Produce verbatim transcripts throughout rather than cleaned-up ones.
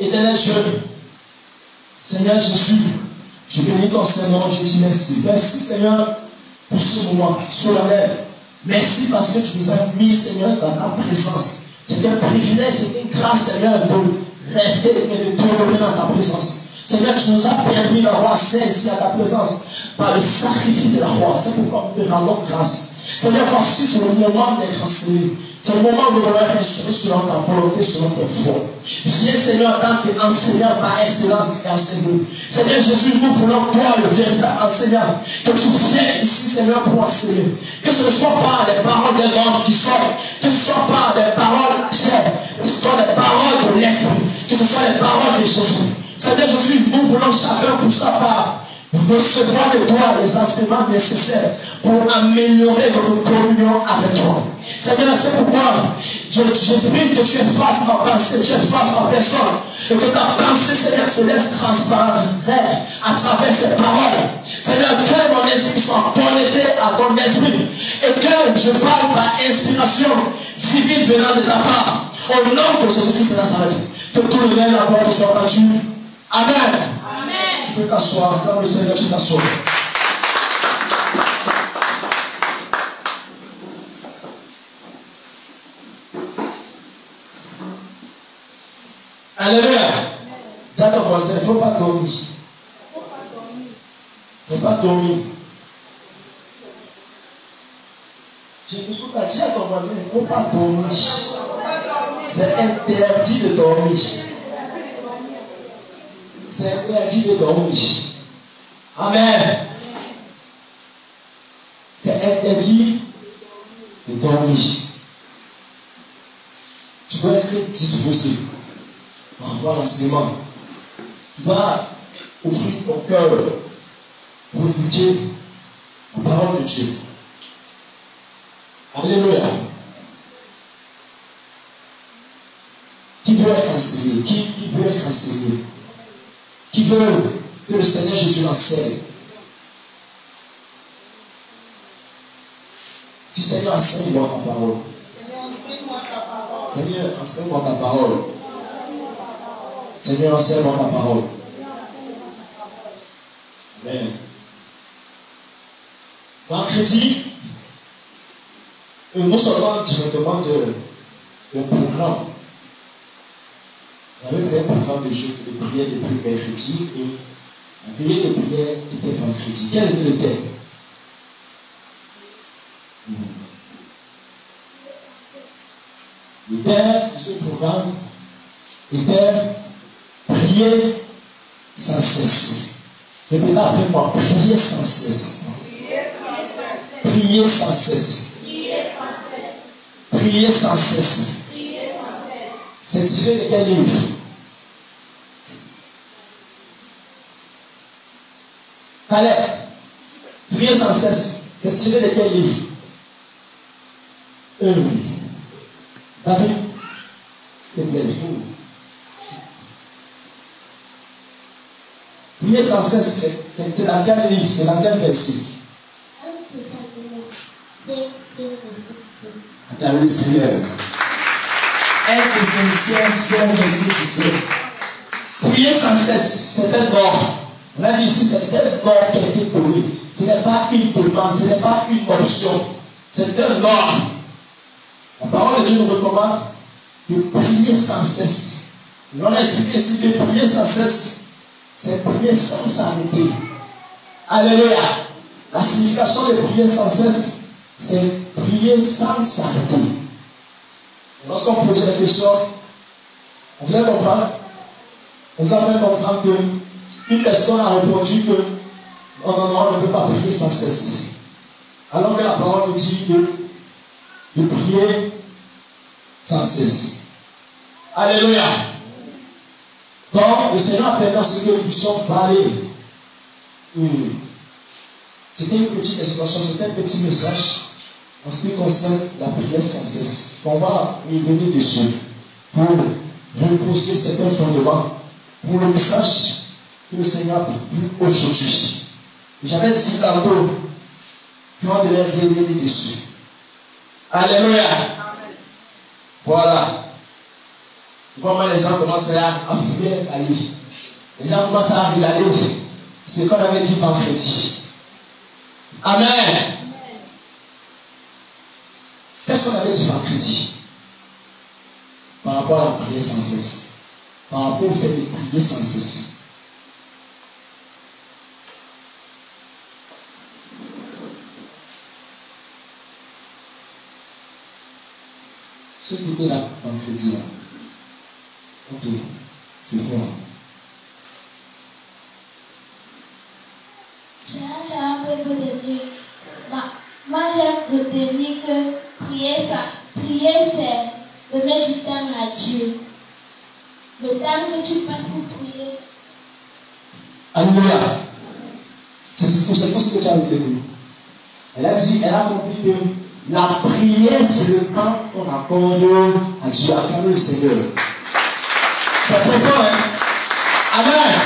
Éternel Dieu, Seigneur Jésus, je bénis ton Seigneur, je dis merci. Merci Seigneur pour ce moment solennel. Merci parce que tu nous as mis, Seigneur, dans ta présence. C'est un privilège, c'est une grâce, Seigneur, de rester et de demeurer dans ta présence. Seigneur, tu nous as permis d'avoir accès ici à ta présence par le sacrifice de la croix. C'est pourquoi nous te rendons grâce. Seigneur, voici c'est le moment d'être enseigné. C'est le moment où nous allons rester selon ta volonté, selon tes foi. Viens, Seigneur, en tant qu'enseignant par excellence et enseignant. Seigneur Jésus, nous voulons, toi, le véritable enseignant, que tu viennes ici, Seigneur, pour enseigner. Que ce ne soit pas des paroles d'un homme qui sortent, que ce ne soit pas des paroles chères, que ce soit des paroles de l'esprit, que ce soit des paroles de Jésus. Seigneur Jésus, nous voulons chacun pour sa part. Nous recevrons de toi les enseignements nécessaires pour améliorer notre communion avec toi. Seigneur, c'est pourquoi je, je prie que tu effaces ma pensée, que tu effaces ma personne, et que ta pensée, Seigneur, se laisse transparaître à travers ces paroles. Seigneur, que mon esprit soit connecté à ton esprit, et que je parle par inspiration divine venant de ta part. Au nom de Jésus-Christ de Nazareth, que tout le monde à bord soit rendu. Amen. Amen. Tu peux t'asseoir, dans le Seigneur, tu t'assois. Alléluia. J'ai commencé, il ne faut pas dormir. Il ne faut pas dormir. Je n'écoute pas, j'ai commencé, il ne faut pas dormir. C'est interdit de dormir. C'est interdit de dormir. Amen. C'est interdit de dormir. Tu peux écrire dix possible. Par l'enseignement, tu vas ouvrir ton cœur pour écouter la parole de Dieu. Alléluia. Qui veut être enseigné? Qui, qui veut être enseigné? Qui veut que le Seigneur Jésus l'enseigne? Si Seigneur, enseigne-moi ta parole. Seigneur, enseigne-moi ta parole. Seigneur, enseigne-moi ta parole. Amen. Vendredi, nous sortons directement de, de programme. On avait fait un programme de, de prière depuis mercredi et la veillée de prière était vendredi. Quel est le thème? Le thème de ce programme était prier sans cesse. Répétez après moi, prier sans cesse. Prier sans cesse. Prier sans cesse. C'est tiré de quel livre? Caleb, prier sans cesse. C'est tiré de quel livre? Euh, David, c'est bien fou. Prier sans cesse, c'est dans quel livre, c'est dans quel verset? Dans le Seigneur. un Thessaloniciens cinq, verset dix-sept. Prier sans cesse, c'est un ordre. On a dit ici, c'est un ordre qui a été donné. Ce n'est pas une demande, ce n'est pas une option. C'est un ordre. La parole de Dieu nous recommande de prier sans cesse. Et on a expliqué ici que prier sans cesse, c'est prier sans s'arrêter. Alléluia. La signification de prier sans cesse, c'est prier sans s'arrêter. Lorsqu'on pose la question, on vous a fait comprendre, on vous a fait comprendre qu'une personne a répondu que non, non, non, on ne peut pas prier sans cesse. Alors que la parole nous dit de, de prier sans cesse. Alléluia. Donc, le Seigneur a permis à ce que nous puissions parler. Oui. C'était une petite expression, c'était un petit message en ce qui concerne la prière sans cesse. On va y venir dessus pour reposer certains fondements pour le message que le Seigneur dit aujourd'hui. J'avais dit tantôt qu'on devait révéler dessus. Alléluia. Voilà. Comment les gens commencent à fuir à lui. Les gens commencent à regarder. C'est qu'on avait dit vendredi. Amen. Qu'est-ce qu'on avait dit vendredi? Par rapport à la prière sans cesse. Par rapport au fait de prier sans cesse. Ce qui était là, vendredi, ok, c'est fort. J'ai un peuple de Dieu. Moi, j'ai retenu que prier, prier c'est de mettre du temps à Dieu. Le temps que tu passes pour prier. Alléluia. C'est tout ce que tu as retenu. Elle a dit, elle a compris que la prière, c'est le temps qu'on accorde à Dieu, accorde le Seigneur. C'est très fort, hein? Amen.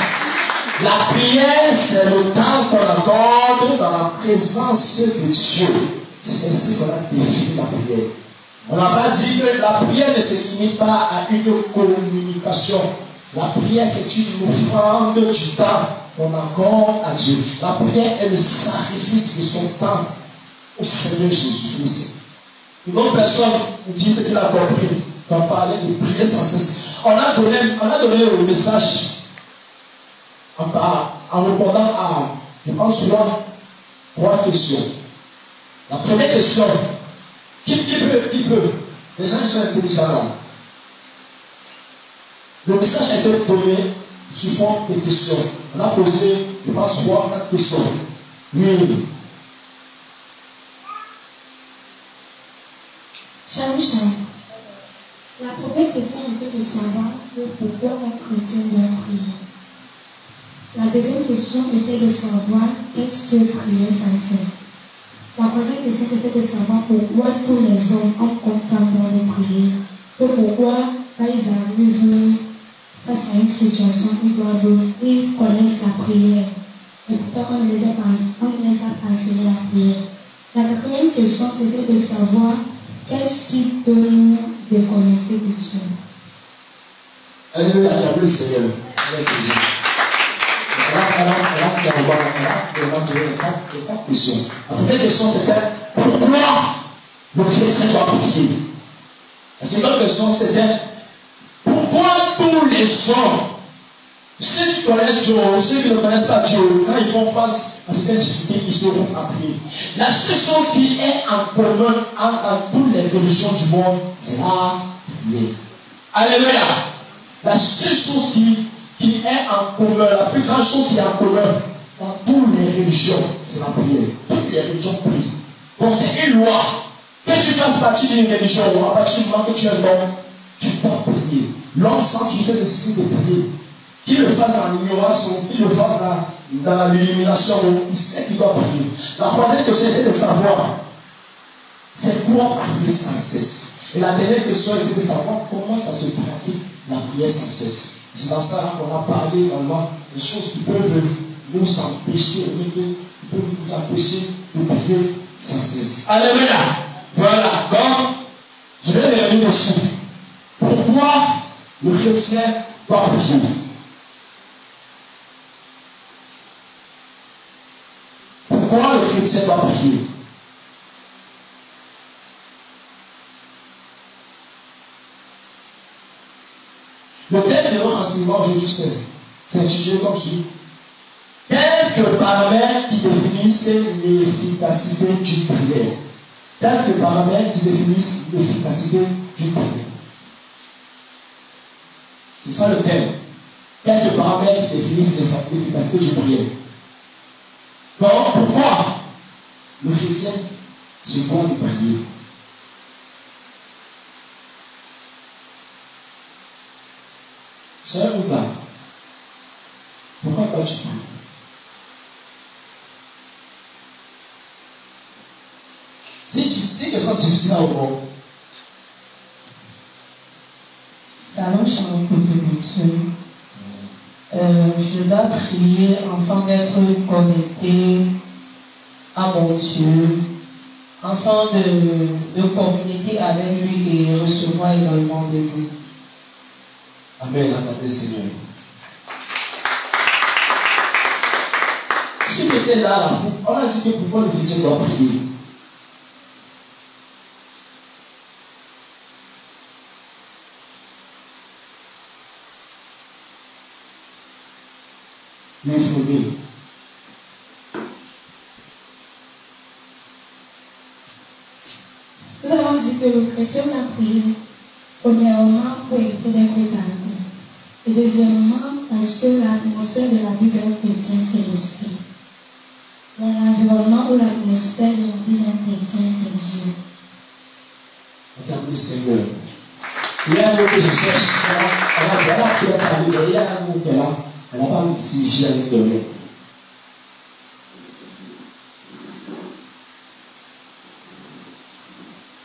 La prière, c'est le temps qu'on accorde dans la présence de Dieu. C'est ainsi qu'on a défini la prière. On n'a pas dit que la prière ne se limite pas à une communication. La prière, c'est une offrande du temps qu'on accorde à Dieu. La prière est le sacrifice de son temps au Seigneur Jésus-Christ. Une autre personne nous dit ce qu'il a compris quand on parlait de prier sans cesse. On a donné, on a donné le message en, en répondant à, je pense, trois, trois questions. La première question, qui, qui peut, qui peut? Les gens sont intelligents. Le message a été donné sous forme de questions. On a posé, je pense, trois, quatre questions. Oui. Chers Michel, la première question était de savoir le pourquoi un chrétien doit prier. La deuxième question était de savoir qu'est-ce que prier sans cesse. La troisième question c'était de savoir pourquoi tous les hommes, hommes comme femmes, doivent prier. Et pourquoi, quand ils arrivent face à une situation, ils doivent, ils connaissent la prière. Et pourquoi on les a pas enseigné la prière. La quatrième question c'était de savoir qu'est-ce qui peut nous déconnecter de Dieu? Alléluia, la plus Seigneur. Elle a question. La première question, c'était pourquoi le chrétien doit prier? La seconde question, c'était pourquoi tous les gens, ceux qui connaissent Dieu, ceux qui ne connaissent pas Dieu, quand ils font face à certaines difficultés, ils seront à prier. La seule chose qui est en commun dans toutes les religions du monde, c'est la prière. Alléluia. La seule chose qui, qui est en commun, la plus grande chose qui est en commun dans toutes les religions, c'est la prière. Toutes les religions prient. Donc c'est une loi. Que tu fasses partie d'une religion, à partir du moment que tu es l'homme, tu dois prier. L'homme sans tu sais nécessité de prier. Qu'il le fasse dans l'ignorance ou qu'il le fasse dans, dans l'illumination, il sait qu'il doit prier. La troisième question était de savoir, c'est quoi prier sans cesse. Et la dernière question était de savoir comment ça se pratique, la prière sans cesse. C'est dans ça qu'on a parlé vraiment des choses qui peuvent nous empêcher, qui peuvent nous empêcher de prier sans cesse. Alléluia. Voilà. Donc, je vais revenir dessus. Pourquoi le chrétien doit prier? Pourquoi le chrétien doit prier? Le thème de notre enseignement aujourd'hui, c'est un sujet comme celui. Quelques paramètres qui définissent l'efficacité d'une prière. Quelques paramètres qui définissent l'efficacité d'une prière. C'est ça le thème. Quelques paramètres qui définissent l'efficacité d'une prière. Donc, pourquoi le chrétien se doit de prier? Sœur ou pas? Pourquoi dois-tu prier? C'est une question difficile à répondre. Shalom, shalom, peuple de Dieu. Euh, je dois prier afin d'être connecté à mon Dieu, afin de, de communiquer avec lui et recevoir également de lui. Amen, acclamez Seigneur. Si tu étais là, on a dit que pourquoi le chrétien doit prier? Lui fournir. Nous avons dit que le chrétien a prié, premièrement pour éviter d'être tenté, et deuxièmement parce que l'atmosphère de la vie d'un chrétien, c'est l'esprit. Dans l'environnement où l'atmosphère de la vie d'un chrétien, c'est Dieu. Madame le Seigneur, il y a un mot que je cherche, voilà, voilà, qui est parmi les, il y a un mot qui est là. On n'a pas exigé avec de rien.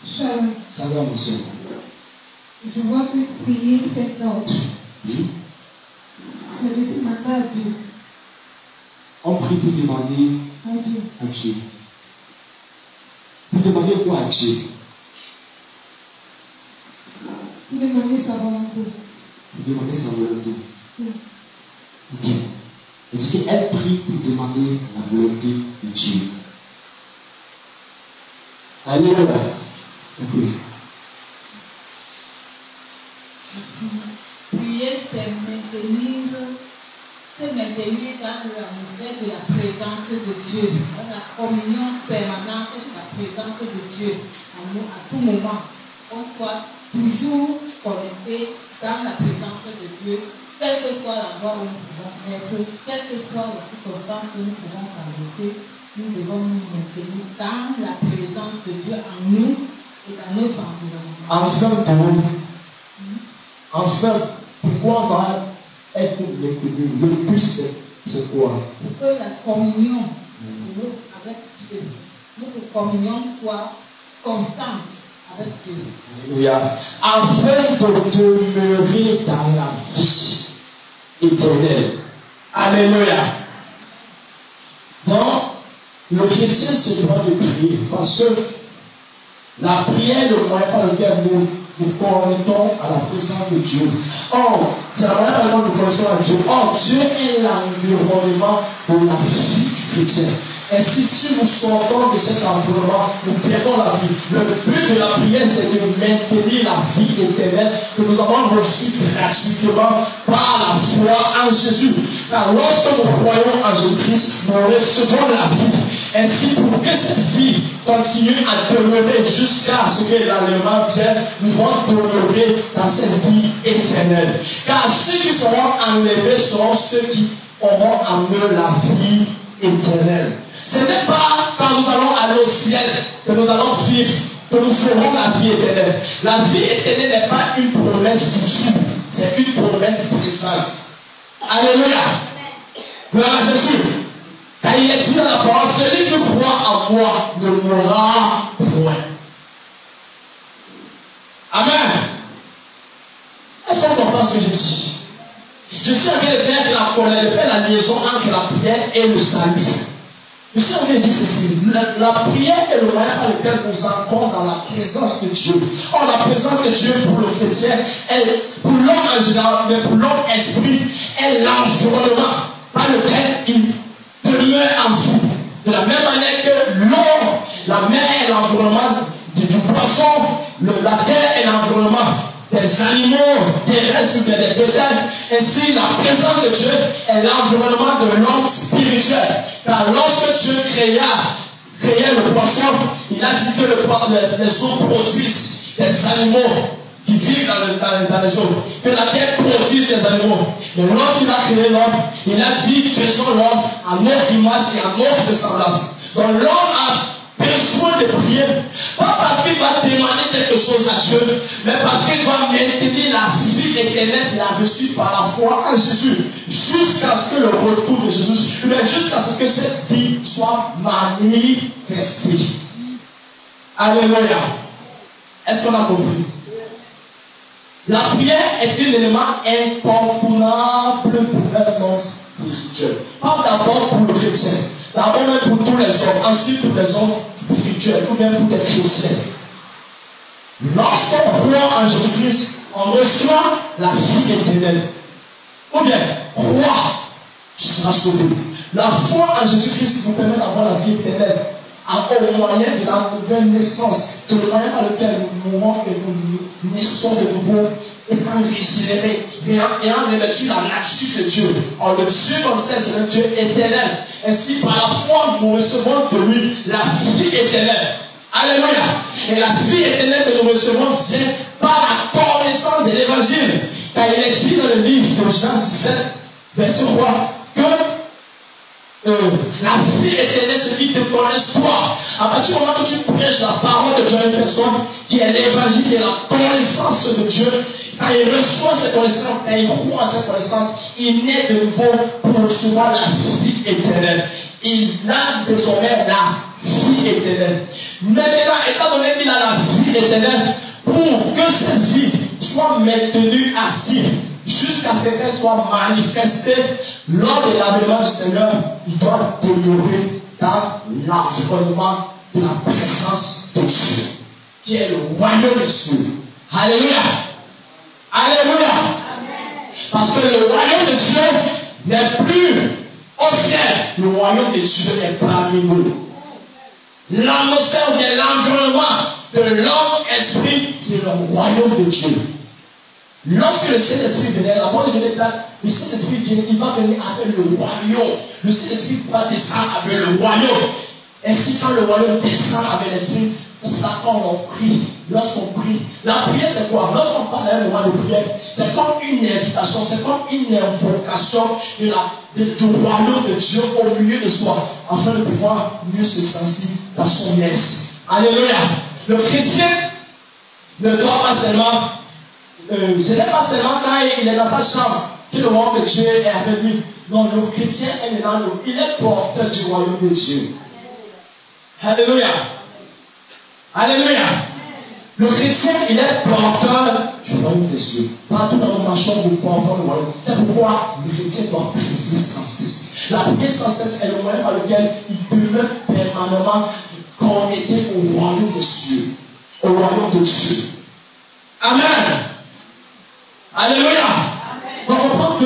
Charles, Charles, monsieur. Je vois que prier, c'est notre. Oui. C'est le demander à Dieu. On prie pour demander à Dieu. À Dieu. Pour demander quoi à Dieu? Pour demander sa volonté. Pour demander sa volonté. Oui. Ok. Elle dit qu'elle prie pour demander la volonté de Dieu. Allez, là. Ok. Prier, c'est maintenir, c'est maintenir dans l'atmosphère de la présence de Dieu, dans la communion permanente de la présence de Dieu en nous à tout moment. On soit toujours connecté dans la présence de Dieu. Quelle que soit la voie où nous pouvons être, quelle que soit la circonstance que nous pouvons traverser, nous devons nous maintenir dans la présence de Dieu en nous et dans notre environnement. Enfin, mmh. enfin, pourquoi on va être maintenu? Le plus, c'est quoi? Pour que la communion mmh. nous, avec Dieu, notre communion soit constante. Alléluia. Afin de demeurer dans la vie éternelle. Alléluia. Donc, le chrétien se doit de prier parce que la prière est le moyen par lequel nous nous connectons à la présence de Dieu. Or, c'est la moyen par lequel nous connectons à Dieu. Or, Dieu est l'environnement de la vie du chrétien. Ainsi, si nous sortons de cet environnement, nous perdons la vie. Le but de la prière, c'est de maintenir la vie éternelle que nous avons reçue gratuitement par la foi en Jésus. Car lorsque nous croyons en Jésus-Christ, nous recevons la vie. Ainsi, pour que cette vie continue à demeurer jusqu'à ce que l'aliment tienne, nous devons demeurer dans cette vie éternelle. Car ceux qui seront enlevés seront ceux qui auront en eux la vie éternelle. Ce n'est pas quand nous allons aller au ciel que nous allons vivre, que nous ferons la vie éternelle. La vie éternelle n'est pas une promesse future, c'est une promesse présente. Alléluia. Gloire à Jésus. Car il est dit dans la parole, celui qui croit en moi ne mourra point. Amen. Est-ce qu'on comprend ce que je dis? Je suis en train de faire la liaison entre la prière et le salut. Je suis en train de dire ceci, la, la prière est le moyen par lequel nous entrons dans la présence de Dieu. Or, la présence de Dieu pour le chrétien, elle, pour l'homme en général, mais pour l'homme esprit, est l'environnement par lequel il demeure en vous. De la même manière que l'homme, la mer est l'environnement du, du poisson, le, la terre est l'environnement des animaux, des restes, des bétails. Ainsi, la présence de Dieu est l'environnement de l'homme spirituel. Car lorsque Dieu créa, créa le poisson, il a dit que le, les eaux produisent des animaux qui vivent dans, le, dans, dans les eaux, que la terre produise des animaux. Mais lorsqu'il a créé l'homme, il a dit faisons l'homme à notre image et à notre semblance. Donc l'homme a besoin de prier, pas parce qu'il va demander quelque chose à Dieu, mais parce qu'il va maintenir la vie éternelle qu'il a reçue par la foi en Jésus, jusqu'à ce que le retour de Jésus, mais jusqu'à ce que cette vie soit manifestée. Alléluia. Est-ce qu'on a compris? La prière est un élément incontournable pour spirituelle. Pas d'abord pour les chrétiens, d'abord même pour tous les hommes, ensuite pour les hommes spirituels, ou même pour les chrétiens. Lorsqu'on croit en Jésus-Christ, on reçoit la vie éternelle. Ou bien, crois, tu seras sauvé. La foi en Jésus-Christ nous permet d'avoir la vie éternelle. Au moyen de la nouvelle naissance, c'est le moyen par lequel nous mourons et nous naissons de nouveau, étant régénérés, ayant revêtu la nature de Dieu. Or, le Dieu qu'on sait, c'est un Dieu éternel. Ainsi, par la foi, nous recevons de lui la vie éternelle. Alléluia. Et la vie éternelle que nous recevons vient par la connaissance de l'évangile. Car il est dit dans le livre de Jean dix-sept, verset trois, que Euh, la vie éternelle, celui qui te connaisse toi. À partir du moment que tu prêches la parole de Dieu à une personne qui est l'évangile, qui est la connaissance de Dieu, quand il reçoit cette connaissance, quand il croit à cette connaissance, il naît de nouveau pour recevoir la vie éternelle. Il a désormais la vie éternelle. Maintenant, étant donné qu'il a la vie éternelle, pour que cette vie soit maintenue active, jusqu'à ce qu'elle soit manifestée lors de l'avènement du Seigneur, il doit demeurer dans l'environnement de la présence de Dieu, qui est le royaume de Dieu. Alléluia! Alléluia! Amen. Parce que le royaume de Dieu n'est plus au ciel, le royaume de Dieu est parmi nous. L'atmosphère ou bien l'environnement de l'homme-esprit, c'est le royaume de Dieu. Lorsque le Saint-Esprit venait, la parole de Dieu est là, le Saint-Esprit vient, il va venir avec le royaume. Le Saint-Esprit va descendre avec le royaume. Ainsi, quand le royaume descend avec l'Esprit, comme ça, quand on prie, lorsqu'on prie, la prière c'est quoi? Lorsqu'on parle d'un moment de prière, c'est comme une invitation, c'est comme une invocation de la, de, du royaume de Dieu au milieu de soi, afin de pouvoir mieux se sentir dans son être. Alléluia! Le chrétien ne doit pas seulement. Euh, ce n'est pas seulement quand il est dans sa chambre que le royaume de Dieu est avec lui. Non, le chrétien est dans nous. Il est porteur du royaume de Dieu. Alléluia. Alléluia. Le chrétien, il est porteur du royaume de Dieu. Partout dans nos marchons, nous portons le royaume. C'est pourquoi le chrétien doit prier sans cesse. La prière sans cesse est le moyen par lequel il demeure permanemment connecté au royaume de Dieu. Au royaume de Dieu. Amen. Alléluia. On comprend que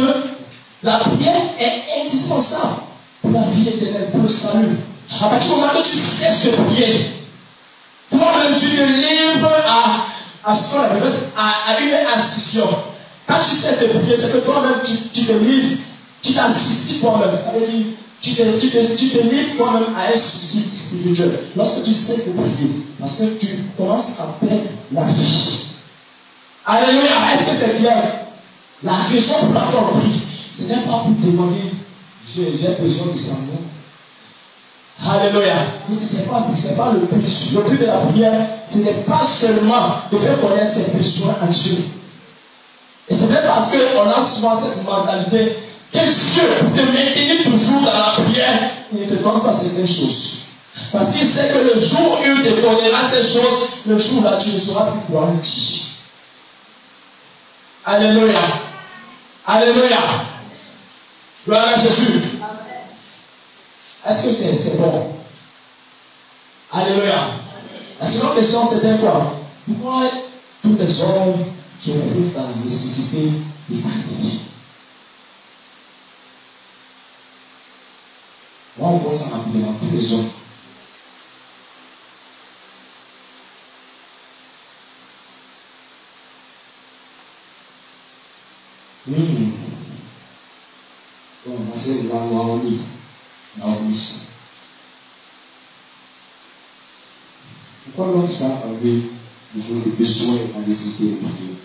la prière est indispensable pour la vie éternelle, pour le salut. À partir du moment où tu cesses de prier, toi-même tu te livres à, à, à, à une inscription. Quand tu cesses de prier, c'est que toi-même tu, tu te livres, tu t'assistes toi-même. Ça veut dire tu te, tu te, tu te livres toi-même à un suicide spirituel. Lorsque tu cesses de prier, parce que tu commences à perdre la vie. Alléluia, est-ce que c'est clair? La raison pour laquelle on prie, ce n'est pas pour demander, j'ai besoin de sang. Alléluia. Mais ce n'est pas, pas le but. Le but de la prière, ce n'est pas seulement de faire connaître ses besoins à Dieu. Et c'est vrai parce qu'on a souvent cette mentalité que Dieu te maintenir toujours dans la prière, il ne te donne pas certaines choses. Parce qu'il sait que le jour où il te donnera ces choses, le jour-là, tu ne seras plus pour lui. Alléluia. Alléluia. Gloire à Jésus. Est-ce que c'est est bon? Alléluia. La seconde question, c'était quoi? Pourquoi tous les hommes se retrouvent dans la nécessité de prier? Là, on voit ça rapidement. Tous les hommes. Oui. Donc, ma sœur va Naomi. Naomi. Pourquoi l'homme ça avait toujours le besoin et la nécessité de prier?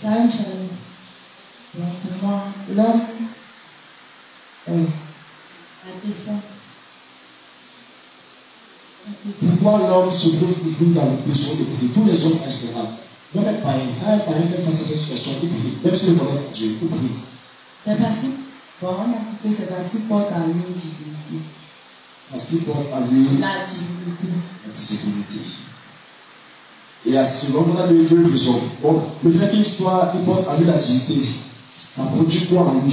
Shalom, shalom. Donc, moi, l'homme, euh, la question. Pourquoi l'homme se trouve toujours dans le besoin de prier? Tous les hommes en général. Non, même pas rien. Quand un païen fait face à cette situation, il prie. Même si tu ne connais pas Dieu, il prie. C'est parce qu'il porte en lui divinité. Parce qu'il porte en lui la divinité. La divinité. Et à ce moment-là, on a deux raisons. Bon, le fait qu'il porte en lui la divinité, Ça produit quoi en lui?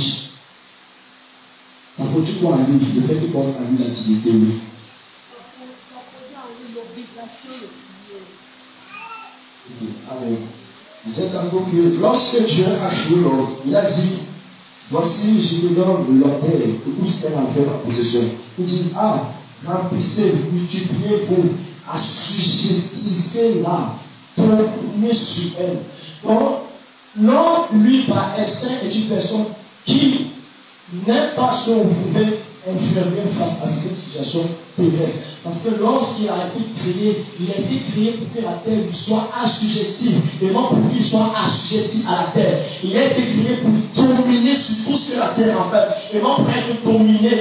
Ça produit quoi en lui? Le fait qu'il porte en lui l'activité, oui. Ça produit en lui l'obligation de prier. Amen. C'est tantôt que lorsque Dieu a créé l'homme, il a dit, voici, je te donne l'ordre de tout ce qu'elle a fait en possession. Il dit, ah, remplissez, multipliez-vous, assujettissez-la, prenez sur elle. Donc, l'homme, lui, par instinct, est une personne qui n'est pas son pouvoir inférieur face à cette situation terrestre. Parce que lorsqu'il a été créé, il a été créé pour que la terre lui soit assujettie et non pour qu'il soit assujetti à la terre. Il a été créé pour dominer sur tout ce que la terre a fait et non pour être dominé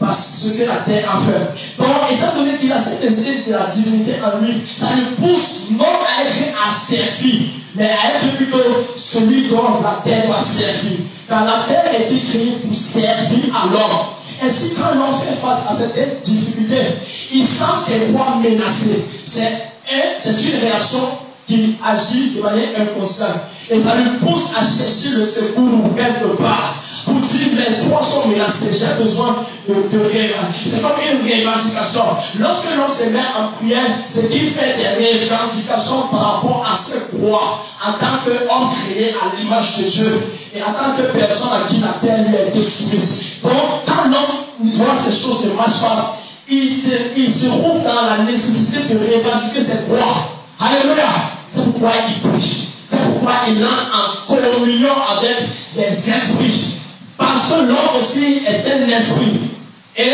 par ce que la terre a fait. Donc, étant donné qu'il a cet esprit de la divinité en lui, ça le pousse non à être asservi, mais à être plutôt celui dont la terre doit servir. Car la terre a été créée pour servir à l'homme. Ainsi, quand l'homme fait face à cette difficulté, il sent ses droits menacés. C'est une réaction qui agit de manière inconsciente. Et ça lui pousse à chercher le secours quelque part. Pour dire, mes droits sont menacés, j'ai besoin de, de rêve. C'est comme une revendication. Lorsque l'homme se met en prière, c'est qu'il fait des revendications par rapport à ses droits en tant qu'homme créé à l'image de Dieu et en tant que personne à qui la terre lui a été soumise. Donc, quand l'homme voit ces choses ne marchent pas, il se, il se trouve dans la nécessité de revendiquer ses droits. Alléluia! C'est pourquoi il prie. C'est pourquoi il est en communion avec les esprits. Parce que l'homme aussi est un esprit. Et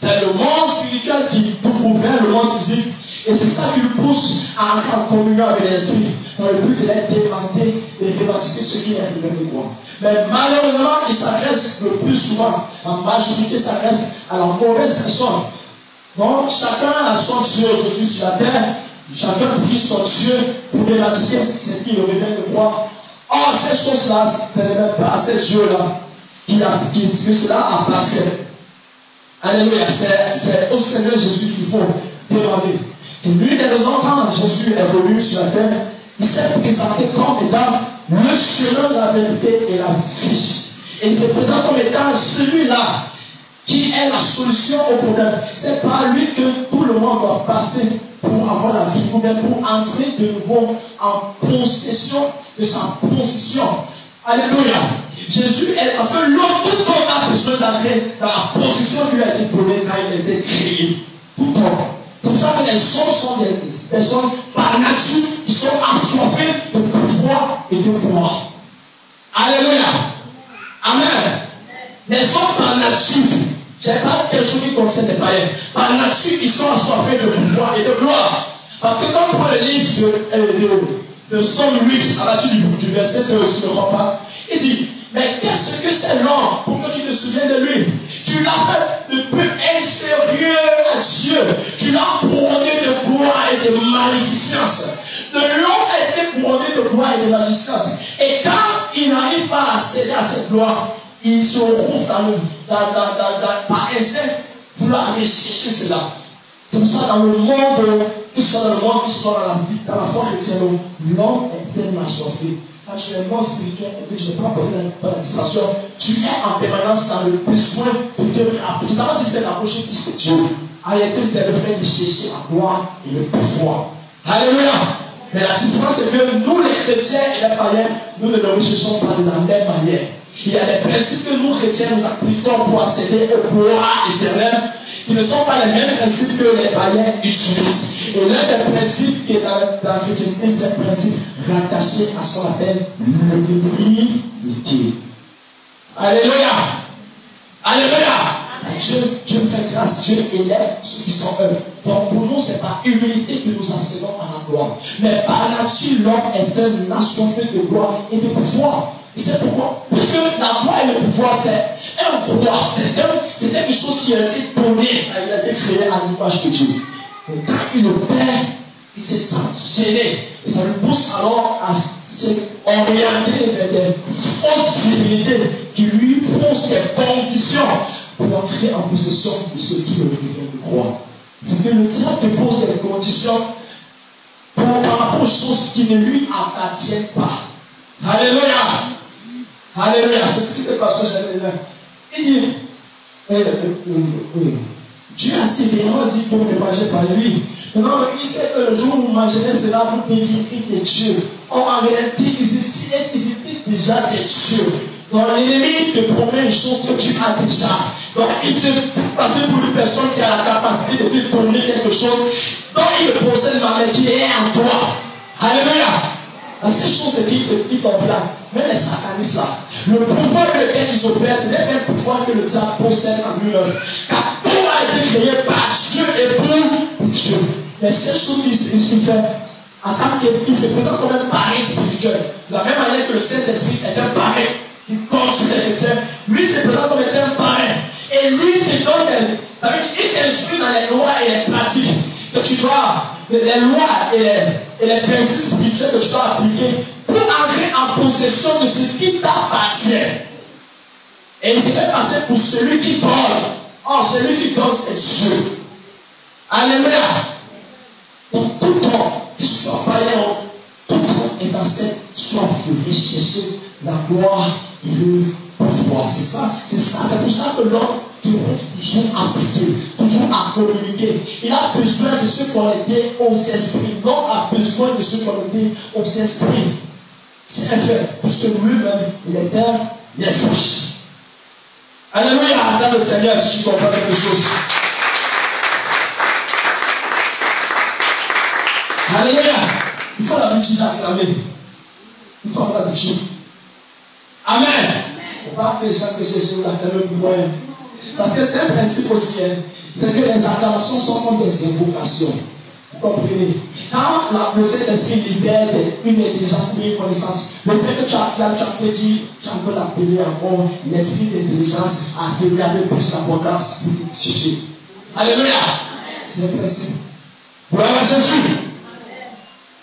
c'est le monde spirituel qui gouverne le monde physique. Et c'est ça qui le pousse à entrer en communion avec l'esprit, dans le but de les démentir et de revendiquer ce qui est arrivé de droit. Mais malheureusement, il s'adresse le plus souvent, en majorité, s'adresse à la mauvaise personne. Donc, chacun a son Dieu aujourd'hui sur la terre, chacun prie son Dieu pour revendiquer ce qui revient de droit. Or, ces choses-là, ce n'est même pas à ce Dieu-là qui cela appartient. Alléluia, c'est au Seigneur Jésus qu'il faut demander. C'est l'une des raisons quand Jésus est venu sur la terre, il s'est présenté comme étant le chemin de la vérité et la vie. Et il se présente comme étant celui-là qui est la solution au problème. C'est par lui que tout le monde doit passer pour avoir la vie, ou bien pour entrer de nouveau en possession de sa position. Alléluia. Jésus est parce que l'homme, tout homme a besoin d'entrer dans la position qui lui a été donnée quand il a été créé. Tout homme. C'est pour ça que les gens sont des personnes par nature qui sont assoiffées de pouvoir et de pouvoir. Alléluia. Amen. Les gens par nature, je n'ai pas quelque chose qui concerne les païens, par nature ils sont assoiffés de pouvoir et de gloire. Parce que quand on prend le livre de, de, de Somme huit à partir du verset deux, si je ne me trompe pas, il dit, mais qu'est-ce que c'est l'homme pour que tu te souviennes de lui? Tu l'as fait le plus inférieur à Dieu. Tu l'as couronné de gloire et de magnificence. De l'homme a été couronné de gloire et de magnificence. Et quand il n'arrive pas à céder à cette gloire, il se retrouve dans le, dans, dans, dans, dans, par essai, vouloir rechercher cela. C'est pour ça dans le monde, que ce soit dans le monde, que ce soit dans la vie, dans la foi chrétienne, l'homme est tellement assoiffé. Quand tu es non spirituel et que tu n'es pas pris dans la distraction, tu es en permanence dans le besoin de te rapprocher. C'est ça que tu fais rapprocher tout ce que Dieu. Arrêtez, c'est le fait de chercher la gloire et le pouvoir. Alléluia! Mais la différence, c'est que nous, les chrétiens et les païens, nous ne nous recherchons pas de la même manière. Il y a des principes que nous, chrétiens, nous appliquons pour accéder au pouvoir éternel, qui ne sont pas les mêmes principes que les païens utilisent. Et l'un des principes qui est dans la chrétienté, c'est le principe rattaché à ce qu'on appelle l'unité. Alléluia! Alléluia! Dieu, Dieu fait grâce, Dieu élève ceux qui sont eux. Donc pour nous, c'est par humilité que nous enseignons à la gloire. Mais par nature, l'homme est un assoiffé de gloire et de pouvoir. Et c'est pourquoi, parce que la gloire et le pouvoir, c'est un pouvoir, c'est quelque chose qui a été donné, il a été créé à l'image de Dieu. Et quand il le perd, il se sent gêné. Et ça le pousse alors à s'orienter vers des fausses divinités qui lui posent des conditions pour entrer en possession de ce qui le revient de croire. C'est que le diable te pose des conditions pour, par rapport aux choses qui ne lui appartiennent pas. Alléluia! Alléluia, c'est ce qui s'est passé chez les gens. Il dit, eh, eh, eh, eh. Dieu a si bien dit pour ne manger par lui. Maintenant, il sait que le jour où vous mangerez cela, vous délivrez de Dieu. En réalité, ils étaient déjà des dieux. Donc l'ennemi te promet une chose que tu as déjà. Donc il s'est passé pour une personne qui a la capacité de te donner quelque chose dont il possède la main qui est en toi. Alléluia. La seule chose c'est qu'il te dit comme là, même les satanistes là, le pouvoir que lequel ils opèrent, c'est le même pouvoir que le diable possède en lui-même. Car tout a été créé par Dieu et pour Dieu. Les seules choses qu'il fait, en tant qu'il se présente comme un pari spirituel, de la même manière que le Saint-Esprit est un pari, il compte sur les chrétiens, lui se présente comme un pari. Et lui te donne, ça veut dire qu'il t'instruit dans les lois et les pratiques que tu dois, les lois et les. Et les principes spirituels que je dois appliquer pour entrer en possession de ce qui t'appartient. Et il se fait passer pour celui qui donne. Or, celui qui donne, c'est Dieu. Alléluia. Donc, tout homme qui soit païen, tout homme est dans cette soif de rechercher la gloire et le pouvoir. C'est ça, c'est ça, c'est pour ça que l'homme se trouve toujours à prier, toujours à communiquer. Il a besoin de se connecter aux esprits. L'homme a besoin de se connecter aux esprits. C'est un fait, puisque lui-même, il est un esprit. Alléluia, dans le Seigneur, si tu comprends quelque chose. Alléluia, il faut l'habitude d'acclamer. Il faut avoir l'habitude. Amen. Il ne faut pas que les gens que j'ai joué l'acclamer pour moi. Parce que c'est un principe aussi, hein. C'est que les acclamations sont comme des invocations. Vous comprenez? Quand le Saint-Esprit libère une intelligence, une connaissance, le fait que tu acclames, tu as pu dire, tu as pu l'appeler encore, l'esprit d'intelligence a regardé plus l'abondance pour te tirer. Alléluia! C'est un principe. Gloire à Jésus!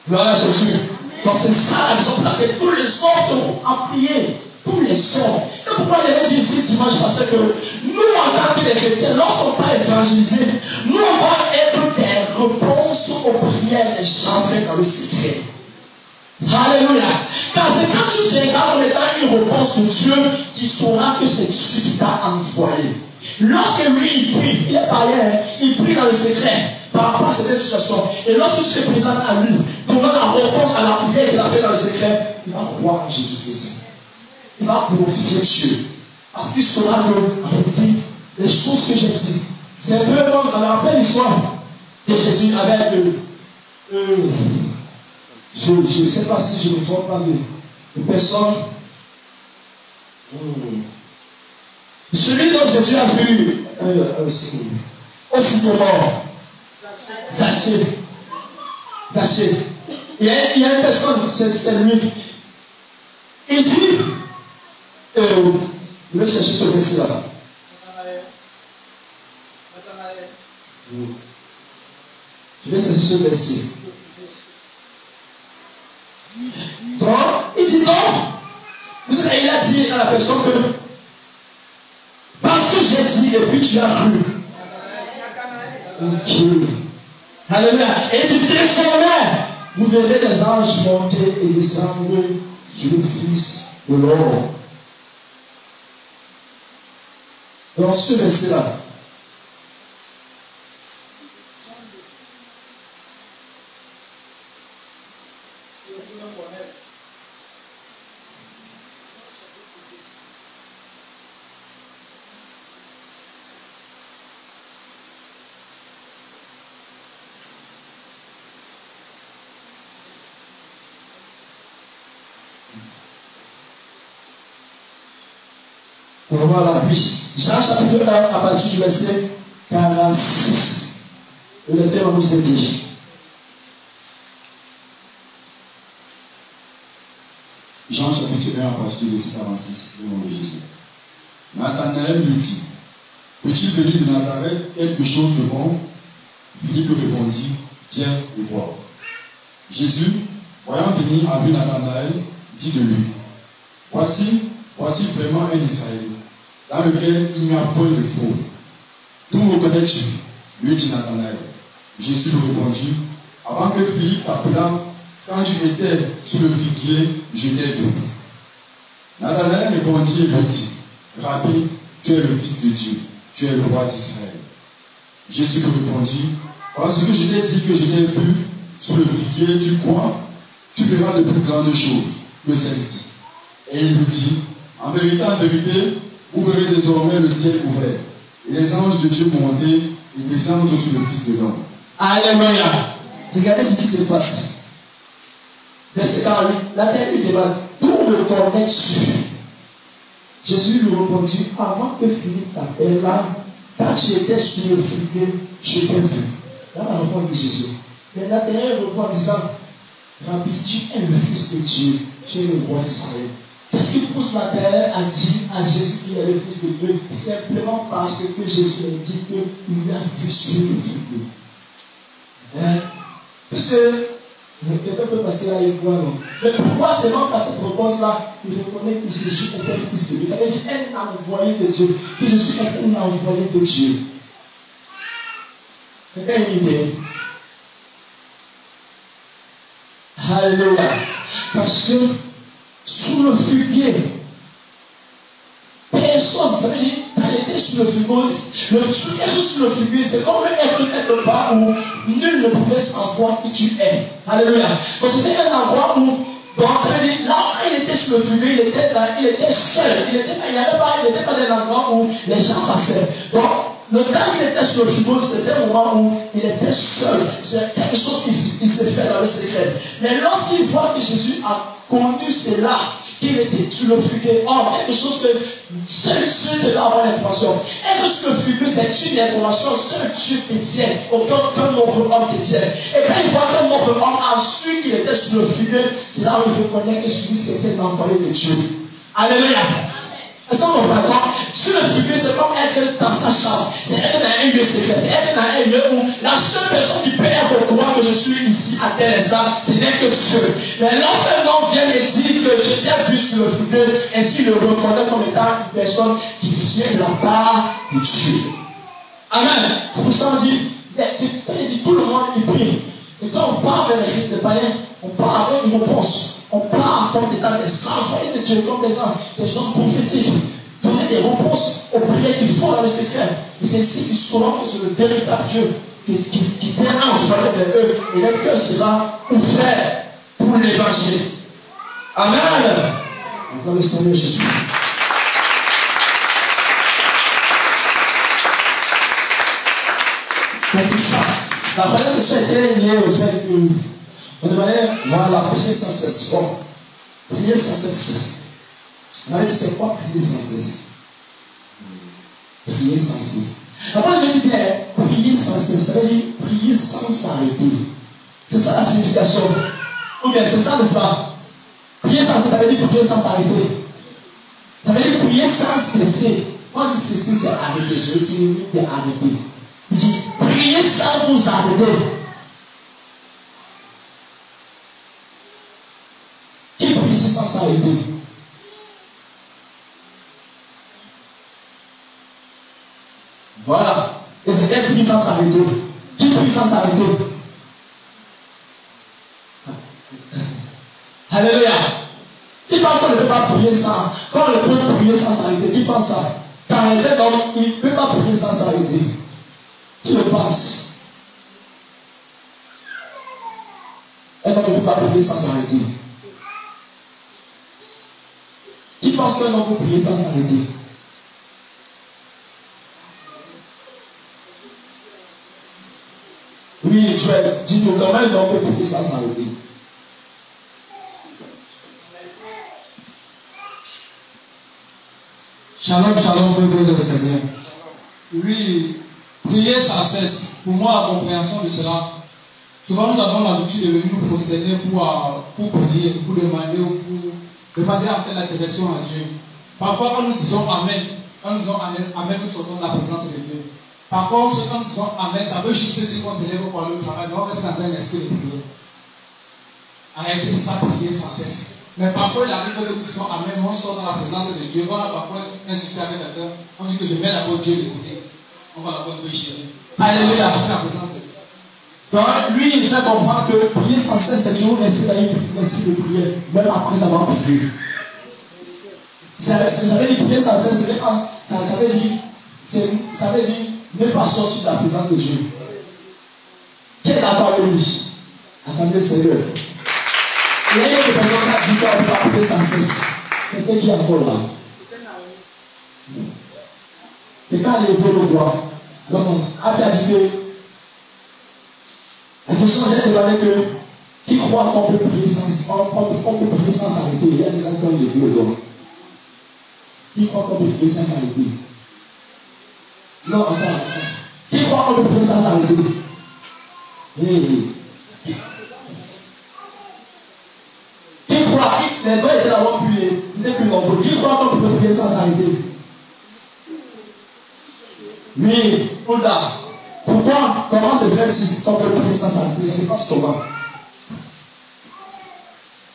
Gloire à Jésus! Donc c'est ça la raison pour laquelle tous les sons sont en prier. Tous les sons. C'est pourquoi je vais dire ici dimanche, parce que nous, en tant que des chrétiens, lorsqu'on va évangéliser, nous allons être des réponses aux prières des gens faits dans le secret. Alléluia. Car c'est quand tu viens là, on est dans une réponse de Dieu, il saura que c'est Dieu qui t'a envoyé. Lorsque lui, il prie, il est parlé, hein, il prie dans le secret par rapport à cette situation. Et lorsque tu te présentes à lui, donnant la réponse à la prière qu'il a fait dans le secret, il va croire en Jésus-Christ. Il va glorifier Dieu. Parce qu'il saura que les choses que j'ai dit. C'est un peu comme ça me rappelle l'histoire de Jésus avec euh, euh, je ne sais pas si je me trompe pas, mais une personne. Hum. Celui dont Jésus a vu euh, aussi, aussitôt mort. Zachée. Zachée. Il y a, il y a une personne, c'est lui. Il dit. Euh, je vais chercher ce verset là-bas. Je vais chercher ce verset. Donc, il dit non. Il a dit à la personne que parce que j'ai dit et puis tu as cru. Ok. Alléluia. Et il dit désormais, vous verrez les anges monter et descendre sur le Fils de l'homme. Dans ce verset-là, on voit la vie. Jean chapitre un à partir du verset quarante-six. Le terme nous est dit. Jean chapitre un à partir du verset quarante-six, au nom de Jésus. Nathanaël lui dit, peut-il venir de Nazareth quelque chose de bon? Philippe répondit, tiens et vois. Jésus, voyant venir à lui Nathanaël, dit de lui, voici, voici vraiment un Israélite. Dans lequel il n'y a point de fraude. D'où reconnais-tu? Lui dit Nathanaël. Jésus lui répondit, avant que Philippe t'appelât, quand tu étais sous le figuier, je t'ai vu. Nathanaël répondit et lui dit, Rabbi, tu es le Fils de Dieu, tu es le roi d'Israël. Jésus répondit, parce que je t'ai dit que je t'ai vu sous le figuier, tu crois, tu verras de plus grandes choses que celles-ci. Et il lui dit, en vérité, en vérité, vous verrez désormais le ciel ouvert, et les anges de Dieu monter et descendre sur le Fils de l'homme. Alléluia. Regardez ce qui se passe. Verset quarante-huit, la terre lui demande, d'où le connais-tu? Jésus lui répondit, avant que Philippe t'appelle là, quand j'étais sur le figuier, je t'ai vu. Là, la réponse de Jésus. Mais la terre répond en disant, Rabbi, tu es le Fils de Dieu, tu es le roi d'Israël. Qu'est-ce qui pousse la terre à dire à Jésus qu'il est le Fils de Dieu? Simplement parce que Jésus a dit qu'il l'a vu sur le figuier. Hein? Parce que quelqu'un peut passer là et voir, non? Mais pourquoi seulement par cette réponse-là, il reconnaît que Jésus est un Fils de Dieu? Ça veut dire un envoyé de Dieu, que je suis un envoyé de Dieu. Quelqu'un est idée. Alléluia. Parce que sous le figuier, personne, ça veut dire, quand il était sous le figuier, le figuier sous le figuier, c'est comme un être quelque part où nul ne pouvait savoir qui tu es. Alléluia. Donc c'était un endroit où, donc ça veut dire, là où il était sous le figuier, il était là, il était seul, il n'était pas dans un endroit où les gens passaient. Donc, le temps qu'il était sur le figuier, c'était un moment où il était seul. C'est quelque chose qu'il s'est fait dans le secret. Mais lorsqu'il voit que Jésus a connu cela, qu'il était sur le figuier, or, quelque chose que seul Dieu devait avoir l'information. Être sur le figuier, c'est une information, seul Dieu détient, autant qu'un autre homme détient. Et quand il voit qu'un autre homme a su qu'il était sur le figuier, c'est là où il reconnaît que celui c'était l'envoyé de Dieu. Alléluia! Est-ce qu'on comprend pas? Sur le figuier, c'est comme être dans sa chambre. C'est être dans un lieu secret. C'est être dans un lieu où la seule personne qui peut être au courant que je suis ici à tel instant, ce n'est que Dieu. Mais lorsqu'un homme vient et dit que je t'ai vu sur le figuier, ainsi le reconnaît comme étant une personne qui vient de la part de Dieu. Amen. Pour ça, on dit, quand il dit tout le monde, il prie. Et quand on part vers les rites des païens, on part avec une réponse. On part comme étant des envoyés de Dieu, comme des gens, des gens prophétiques, donner des réponses aux prières du fond dans le secret. Et c'est ainsi qu'ils seront sur le véritable Dieu qui est envoyé vers eux. Et leur cœur sera ouvert pour l'évangile. Amen. Encore le Seigneur Jésus. Mais c'est ça. La valeur de ce était liée au fait que. On demandait, voilà, prier sans cesse. Bon, prier sans cesse. On a dit, c'est quoi prier sans cesse? Prier sans cesse. Après, je dis bien, prier sans cesse, ça veut dire prier sans s'arrêter. C'est ça la signification. Ou bien, c'est ça, n'est-ce pas? Prier sans cesse, ça veut dire prier sans s'arrêter. Ça veut dire prier sans cesser. Quand on dit cesser, c'est arrêter. C'est le synonyme d'arrêter. Il dit, prier sans vous arrêter. Sans s'arrêter. Voilà. Et c'est elle qui sans s'arrêter. Qui prie sans s'arrêter? Alléluia. Qui pense qu'on ne peut pas prier sans? Quand on ne peut prier sans s'arrêter, qui pense ça? Quand il est donc, il ne peut pas prier sans s'arrêter. Qui le pense? Elle ne peut pas prier sans s'arrêter. Qui pense qu'un homme peut prier sans s'arrêter? Oui, tu as dit que quand même un homme peut prier sans s'arrêter. Shalom, shalom, peuple de Seigneur. Oui, prier sans cesse. Pour moi, la compréhension de cela, souvent nous avons l'habitude de nous prosterner pour, pour prier, pour demander ou pour. Demander après la direction à Dieu. Parfois, quand nous disons Amen, quand nous disons Amen, Amen, nous sortons de la présence de Dieu. Par contre, quand nous disons Amen, ça veut juste dire qu'on se lève pour aller au travail, mais on reste dans un esprit de prière. En réalité, c'est ça, prier sans cesse. Mais parfois, il arrive que nous disons Amen, on sort dans la présence de Dieu. On a parfois un souci avec quelqu'un, on dit que je mets d'abord Dieu de côté. On va d'abord le chérir. Alléluia, la présence de Dieu. Donc, lui, il fait comprendre que prier sans cesse, c'est toujours un esprit de prière, même après avoir prié. Ça, ça veut dire prier sans cesse, ça veut dire, ça veut dire ne pas sortir de la présence de Dieu. Quel est la parole de lui? Attendez, Seigneur. Il y a une personne qui a dit qu'on ne peut pas prier sans cesse. C'est quelqu'un qui est encore là. Quelqu'un a levé le doigt. Donc, après, a dit que la question j'ai demandé que qui croit qu'on peut prier sans arrêter? Il y a des gens qui ont levé le doigt. Qui croit qu'on peut prier sans arrêter? Non, attends. Qui croit qu'on peut prier sans arrêter? Oui. Qui croit? Les doigts étaient d'abord plus les, ils étaient plus nombreux. Qui croit qu'on peut prier sans arrêter? Oui, on a. Pourquoi? Comment se fait-il qu'on peut prier sans arrêter? Ça se passe comment?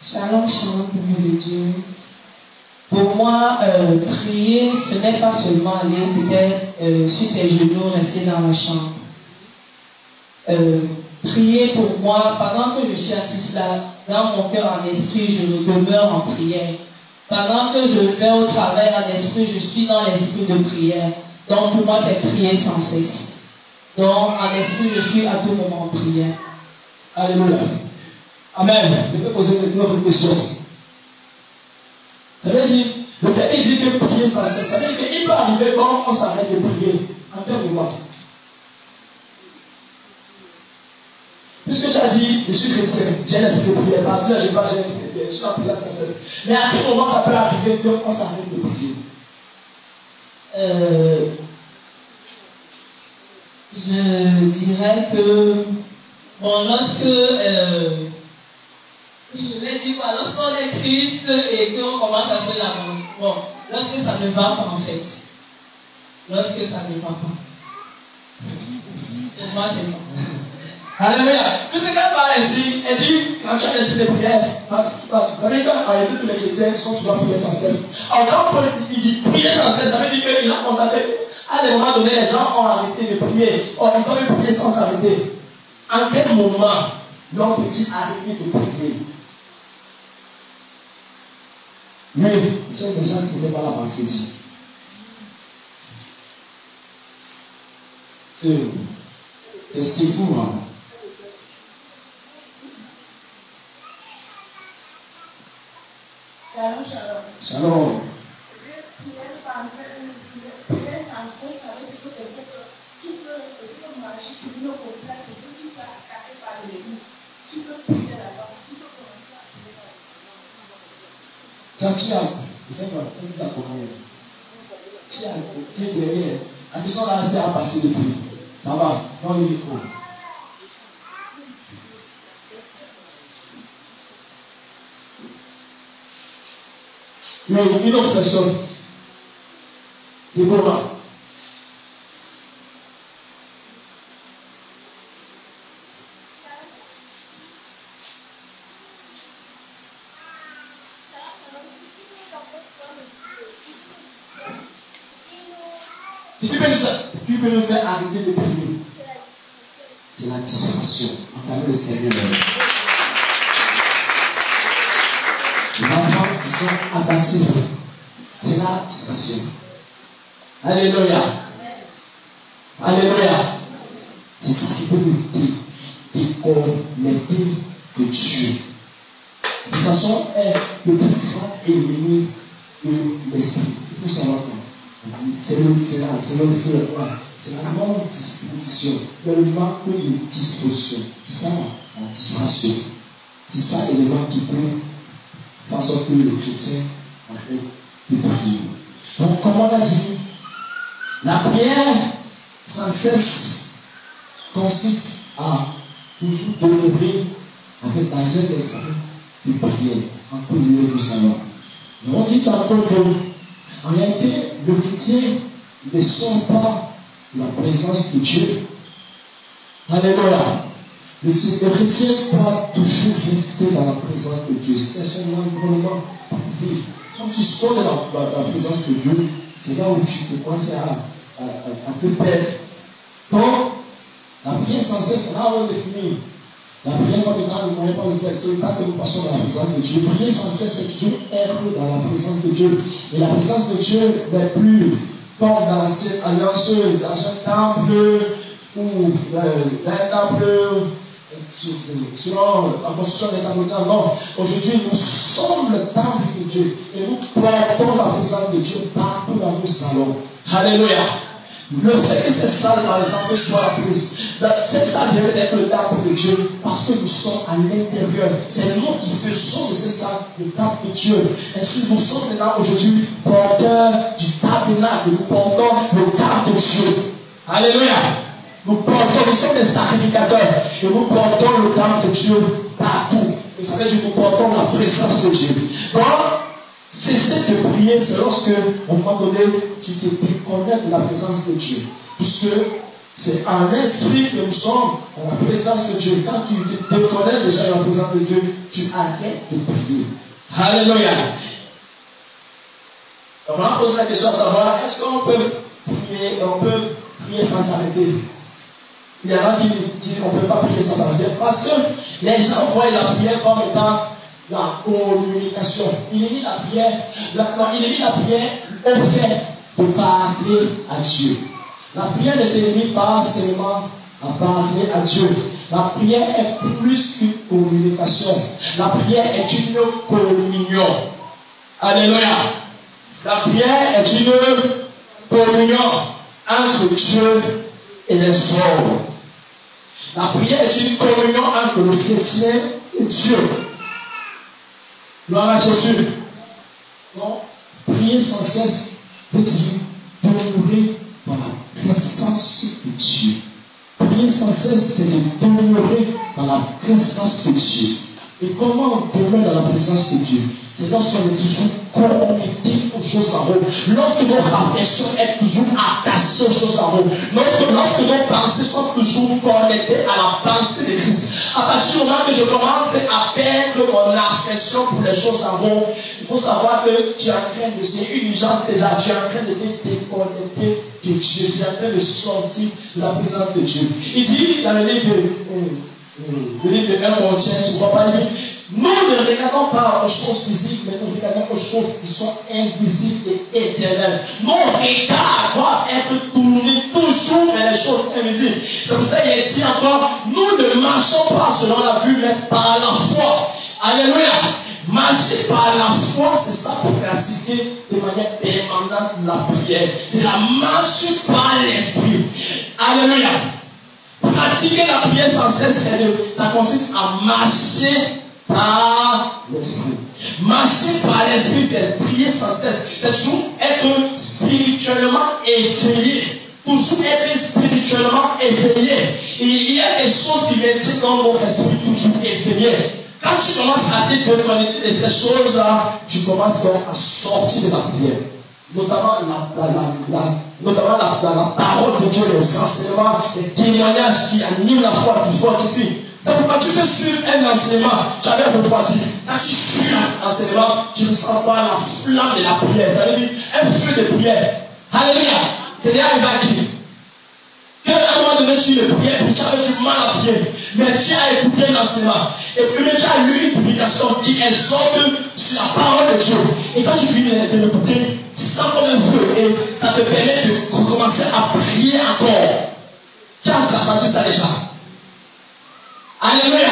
Shalom, shalom, béni de Dieu. Pour moi, euh, prier, ce n'est pas seulement aller peut-être euh, sur ses genoux, rester dans la chambre. Euh, prier pour moi, pendant que je suis assise là, dans mon cœur, en esprit, je demeure en prière. Pendant que je vais au travail, en esprit, je suis dans l'esprit de prière. Donc pour moi, c'est prier sans cesse. Donc en esprit, je suis à tout moment en prière. Alléluia. Amen. Je vais poser une autre question. Ça veut dire, le fait qu'il dit que prier sans cesse, ça veut dire qu'il peut arriver quand on s'arrête de prier. En quel moment? Puisque tu as dit, je suis chrétien, j'ai l'esprit de prière, maintenant je n'ai pas l'esprit de prière, je suis en prière sans cesse. Mais à quel moment ça peut arriver qu'on s'arrête de prier? Euh, je dirais que, bon, lorsque. Euh, Je vais dire quoi, lorsqu'on est triste et qu'on commence à se lamenter, bon, lorsque ça ne va pas en fait, lorsque ça ne va pas, pour moi c'est ça. Alléluia, puisque quand parle ici, elle dit, quand tu as laissé des prières, vous savez qu'en tous les chrétiens sont toujours priés sans cesse. Alors quand il dit prier sans cesse, ça veut dire qu'il a condamné, à des moments donnés, les gens ont arrêté de prier, on dit qu'on prier sans s'arrêter. En quel moment l'homme peut-il arrêter de prier? Mais j'ai des gens qui n'étaient pas là par crédit. C'est si fou, hein? Shalom, shalom. Shalom. Quand tu as, tu as été derrière, la question a été à passer depuis. Ça va, dans le micro. Mais une autre personne, Déborah. Qui peut nous faire arrêter de prier? C'est la distraction. Entendez le Seigneur. Les enfants qui sont abattus, c'est la distraction. Alléluia. Alléluia. C'est ça qui peut nous déconnecter de Dieu. La distraction est le plus grand ennemi de l'esprit. Il faut savoir ça. C'est le là, c'est le c'est la non-disposition, le manque de disposition, c'est ça la distraction, c'est ça l'élément qui peut faire en sorte que le chrétien arrête de prier. Donc, comme on a dit, la prière sans cesse consiste à toujours demeurer avec dans un esprit de prière, en peu mieux nous savons. Et on dit tantôt que en réalité, le chrétien ne sent pas la présence de Dieu. Alléluia. Le chrétien doit toujours rester dans la présence de Dieu. C'est son environnement pour vivre. Quand tu sors de la, la, la présence de Dieu, c'est là où tu commences à, à, à, à te perdre. Donc, la prière sans cesse, on a défini. La prière ordinaire ne mourrait pas de telle sorte, pas que nous passons dans la présence de Dieu. Prier sans cesse, c'est que Dieu entre dans la présence de Dieu. Et la présence de Dieu n'est plus comme dans cette alliance, dans un temple, ou dans un temple, selon la construction des temples. Non, aujourd'hui, nous sommes le temple de Dieu. Et nous portons la présence de Dieu partout dans nos salons. Alléluia. Le fait que ces salles, par exemple, soient la prise, ces salles devaient être le temple de Dieu, parce que nous sommes à l'intérieur. C'est nous qui faisons de ces salles le temple de Dieu. Ainsi, nous sommes maintenant aujourd'hui porteurs du tabernacle, nous portons le temple de Dieu. Alléluia. Nous portons, nous sommes des sacrificateurs, et nous portons le temple de Dieu partout. Vous savez, nous portons la présence de Dieu. Donc, cesser de prier, c'est lorsque, à un moment donné, tu te déconnectes de la présence de Dieu. Puisque c'est en esprit que nous sommes dans la présence de Dieu. Quand tu te déconnectes déjà de la présence de Dieu, tu arrêtes de prier. Alléluia. On a posé la question à savoir, est-ce qu'on peut prier, on peut prier sans s'arrêter? Il y en a qui disent qu'on ne peut pas prier sans s'arrêter. Parce que les gens voient la prière comme étant la communication. Il est mis la prière, la, non, il est mis la prière au fait de parler à Dieu. La prière ne se limite pas seulement à parler à Dieu. La prière est plus qu'une communication. La prière est une communion. Alléluia. La prière est une communion entre Dieu et les hommes. La prière est une communion entre le chrétien et Dieu. Gloire à Jésus. Non, prier sans cesse veut dire demeurer dans la présence de Dieu. Prier sans cesse, c'est de demeurer dans la présence de Dieu. Et comment on demeure dans la présence de Dieu? C'est lorsqu'on est toujours connecté aux choses à vous. Lorsque notre affection est toujours attachée aux choses à vous. Lorsque, lorsque nos pensées sont toujours connectées à la pensée de Christ. À partir du moment que je commence à perdre mon affection pour les choses à vous, il faut savoir que tu es en train de... C'est une urgence déjà. Tu es en train de te déconnecter de Dieu. Tu es en train de sortir de la présence de Dieu. Il dit dans le livre de premier Corinthiens, souvent pas dit... Nous ne regardons pas aux choses physiques, mais nous regardons aux choses qui sont invisibles et éternelles. Nos regards doivent être tournés toujours vers les choses invisibles. C'est pour ça qu'il est dit encore, nous ne marchons pas selon la vue, mais par la foi. Alléluia. Marcher par la foi, c'est ça pour pratiquer de manière permanente la prière. C'est la marche par l'esprit. Alléluia. Pratiquer la prière sans cesse, ça consiste à marcher par l'esprit. Marcher par l'esprit, c'est prier sans cesse. C'est toujours être spirituellement éveillé. Toujours être spirituellement éveillé. Et il y a des choses qui viennent dans notre esprit toujours éveillé. Quand tu commences à te déconnecter de ces choses-là, tu commences donc à sortir de la prière. Notamment la, la, la, la, notamment la, la, la parole de Dieu, les enseignements, les témoignages qui animent la foi, qui fortifient. C'est pourquoi tu peux suivre un enseignement, j'avais refroidi. Quand tu suis un enseignement, tu ne sens pas la flamme de la prière. Ça veut dire un feu de prière. Alléluia. C'est déjà une magie. Qu'à un moment donné, tu ne priais plus, tu avais du mal à prier. Mais tu as écouté l'enseignement. Et puis tu as lu une publication qui exhorte sur la parole de Dieu. Et quand tu finis de l'écouter, tu sens comme un feu. Et ça te permet de recommencer à prier encore. Quand ça sentit ça déjà? Alléluia.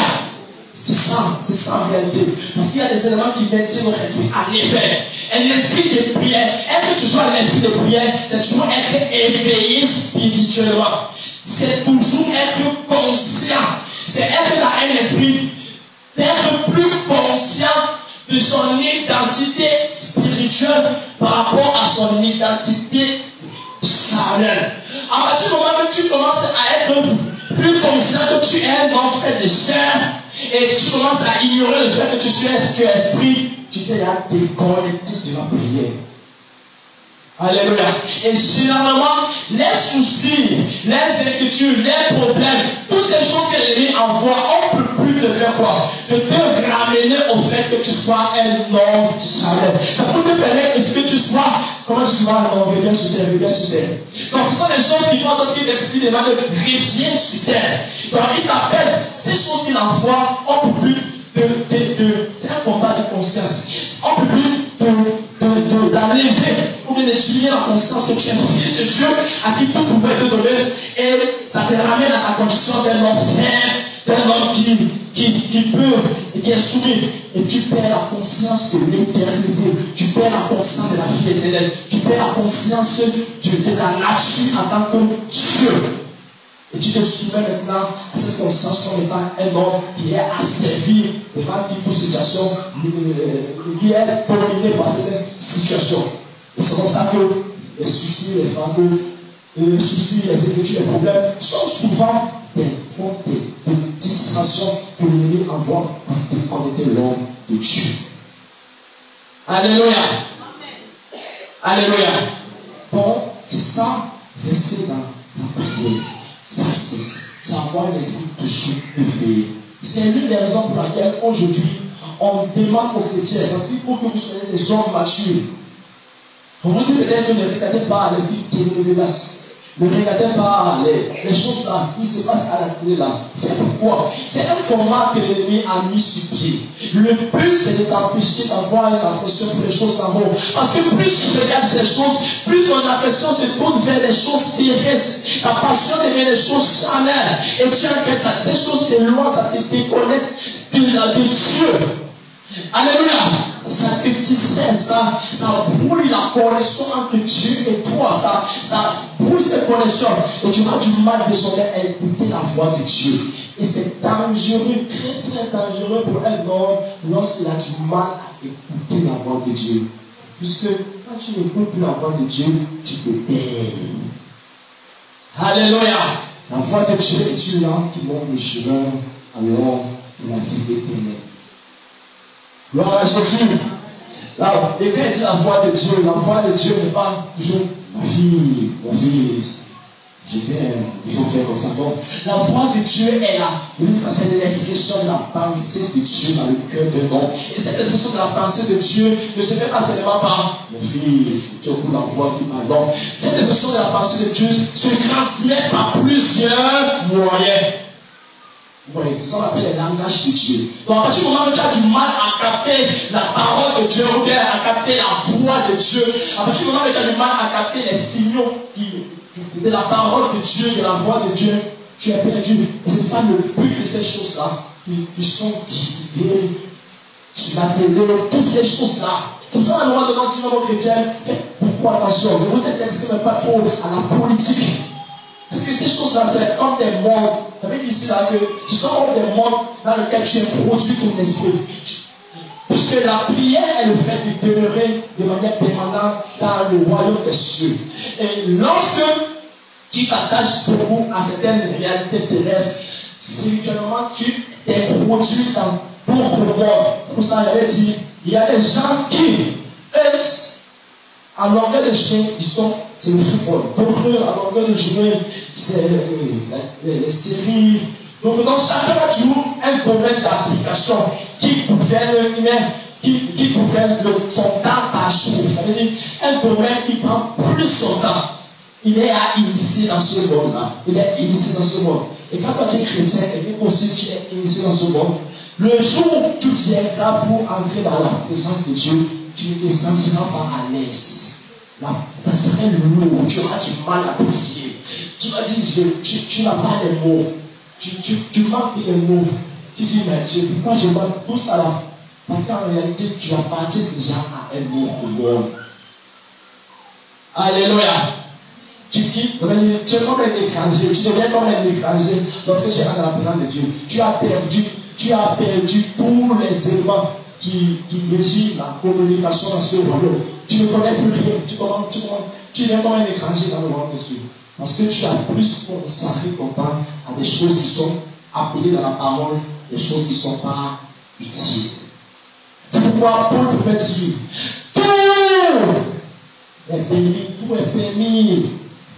C'est ça, c'est ça en réalité. Parce qu'il y a des éléments qui viennent sur notre esprit à l'effet. Un esprit de prière, être toujours à l'esprit de prière, c'est toujours être éveillé spirituellement. C'est toujours être conscient. C'est être dans un esprit, d'être plus conscient de son identité spirituelle par rapport à son identité charnelle. À partir du moment où tu commences à être plus conscient que tu es dans le fait de chair et tu commences à ignorer le fait que tu suis tu es esprit, tu t'es là déconnecté de la prière. Alléluia. Et généralement, les soucis, les inquiétudes, les problèmes, toutes ces choses que l'ennemi envoie, on ne peut plus but de faire quoi? De te ramener au fait que tu sois un homme chaleur. Ça peut te permettre de ce que tu sois. Comment tu sois? Non, reviens sur terre, reviens sur terre. Donc ce sont des choses qui doivent être des petits débats de reviens sur terre. Donc il t'appelle, ces choses qu'il envoie, on ne peut plus de, de, de faire un combat de conscience. On ne peut plus de, de, de la lever. D'étudier la conscience que tu es fils de Dieu à qui tout pouvait te donner, et ça te ramène à ta condition d'un homme ferme, d'un homme qui, qui, qui peut et qui est soumis, et tu perds la conscience de l'éternité, tu perds la conscience de la vie éternelle, tu perds la conscience de, de la nature en tant que Dieu, et tu te soumets maintenant à cette conscience qu'on n'est pas un homme qui est asservi devant toute situation, qui est dominé par cette situation. Et c'est comme ça que les soucis, les fardeaux, les soucis, les études, les problèmes sont souvent des fonds de distraction que l'ennemi envoie quand on était l'homme de Dieu. Alléluia. Amen. Alléluia. Bon, c'est ça, rester dans la prière. Ça, c'est avoir l'esprit toujours éveillé. C'est l'une des raisons pour laquelle aujourd'hui on demande aux chrétiens, parce qu'il faut que vous soyez des hommes matures. On nous dit peut-être que ne regardez pas les filles qui nous relâchent. Ne regardez pas les, les choses là qui se passent à la télé là. C'est pourquoi. C'est un combat que l'ennemi a mis sur pied. Le but c'est de t'empêcher d'avoir une affection pour les choses d'en haut. Parce que plus tu regardes ces choses, plus ton affection se tourne vers les choses terrestres. Ta passion devient les choses chaleurs. Et tu regardes ça. Ces choses t'éloignent, ça te déconnecte de, de Dieu. Alléluia. Ça te distrait, ça, ça brouille la connexion entre Dieu et toi, ça, ça brouille cette connexion. Et tu as du mal désormais à écouter la voix de Dieu. Et c'est dangereux, très très dangereux pour un homme lorsqu'il a du mal à écouter la voix de Dieu. Puisque quand tu n'écoutes plus la voix de Dieu, tu te perds. Alléluia! La voix de Dieu est une lampe qui montre le chemin alors de la vie éternelle. Gloire à Jésus. Là, et quand il dit la voix de Dieu, la voix de Dieu n'est pas toujours ma fille, mon fils, je t'aime, il faut faire comme ça. Bon, la voix de Dieu est là. C'est l'expression de la pensée de Dieu dans le cœur de l'homme. Et cette expression de la pensée de Dieu ne se fait pas seulement par mon fils, tu écoutes la voix qui parle. Cette expression de la pensée de Dieu se transmet par plusieurs moyens. Vous voyez, c'est ce qu'on appelle les langages de Dieu. Donc, à partir du moment où tu as du mal à capter la parole de Dieu, ou bien à capter la voix de Dieu, à partir du moment où tu as du mal à capter les signaux de la parole de Dieu, de la voix de Dieu, tu es perdu. Et c'est ça le but de ces choses-là, qui, qui sont divisées sur la télé, toutes ces choses-là. C'est pour ça qu'à un moment donné, on dit non aux chrétiens, faites beaucoup attention, ne vous intéressez même pas trop à la politique. Parce que ces choses-là, c'est comme des mondes. Ça veut dire ici là que ce sont comme des mondes dans lesquels tu es produit ton esprit. Puisque la prière est le fait de demeurer de manière permanente dans le royaume des cieux. Et lorsque tu t'attaches beaucoup à certaines réalités terrestres, spirituellement, tu es produit dans beaucoup de monde. C'est pour ça que j'avais dit, il y a des gens qui, eux, à longueur de chemin, ils sont. C'est le football. D'autres, à longueur de journée, c'est les, les, les séries. Donc, donc chacun a toujours un domaine d'application qui gouverne lui-même, qui, qui gouverne le, son temps par jour. Ça veut dire un domaine qui prend plus son temps. Il est à initier dans ce monde-là. Il est initié dans ce monde. Et quand tu es chrétien, et que aussi tu es initié dans ce monde, le jour où tu viendras pour entrer dans la présence de Dieu, tu ne te sentiras pas à l'aise. Là, ça serait le mot, tu auras du mal à prier. Tu vas dire, je, tu, tu n'as pas les mots. Tu, tu, tu manques les mots. Tu dis, mais Dieu, pourquoi je manque tout ça là? Parce qu'en réalité, tu appartiens déjà à un autre monde. Alléluia. Tu quittes, tu es comme un étranger, tu deviens comme un étranger lorsque tu es dans la présence de Dieu. Tu as perdu, tu as perdu tous les éléments qui, qui régissent la communication dans ce royaume. Tu ne connais plus rien, tu commandes, tu commandes, tu n'es pas un étranger dans le monde de Dieu. Parce que tu as plus consacré ton temps à des choses qui sont appelées dans la parole, des choses qui ne sont pas utiles. C'est pourquoi Paul pouvait dire, tout est béni, tout est béni,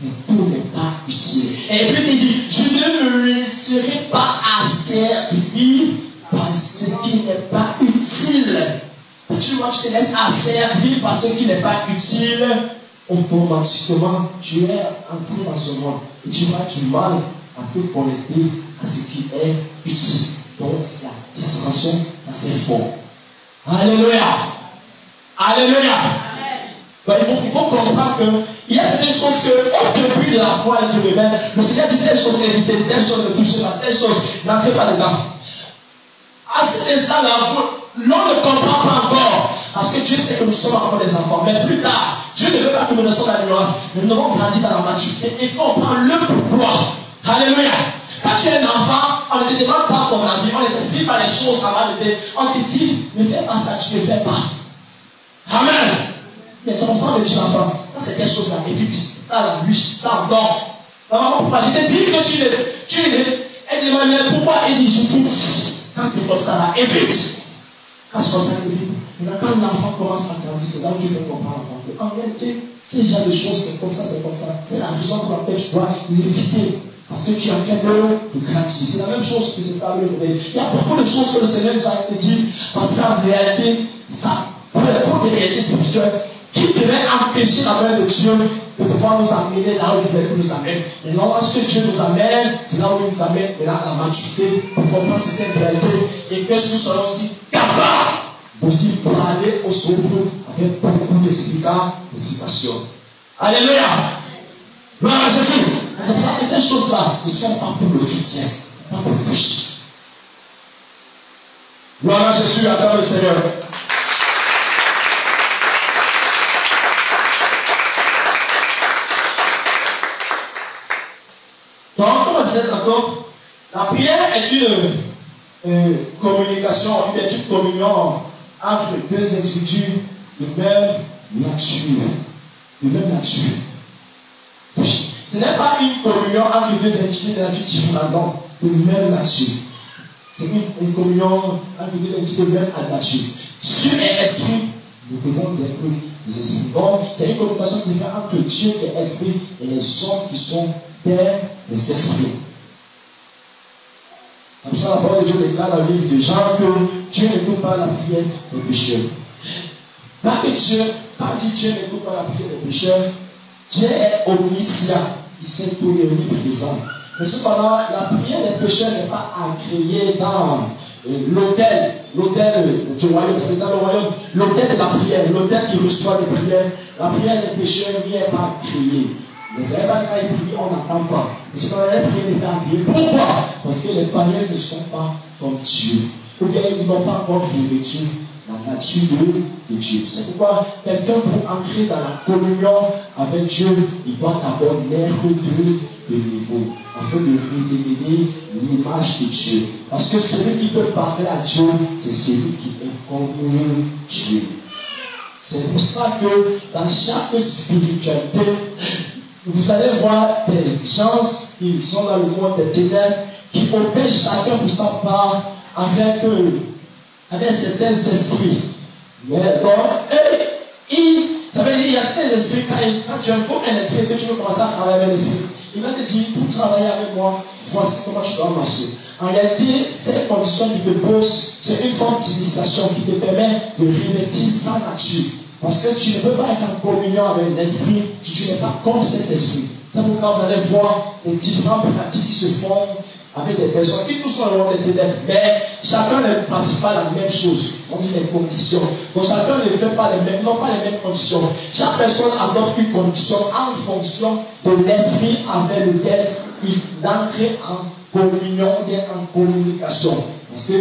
mais tout n'est pas utile. Et puis il dit, je ne me laisserai pas asservir parce qu'il n'est pas utile. Tu vois, je te laisse asservir par ce qui n'est pas utile. Automatiquement, tu es entré dans ce monde. Et tu vas du mal à te connecter à ce qui est utile. Donc, la distraction dans ses formes. Alléluia. Alléluia. Ben, il, faut, il faut comprendre qu'il y a certaines choses que, au début de la foi, et du réveil, le Seigneur dit telle chose, évitez telle chose, ne touchez pas telle chose, n'entrez pas dedans. À cet instant-là, l'on ne comprend pas encore, parce que Dieu sait que nous sommes encore des enfants. Mais plus tard, Dieu ne veut pas que nous restions dans l'ignorance, mais nous devons grandir dans la maturité et comprendre le pouvoir. Alléluia. Quand tu es un enfant, on ne te demande pas ton avis, on ne t'explique pas les choses avant de te. On te dit, ne fais pas ça, tu ne fais pas. Amen. Mais c'est comme ça que tu l'enfant. Quand c'est quelque chose là, évite. Ça la bûche, ça dort. La maman, pourquoi je te dis que tu ne. Tu ne. Elle demande, mais pourquoi elle dit, je quitte. Quand c'est comme ça là, évite. Quand c'est comme ça, évite. Maintenant, quand l'enfant commence à grandir, c'est là où Dieu fait comprendre l'enfant. En réalité, ces genres de choses, c'est comme ça, c'est comme ça. C'est la raison pour laquelle je dois l'éviter. Parce que tu as quelqu'un de gratuit. C'est la même chose que c'est pas le réveil. Il y a beaucoup de choses que le Seigneur nous a dit. Parce qu'en réalité, ça, pour les réalités spirituelles, qui devait empêcher la main de Dieu de pouvoir nous amener là où il voulait que nous amène. Et non, lorsque Dieu nous amène, c'est là où il nous amène, mais là, la maturité, pour comprendre cette réalité, et que nous serons aussi capables d'aussi parler au souffle avec beaucoup d'explications. Alléluia! Gloire à Jésus! C'est pour ça que ces choses-là ne sont pas pour le chrétien, pas pour le riche. Gloire à Jésus, attends le Seigneur. Donc, comme on disait tantôt, la prière est une euh, communication, une petite communion entre deux individus de même nature. De même nature. Oui. Ce n'est pas une communion entre deux individus de nature différente, non, de même nature. C'est une, une communion entre deux individus de même nature. Dieu est esprit, nous devons être des esprits. Donc, c'est une communication différente entre Dieu qui est esprit et les hommes qui sont des esprits. C'est pour ça que la parole de Dieu déclare dans le livre de Jean que Dieu n'écoute pas la prière des pécheurs. Parce que Dieu, quand Dieu n'écoute pas la prière des pécheurs, Dieu est omniscient, il sait tout, il est omniprésent. Mais cependant, la prière des pécheurs n'est pas agréée dans l'autel, l'autel du royaume, dans le royaume, l'autel de la prière, l'autel qui reçoit les prières. La prière des pécheurs n'y est pas agréée. Mais c'est pas quand il prie, on n'attend pas. Mais c'est quand les prières n'est pas agréée. Pourquoi? Parce que les païens ne sont pas comme Dieu. Ou bien ils n'ont pas encore revêtu la nature de Dieu. C'est pourquoi quelqu'un pour entrer dans la communion avec Dieu, il doit d'abord naître de, de nouveau, afin de redéfinir l'image de Dieu. Parce que celui qui peut parler à Dieu, c'est celui qui est comme Dieu. C'est pour ça que dans chaque spiritualité, vous allez voir des gens qui sont dans le monde des ténèbres, qui opèrent chacun pour sa part avec, euh, avec certains esprits. Mais donc, eux, ils, ça veut dire qu'il y a certains esprits, quand, quand tu as un esprit, que tu veux commencer à travailler avec l'esprit, il va te dire, pour travailler avec moi, voici comment tu dois marcher. En réalité, cette condition qui te pose, c'est une forme d'illustration qui te permet de revêtir sa nature. Parce que tu ne peux pas être en communion avec l'esprit si tu n'es pas comme cet esprit. C'est pourquoi vous allez voir les différentes pratiques qui se font avec des personnes qui nous sont le monde des ténèbres. Mais chacun ne pratique pas la même chose. On dit les conditions. Donc chacun ne fait pas les mêmes, non pas les mêmes conditions. Chaque personne adopte une condition en fonction de l'esprit avec lequel il entre en communion et en communication. Parce que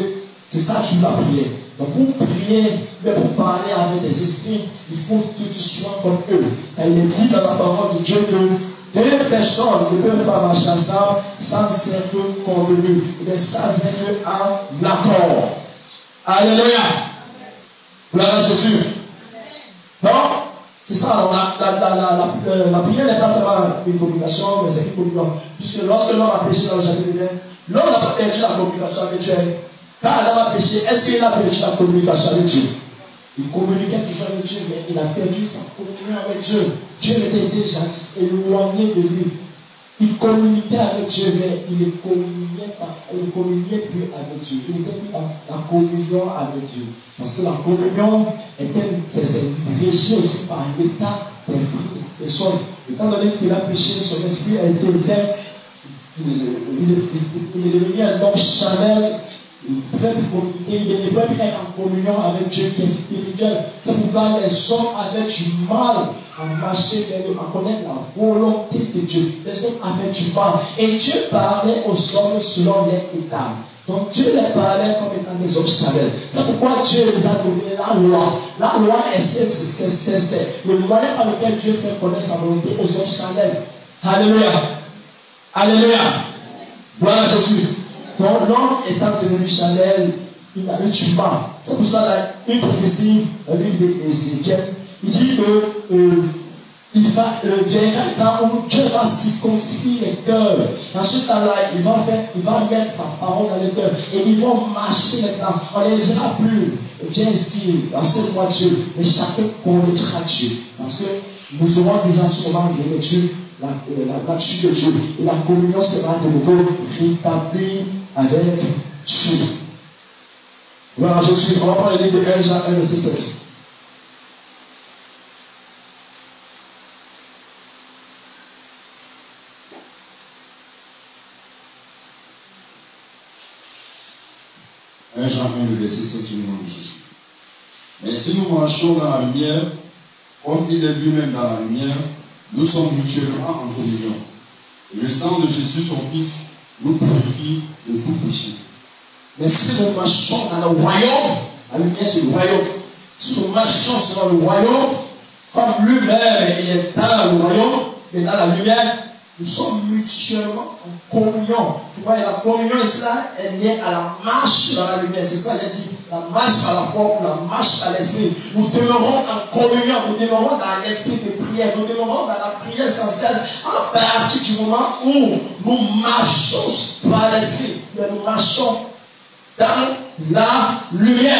c'est ça que tu dois prier. Donc pour prier, mais pour parler avec les esprits, il faut que tu sois comme eux. Elle est dit dans la parole de Dieu que deux personnes ne peuvent pas marcher ensemble sans être convenues, mais sans être en accord. Alléluia. Gloire à Jésus. Donc, c'est ça, la, la, la, la, la, la prière n'est pas seulement une communication, mais c'est une communion. Puisque lorsque l'homme a péché dans le jardin d'Éden, l'homme n'a pas perdu la communication avec Dieu. Quand Adam a péché, est-ce qu'il a perdu la communication avec Dieu? Il communiquait toujours avec Dieu, mais il a perdu sa communion avec Dieu. Dieu était déjà éloigné de lui. Il communiquait avec Dieu, mais il ne communiait pas, il ne communiait plus avec Dieu. Il n'était plus en communion avec Dieu. Parce que la communion était, c'est régie aussi par l'état d'esprit et son. Étant donné qu'il a péché, son esprit a été éteint. Il est devenu un homme charnel. Il ne pouvait plus être en communion avec Dieu qui est spirituel. C'est pourquoi les hommes avaient du mal à marcher vers Dieu, à connaître la volonté de Dieu. Les hommes avaient du mal. Et Dieu parlait aux hommes selon leur état. Donc Dieu les parlait comme étant des hommes charnels. C'est pourquoi Dieu les a donné la loi. La loi est le moyen par lequel Dieu fait connaître sa volonté aux hommes charnels. Alléluia. Alléluia. Voilà Jésus. Donc l'homme étant devenu charnel, il avait du mal. C'est pour ça qu'il y a une prophétie dans le livre d'Ézéchiel. Il dit que euh, il va euh, viendra le temps où Dieu va circoncire les cœurs. Dans ce temps-là, il va faire, il va mettre sa parole dans les cœurs. Et ils vont marcher maintenant. On ne les dira plus. Viens ici, enseigne-moi Dieu. Mais chacun connaîtra Dieu. Parce que nous aurons déjà souvent guéri Dieu, la, euh, la nature de Dieu. Et la communion sera de nouveau rétablie avec Dieu. Voilà, je suis. On va prendre le livre de Jean un verset sept. Jean un, le verset sept du nom de Jésus. Mais si nous marchons dans la lumière, comme il est lui-même dans la lumière, nous sommes mutuellement en communion. Et le sang de Jésus, son Fils, nous purifie de tout péché. Mais si nous marchons dans le royaume, la lumière c'est le royaume. Si nous marchons selon le royaume, comme lui-même il est dans le royaume, mais dans la lumière, nous sommes mutuellement en communion. Tu vois, la communion ici, elle est liée à la marche dans la lumière. C'est ça qu'il dit, la marche par la foi ou la marche par l'esprit. Nous demeurons en communion, nous demeurons dans l'esprit de prière, nous demeurons dans la prière sans cesse. À partir du moment où nous marchons par l'esprit, nous marchons dans la lumière.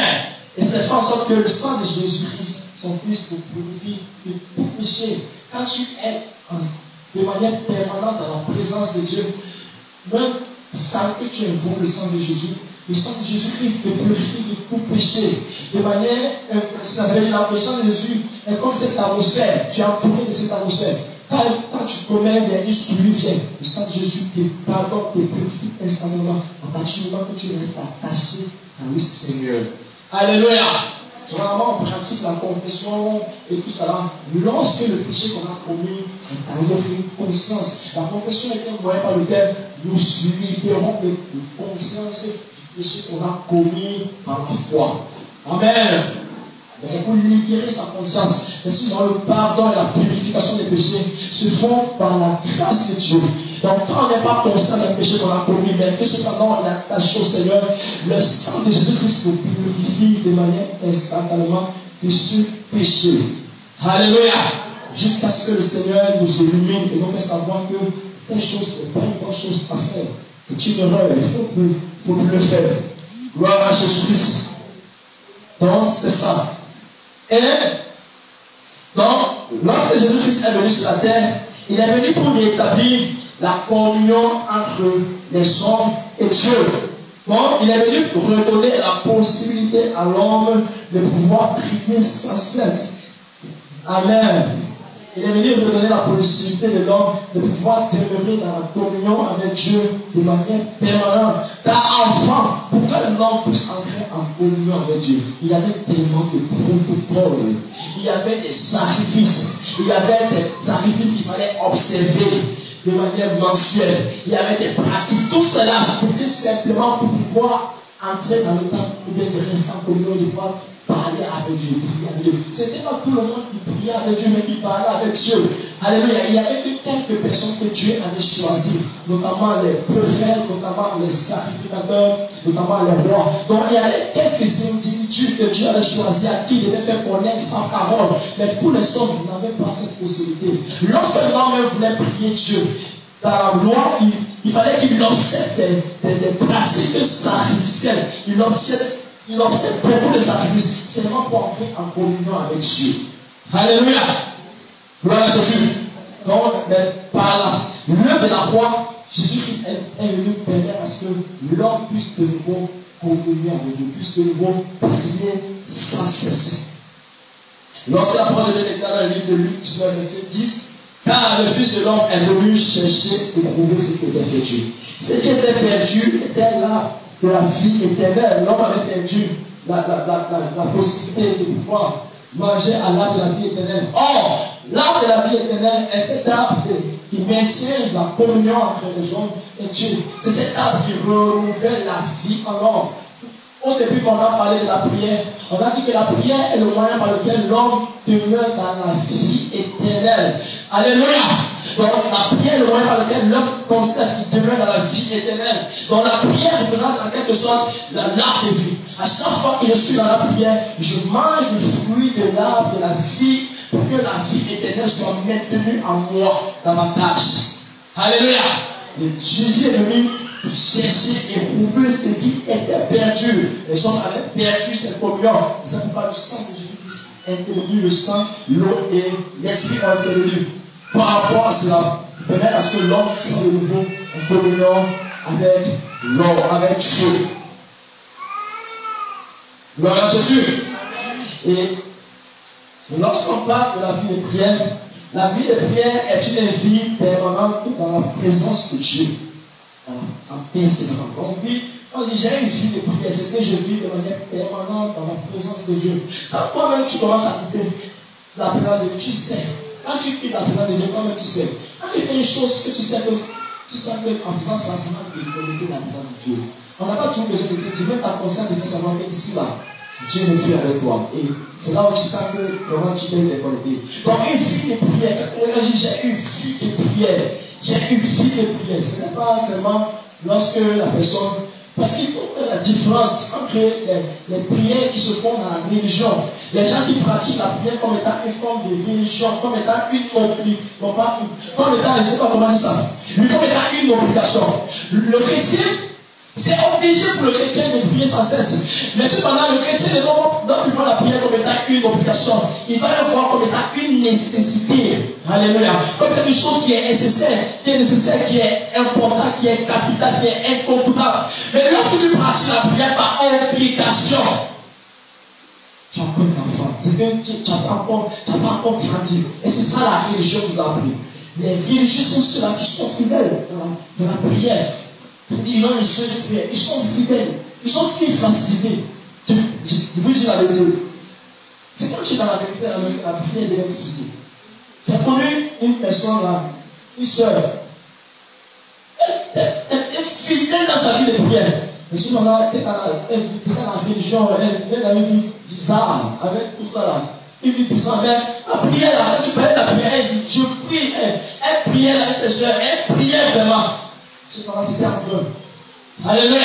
Et c'est en sorte que le sang de Jésus-Christ, son Fils, nous purifie de tout péché. Quand tu es en de manière permanente dans la présence de Dieu, même sans que tu invoques le sang de Jésus, le sang de Jésus-Christ te purifie de tout péché. De manière, euh, ça veut dire, le sang de Jésus est comme cette atmosphère, tu es entouré de cette atmosphère. Quand, quand tu connais les issues, le sang de Jésus te pardonne, te purifie instantanément, à partir du moment que tu restes attaché à le Seigneur. Alléluia! Généralement, on pratique la confession et tout ça là. Lorsque le péché qu'on a commis est arrivé à une conscience, la confession est un moyen par lequel nous libérons de conscience du péché qu'on a commis par la foi. Amen. Donc, pour libérer sa conscience, mais sinon le pardon et la purification des péchés se font par la grâce de Dieu. Donc, quand on n'est pas conscient des péchés qu'on a commis, mais que cependant on est attaché au Seigneur, le sang de Jésus-Christ nous purifie de manière instantanément de ce péché. Alléluia! Jusqu'à ce que le Seigneur nous illumine et nous fasse savoir que telle chose n'est pas une bonne chose à faire. C'est une erreur, il faut plus, faut plus le faire. Gloire à Jésus-Christ. Donc, c'est ça. Et, donc, lorsque Jésus-Christ est venu sur la terre, il est venu pour rétablir la communion entre les hommes et Dieu. Donc, il est venu redonner la possibilité à l'homme de pouvoir prier sans cesse. Amen. Il est venu redonner la possibilité de l'homme de pouvoir demeurer dans la communion avec Dieu de manière permanente. Car avant, pour que l'homme puisse entrer en communion avec Dieu, il y avait tellement de protocoles, il y avait des sacrifices, il y avait des sacrifices qu'il fallait observer de manière mensuelle, il y avait des pratiques, tout cela c'était simplement pour pouvoir entrer dans le temps ou bien de rester en communion, de pouvoir parler avec Dieu, prier avec Dieu. C'était pas tout le monde qui priait avec Dieu, mais qui parlait avec Dieu. Alléluia, il y avait quelques personnes que Dieu avait choisies, notamment les prophètes, notamment les sacrificateurs, notamment les rois. Donc il y avait quelques individus que Dieu avait choisis à qui il devait faire connaître sa parole. Mais tous les autres n'avaient pas cette possibilité. Lorsque l'homme voulait prier Dieu, dans la loi, il, il fallait qu'il observe des, des, des pratiques sacrificielles. Il observe Il observe beaucoup de sacrifices seulement pour entrer en communion avec Dieu. Alléluia! Gloire à Jésus! Donc, par l'œuvre de la foi, Jésus-Christ est venu permettre à ce que l'homme puisse de nouveau communier avec Dieu, puisse de nouveau prier sans cesse. Lorsque la parole de Dieu déclare dans le livre de Luc dix-neuf, verset dix, car le Fils de l'homme est venu chercher et trouver ce qui était perdu. Ce qui était perdu était là de la vie éternelle. L'homme avait perdu la, la, la, la, la possibilité de pouvoir manger à l'arbre de la vie éternelle. Or, l'arbre de la vie éternelle est cet arbre qui maintient la communion entre les gens et Dieu. C'est cet arbre qui renouvelle la vie en l'homme. Au début, quand on a parlé de la prière, on a dit que la prière est le moyen par lequel l'homme demeure dans la vie éternelle. Alléluia! Donc, la prière est le moyen par lequel l'homme conserve qu'il demeure dans la vie éternelle. Donc, la prière représente en quelque sorte l'arbre de vie. À chaque fois que je suis dans la prière, je mange le fruit de l'arbre de la vie pour que la vie éternelle soit maintenue en moi, dans ma tâche. Alléluia! Et Jésus est venu chercher et trouver ce qui était perdu. Les hommes avaient perdu cette communion. Ça ne fait pas le sang de Jésus-Christ. Intervenu le sang, l'eau et l'esprit ont intervenu. Par rapport à cela, permet à ce que l'homme soit de nouveau en communion avec l'homme, avec Dieu. Gloire à Jésus. Et lorsqu'on parle de la vie de prière, la vie de prière est une vie permanente dans la présence de Dieu. En persévérant. On vit, on dit, j'ai une vie de prière, c'est que je vis de manière permanente dans la présence de Dieu. Quand toi-même tu commences à quitter la présence de Dieu, tu sais. Quand tu quittes la présence de Dieu, toi-même tu sais. Quand tu fais une chose que tu sais que tu sais que en faisant ça, ça va déconnecter la présence de Dieu. On n'a pas toujours besoin de te dire, même ta conscience de faire savoir que ici là, Dieu ne prie avec toi. Et c'est là où tu sens que vraiment tu t'es déconnecté. Donc une vie de prière, quand tu dis, j'ai une vie de prière. J'ai une vie de prière. Ce n'est pas seulement lorsque la personne. Parce qu'il faut faire la différence entre les, les prières qui se font dans la religion. Les gens qui pratiquent la prière comme étant une forme de religion, comme étant une obligation. Comme étant, je ne sais pas comment dire ça. Comme étant une obligation. Le chrétien, c'est obligé pour le chrétien de prier sans cesse. Mais cependant, le chrétien ne doit plus voir la prière comme étant une obligation. Il va le voir comme étant une nécessité. Alléluia. Comme quelque chose qui est nécessaire, qui est nécessaire, qui est important, qui est capital, qui est incontournable. Mais lorsque tu pratiques la prière par obligation, tu as encore une enfance. C'est que tu n'as pas encore grandi. Et c'est ça la religion nous a appris. Les religieux sont ceux-là qui sont fidèles de la, de la prière. Il dit, ils ont les soeurs de prière, ils sont fidèles, ils sont si facilités. Je vous dis la vérité. C'est quand tu es dans la vérité, la, la prière devient difficile. J'ai connu une personne là, une soeur. Elle, elle, elle, elle est fidèle dans sa vie de prière. Mais ce moment-là, elle était dans la religion, elle vivait dans une vie bizarre avec tout ça là. Une vie puissante, mais la prière là, tu parlais de la prière, elle dit, je prie, elle, elle priait avec ses soeurs, elle priait vraiment. C'est pas c'était un feu. Alléluia.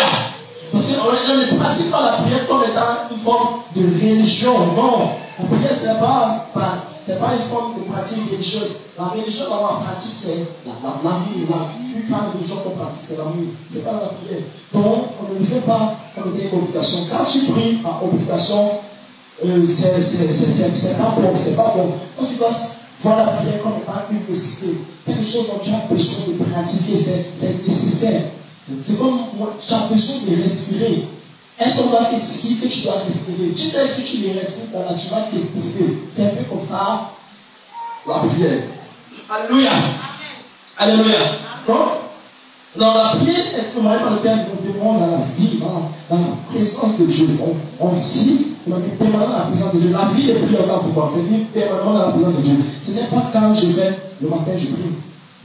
Parce qu'on ne pratique pas la prière comme étant une forme de religion. Non. La prière, ce n'est pas, pas une forme de pratique religieuse. La religion, la pratique, c'est la, la, la nuit. La plus grande religion qu'on pratique, c'est la nuit. C'est pas la prière. Donc, on ne le fait pas comme une obligation. Quand tu pries par obligation, euh, c'est pas bon. C'est pas bon. Quand tu dois voir la prière comme étant une nécessité, quelque chose dont tu as besoin de pratiquer, c'est nécessaire. C'est comme tu as besoin de respirer. Est-ce qu'on doit être ici que tu dois respirer? Tu sais que tu les respires, voilà, tu vas t'étouffer. C'est un peu comme ça la prière. Alléluia. Alléluia. Donc, dans la prière est le moyen par lequel nous demeurons dans la vie, dans la présence de Dieu. On, on vit permanent dans la présence de Dieu. La vie est prise en temps pour moi. C'est vivre permanent dans la présence de Dieu. Ce n'est pas quand je vais, le matin je prie,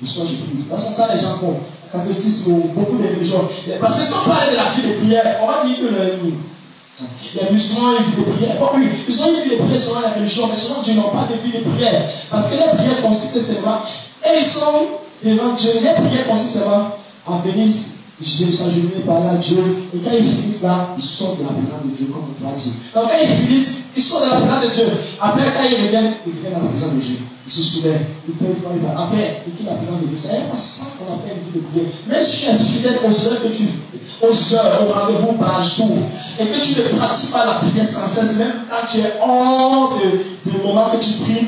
le soir je prie. Parce que ça les gens font. Catholicisme, beaucoup de religions. Parce que si on parle de la vie de prière, on va dire que le, les musulmans ont une vie de prière. Bon oui, ils ont une vie de prière selon la religion, mais selon Dieu n'ont pas de vie de prière. Parce que les prières consistent seulement, et ils sont devant Dieu, les prières consistent seulement en venir s'agenouiller parler à Dieu. Et quand ils finissent là, ils sortent de la présence de Dieu, comme on va dire. Donc quand ils finissent, ils sortent de la présence de Dieu. Après, quand ils reviennent, ils reviennent dans la présence de Dieu. Ils se soulèvent, ils peuvent faire une barre. Après, ils quittent la présence de Dieu. C'est pas ça qu'on appelle une vie de prière. Même si tu es fidèle aux heures que tu fais, aux heures, au rendez-vous par jour, et que tu ne pratiques pas la prière sans cesse, même quand tu es hors de, de moment que tu pries.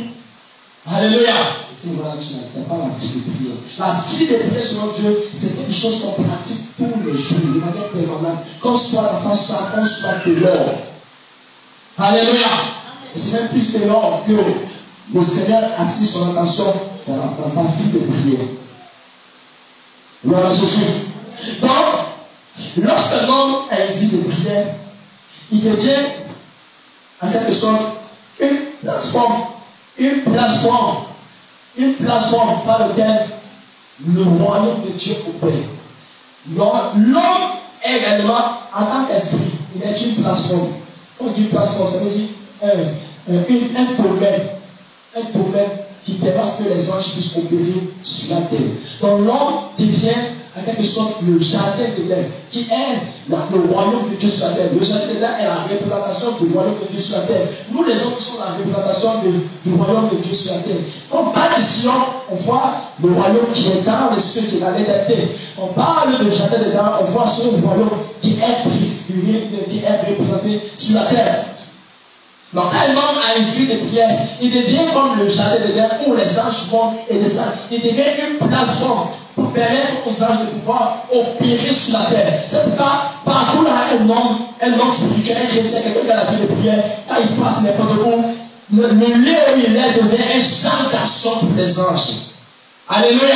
Alléluia! c'est pas la vie de prière. La vie de prière selon Dieu, c'est quelque chose qu'on pratique tous les jours, de manière permanente. Qu'on soit dans sa chambre, qu'on soit dehors. Alléluia. Et c'est même plus dehors que le Seigneur attire son attention dans la vie de prière. Voilà Jésus. Donc, lorsqu'un homme a une vie de prière, il devient en quelque sorte une plateforme, une plateforme, une plateforme par laquelle le royaume de Dieu opère. L'homme est également en tant qu'esprit, il est une plateforme. On dit une plateforme, ça veut dire un, un, un, un domaine, un domaine qui permet que les anges puissent opérer sur la terre. Donc l'homme devient en quelque sorte le jardin de l'Éden, qui est la, le royaume de Dieu sur la terre. Le jardin de l'Éden est la représentation du royaume de Dieu sur la terre. Nous les hommes sommes la représentation de, du royaume de Dieu sur la terre. On parle ici, on voit le royaume qui est dans les cieux, qui est dans l'éternité. On parle du jardin de l'Éden, on voit ce royaume qui est préfiguré, qui est représenté sur la terre. Donc, quand un homme a une vie de prière, il devient comme le jardin de l'Éden où les anges vont et descendent. Il devient une plateforme pour permettre aux anges de pouvoir opérer sur la terre. C'est pourquoi partout là, un homme, un homme spirituel, un chrétien, quelqu'un qui a la vie de prière, quand il passe n'importe où, le, le lieu où il est devient un champ d'action pour les anges. Alléluia.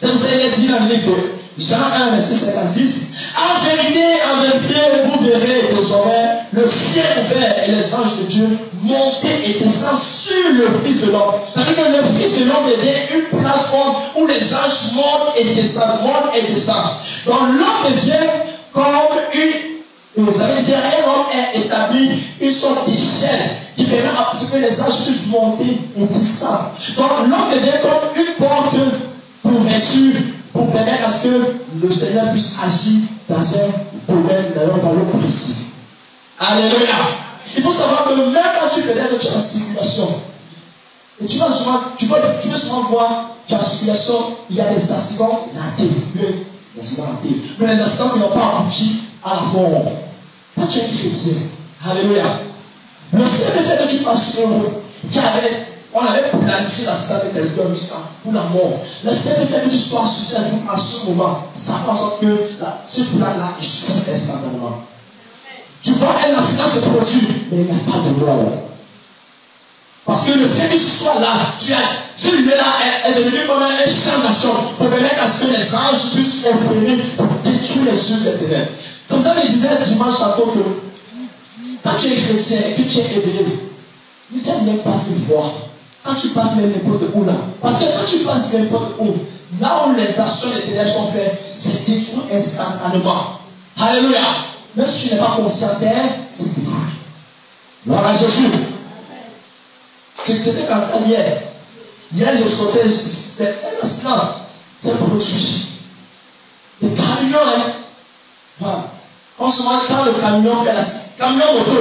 C'est pour ça qu'il est dit dans le livre Jean un, verset cinquante-six. En vérité, en vérité, vous verrez désormais le ciel ouvert et les anges de Dieu monter et descendre sur le Fils de l'homme. C'est-à-dire que le Fils de l'homme devient une plateforme où les anges montent et descendent, montent et descendent. Donc l'homme devient comme une. Vous savez, derrière l'homme est établi une sorte d'échelle qui permet à ce que les anges puissent monter et descendre. Donc l'homme devient comme une porte d'ouverture pour permettre à ce que le Seigneur puisse agir dans un domaine, d'ailleurs dans le précis. Alléluia. Il faut savoir que même quand tu peut-être tu as la circulation, et tu vas souvent, tu peux, tu peux souvent voir, tu as la circulation, il y a des accidents ratés, des accidents ratés, mais les accidents qui n'ont pas abouti à la mort. Quand tu es chrétien, alléluia. Le seul fait que tu passes sur eux, qui avait on avait planifié la stade de quelqu'un jusqu'à pour la mort. Le seul fait que tu sois associé à nous à ce moment, ça fait en sorte que la, ce plan-là échoue instantanément. Tu vois, un accident se produit, mais il n'y a pas de mort. Parce que le fait que tu sois là, tu as, ce lieu-là est, est devenu comme un champ d'action pour permettre à ce que les anges puissent opérer pour détruire les yeux des ténèbres. C'est pour ça que je disais dimanche tantôt que quand tu es chrétien et que tu es éveillé, ne t'aimes même pas te voir. Quand tu passes n'importe où là, parce que quand tu passes n'importe où, là où les actions des ténèbres sont faites, c'est détruit instantanément. Alléluia. Même si tu n'es pas conscient, c'est détruit. Voilà Jésus. C'était quand même hier. Hier, je sautais, mais un instant, c'est pour le sujet. Le camion, hein. Voilà. Quand souvent, quand le camion fait la. Camion moto.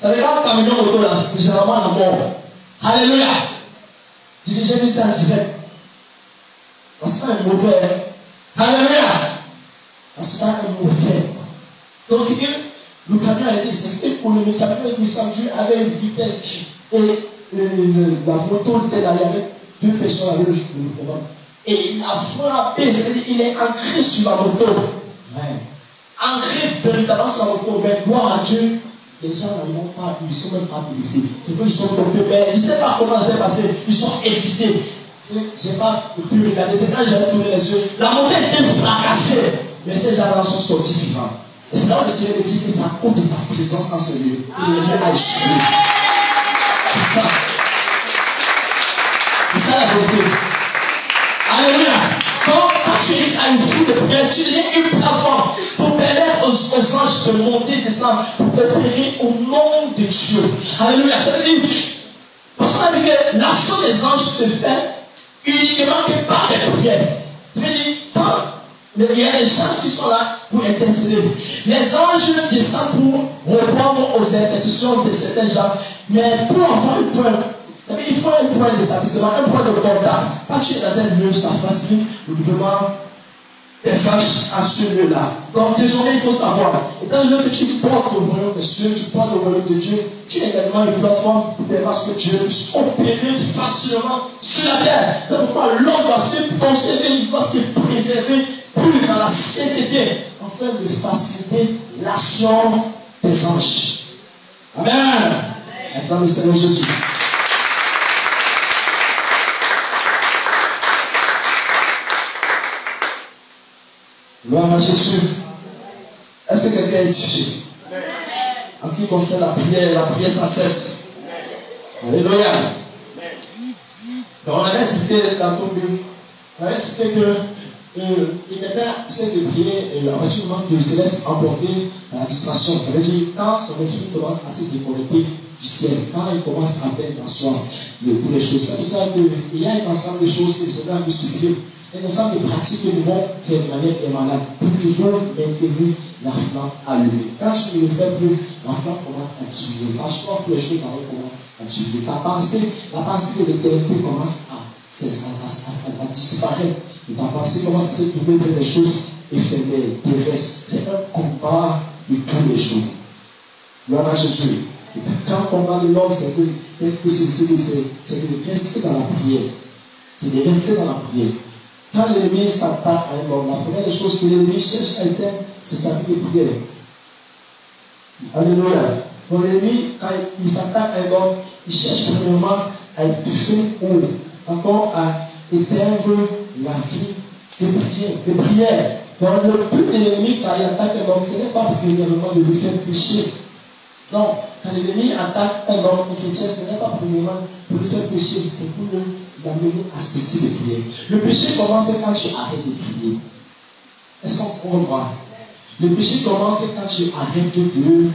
Ça veut dire que le camion moto là, c'est généralement la mort. Alléluia. J'ai vu ça en direct. Parce que c'est mauvais. Alléluia. Parce que c'est mauvais. Donc c'est que le camion a été c'était pour le camion est descendu avec une vitesse. Et, et, et la moto était derrière avec deux personnes avec le devant. Et il a frappé, c'est-à-dire qu'il est ancré sur la moto. Ouais. Ancré véritablement sur la moto. Mais gloire à Dieu. Les gens n'ont pas, ils ne sont même pas blessés. C'est qu'ils sont tombés, mais ils ne savent pas comment c'est passé. Ils sont évités. Je n'ai pas pu regarder. C'est quand j'avais tourné les yeux. La montée était fracassée. Mais ces gens-là sont sortis vivants. Et c'est là où le Seigneur me dit que ça compte de ta présence dans ce lieu. Et le lieu a échoué. C'est ça. C'est ça la beauté. Alléluia. Donc, quand tu as une foule de prière, tu es une plateforme pour permettre aux anges de monter et descendre, pour opérer au nom de Dieu. Alléluia. Ça veut dire, parce qu'on a dit que l'action des anges se fait uniquement que par les prières. Je veux dire, quand il y a des gens qui sont là pour intercéder, les anges descendent pour répondre aux intercessions de certains gens, mais pour avoir un point. Il faut un point d'établissement, un point de contact. Quand tu es dans un lieu, ça facilite le mouvement des anges à celui-là. Donc désormais, il faut savoir, étant donné que tu portes le royaume des cieux, tu portes le royaume de Dieu, tu es également une plateforme pour permettre que Dieu puisse opérer facilement sur la terre. C'est pourquoi l'homme doit se conserver, il doit se préserver plus dans la sainteté, afin de faciliter l'action des anges. Amen. Maintenant, le Seigneur Jésus. Gloire à Jésus. Est-ce que quelqu'un est touché? En ce qui concerne la prière, la prière sans cesse. Alléluia. Donc on avait cité dans ton but, on avait cité que quelqu'un essaie de prier à partir du moment qu'il se laisse emporter par la distraction. Ça veut dire quand son esprit commence à se déconnecter du ciel, quand il commence à perdre la soif pour les choses. C'est pour ça qu'il y a un ensemble de choses que le Seigneur nous supplie. Un ensemble de pratiques que nous devons faire de manière permanente pour toujours maintenir la flamme allumée. Quand tu ne le fais plus, la flamme commence à diminuer. La soif pour les choses commence à diminuer. La pensée, la pensée de l'éternité commence à, à, à, à, à disparaître. Et ta pensée commence à se tourner vers des choses éphémères, terrestres. C'est un combat de tous les jours. Gloire à Jésus. Et puis quand on parle de l'homme, c'est que de rester dans la prière. C'est de rester dans la prière. Quand l'ennemi s'attaque à un homme, la première des choses que l'ennemi cherche à éteindre, c'est sa vie de prière. Alléluia. Donc l'ennemi, quand il s'attaque à un homme, il cherche premièrement à étouffer ou encore à éteindre la vie de prière. De prière. Donc le but de l'ennemi, quand il attaque un homme, ce n'est pas premièrement de lui faire pécher. Non. Quand l'ennemi attaque un homme, un chrétien, ce n'est pas premièrement pour lui faire pécher, c'est pour le d'amener à cesser de prier. Le péché commence quand tu arrêtes de prier. Est-ce qu'on comprend? Le péché commence quand tu arrêtes de, de,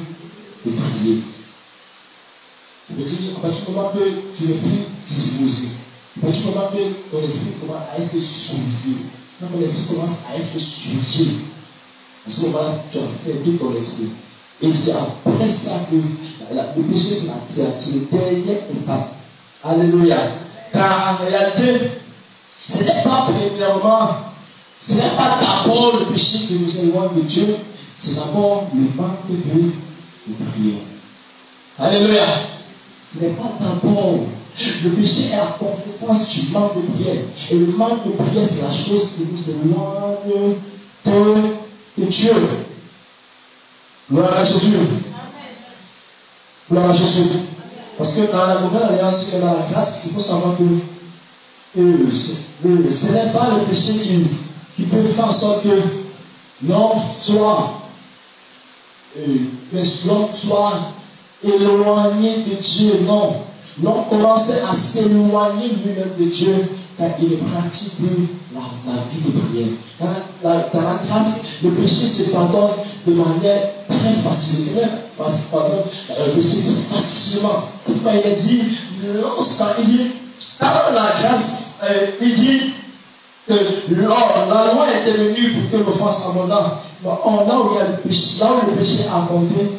de prier. Je veux dire, à partir du moment que tu n'es plus disposé, à partir du moment que ton esprit commence à être souillé, quand ton esprit commence à être souillé, à ce moment-là, tu as faibli ton esprit. Et c'est après ça que la, la, le péché, c'est la, la dernière étape. Alléluia. Car en réalité, ce n'est pas premièrement, ce n'est pas d'abord le péché que nous éloigne de Dieu, c'est d'abord le manque de, de prière. Alléluia. Ce n'est pas d'abord. Le péché est la conséquence du manque de prière. Et le manque de prière, c'est la chose qui nous éloigne de, de Dieu. Gloire à Jésus. Gloire à Jésus. Parce que dans la nouvelle alliance, dans la grâce, il faut savoir que euh, euh, ce n'est pas le péché qui, qui peut faire en sorte que l'homme soit, euh, soit éloigné de Dieu. Non. L'homme commence à s'éloigner lui-même de Dieu quand il ne pratique plus la, la vie de prière. Dans la, dans la grâce, le péché se pardonne de manière très facile. Pardon, le péché dit facilement. C'est pourquoi il dit, lorsqu'il il dit, dans la grâce, euh, il dit que l'or, la loi est venue pour que l'offense abondante. On là où il y a le péché, là où le péché a abondé,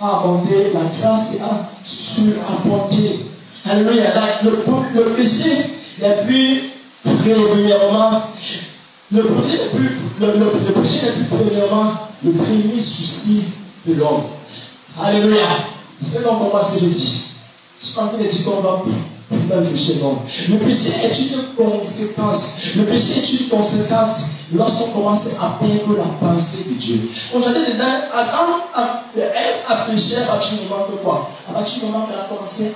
a abondé, la grâce a surabondé. Alléluia. Le, le, le péché n'est plus premièrement, le, le, le, le péché n'est plus premièrement le premier souci de l'homme. Alléluia. Est-ce que l'on comprend ce que je dis? Je pense que les dictons vont pouvoir le péché, non. Le péché est une conséquence. Le péché est une conséquence lorsqu'on commence à perdre la pensée de Dieu. Aujourd'hui, les gens a péché à partir du moment que quoi? À partir du moment qu'elle a commencé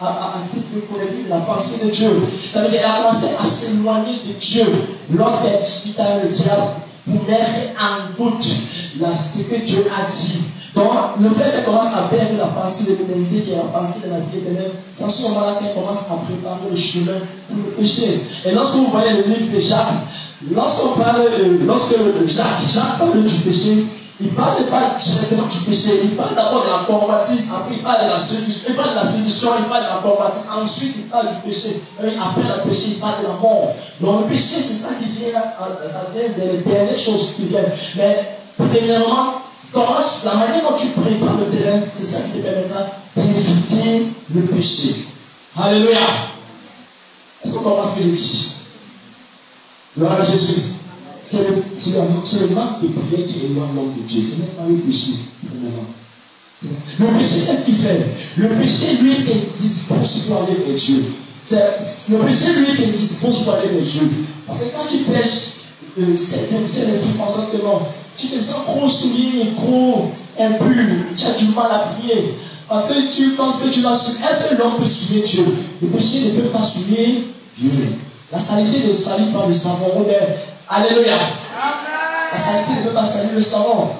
à, à, à, à se déconnecter de la pensée de Dieu. Ça veut dire qu'elle a commencé à s'éloigner de Dieu lorsqu'elle discute avec le diable pour mettre en doute ce que Dieu a dit. Donc, le fait qu'elle commence à perdre la pensée de l'éternité, qui est la pensée de la vie éternelle, c'est à ce moment-là qu'elle commence à préparer le chemin pour le péché. Et lorsque vous voyez le livre de Jacques, lorsqu'on parle, euh, lorsque Jacques, Jacques parle du péché, il ne parle pas directement du péché, il parle d'abord de la convoitise, après il parle de la séduction, il parle de la séduction, il parle de la convoitise, ensuite il parle du péché, après le péché il parle de la mort. Donc le péché, c'est ça qui vient, ça vient des dernières choses qui viennent. Mais premièrement, la manière dont tu prépares le terrain, c'est ça qui te permettra d'éviter le péché. Alléluia. Est-ce qu'on comprend ce que je dis? Gloire à Jésus. C'est le, le, le manque de prière qui éloigne l'homme de Dieu. Ce n'est pas le péché, premièrement. Le péché, qu'est-ce qu'il fait? Le péché, lui, te dispose pour aller vers Dieu. Le péché, lui, te dispose pour aller vers Dieu. Parce que quand tu prêches, euh, ces esprits font en sorte que non, tu te sens construit, gros, impur, tu as du mal à prier. Parce que tu penses que tu vas suivre. Est-ce que l'homme peut suivre Dieu? Le péché ne peut pas suivre Dieu. La saleté ne salit pas le savon. Alléluia. La saleté ne peut pas salir le savon.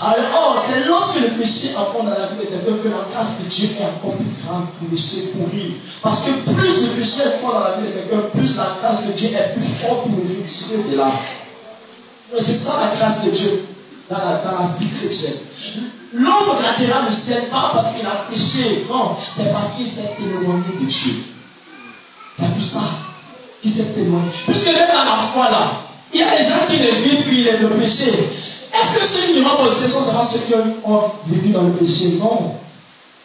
Alors, oh, c'est lorsque le péché apprend dans la vie de quelqu'un que la grâce de Dieu est encore plus grande pour le secourir. Parce que plus le péché est fort dans la vie de quelqu'un, plus la grâce de Dieu est plus forte pour le retirer de là. C'est ça la grâce de Dieu dans la, dans la vie chrétienne. L'autre latéral ne sait pas parce qu'il a péché, non, c'est parce qu'il s'est éloigné de Dieu. C'est pour ça qu'il s'est éloigné. Puisque même à la foi là, il y a des gens qui ne vivent plus, ils aiment le péché. Est-ce que ceux qui ne vont pas possession ce sont ceux qui ont vécu dans le péché? Non.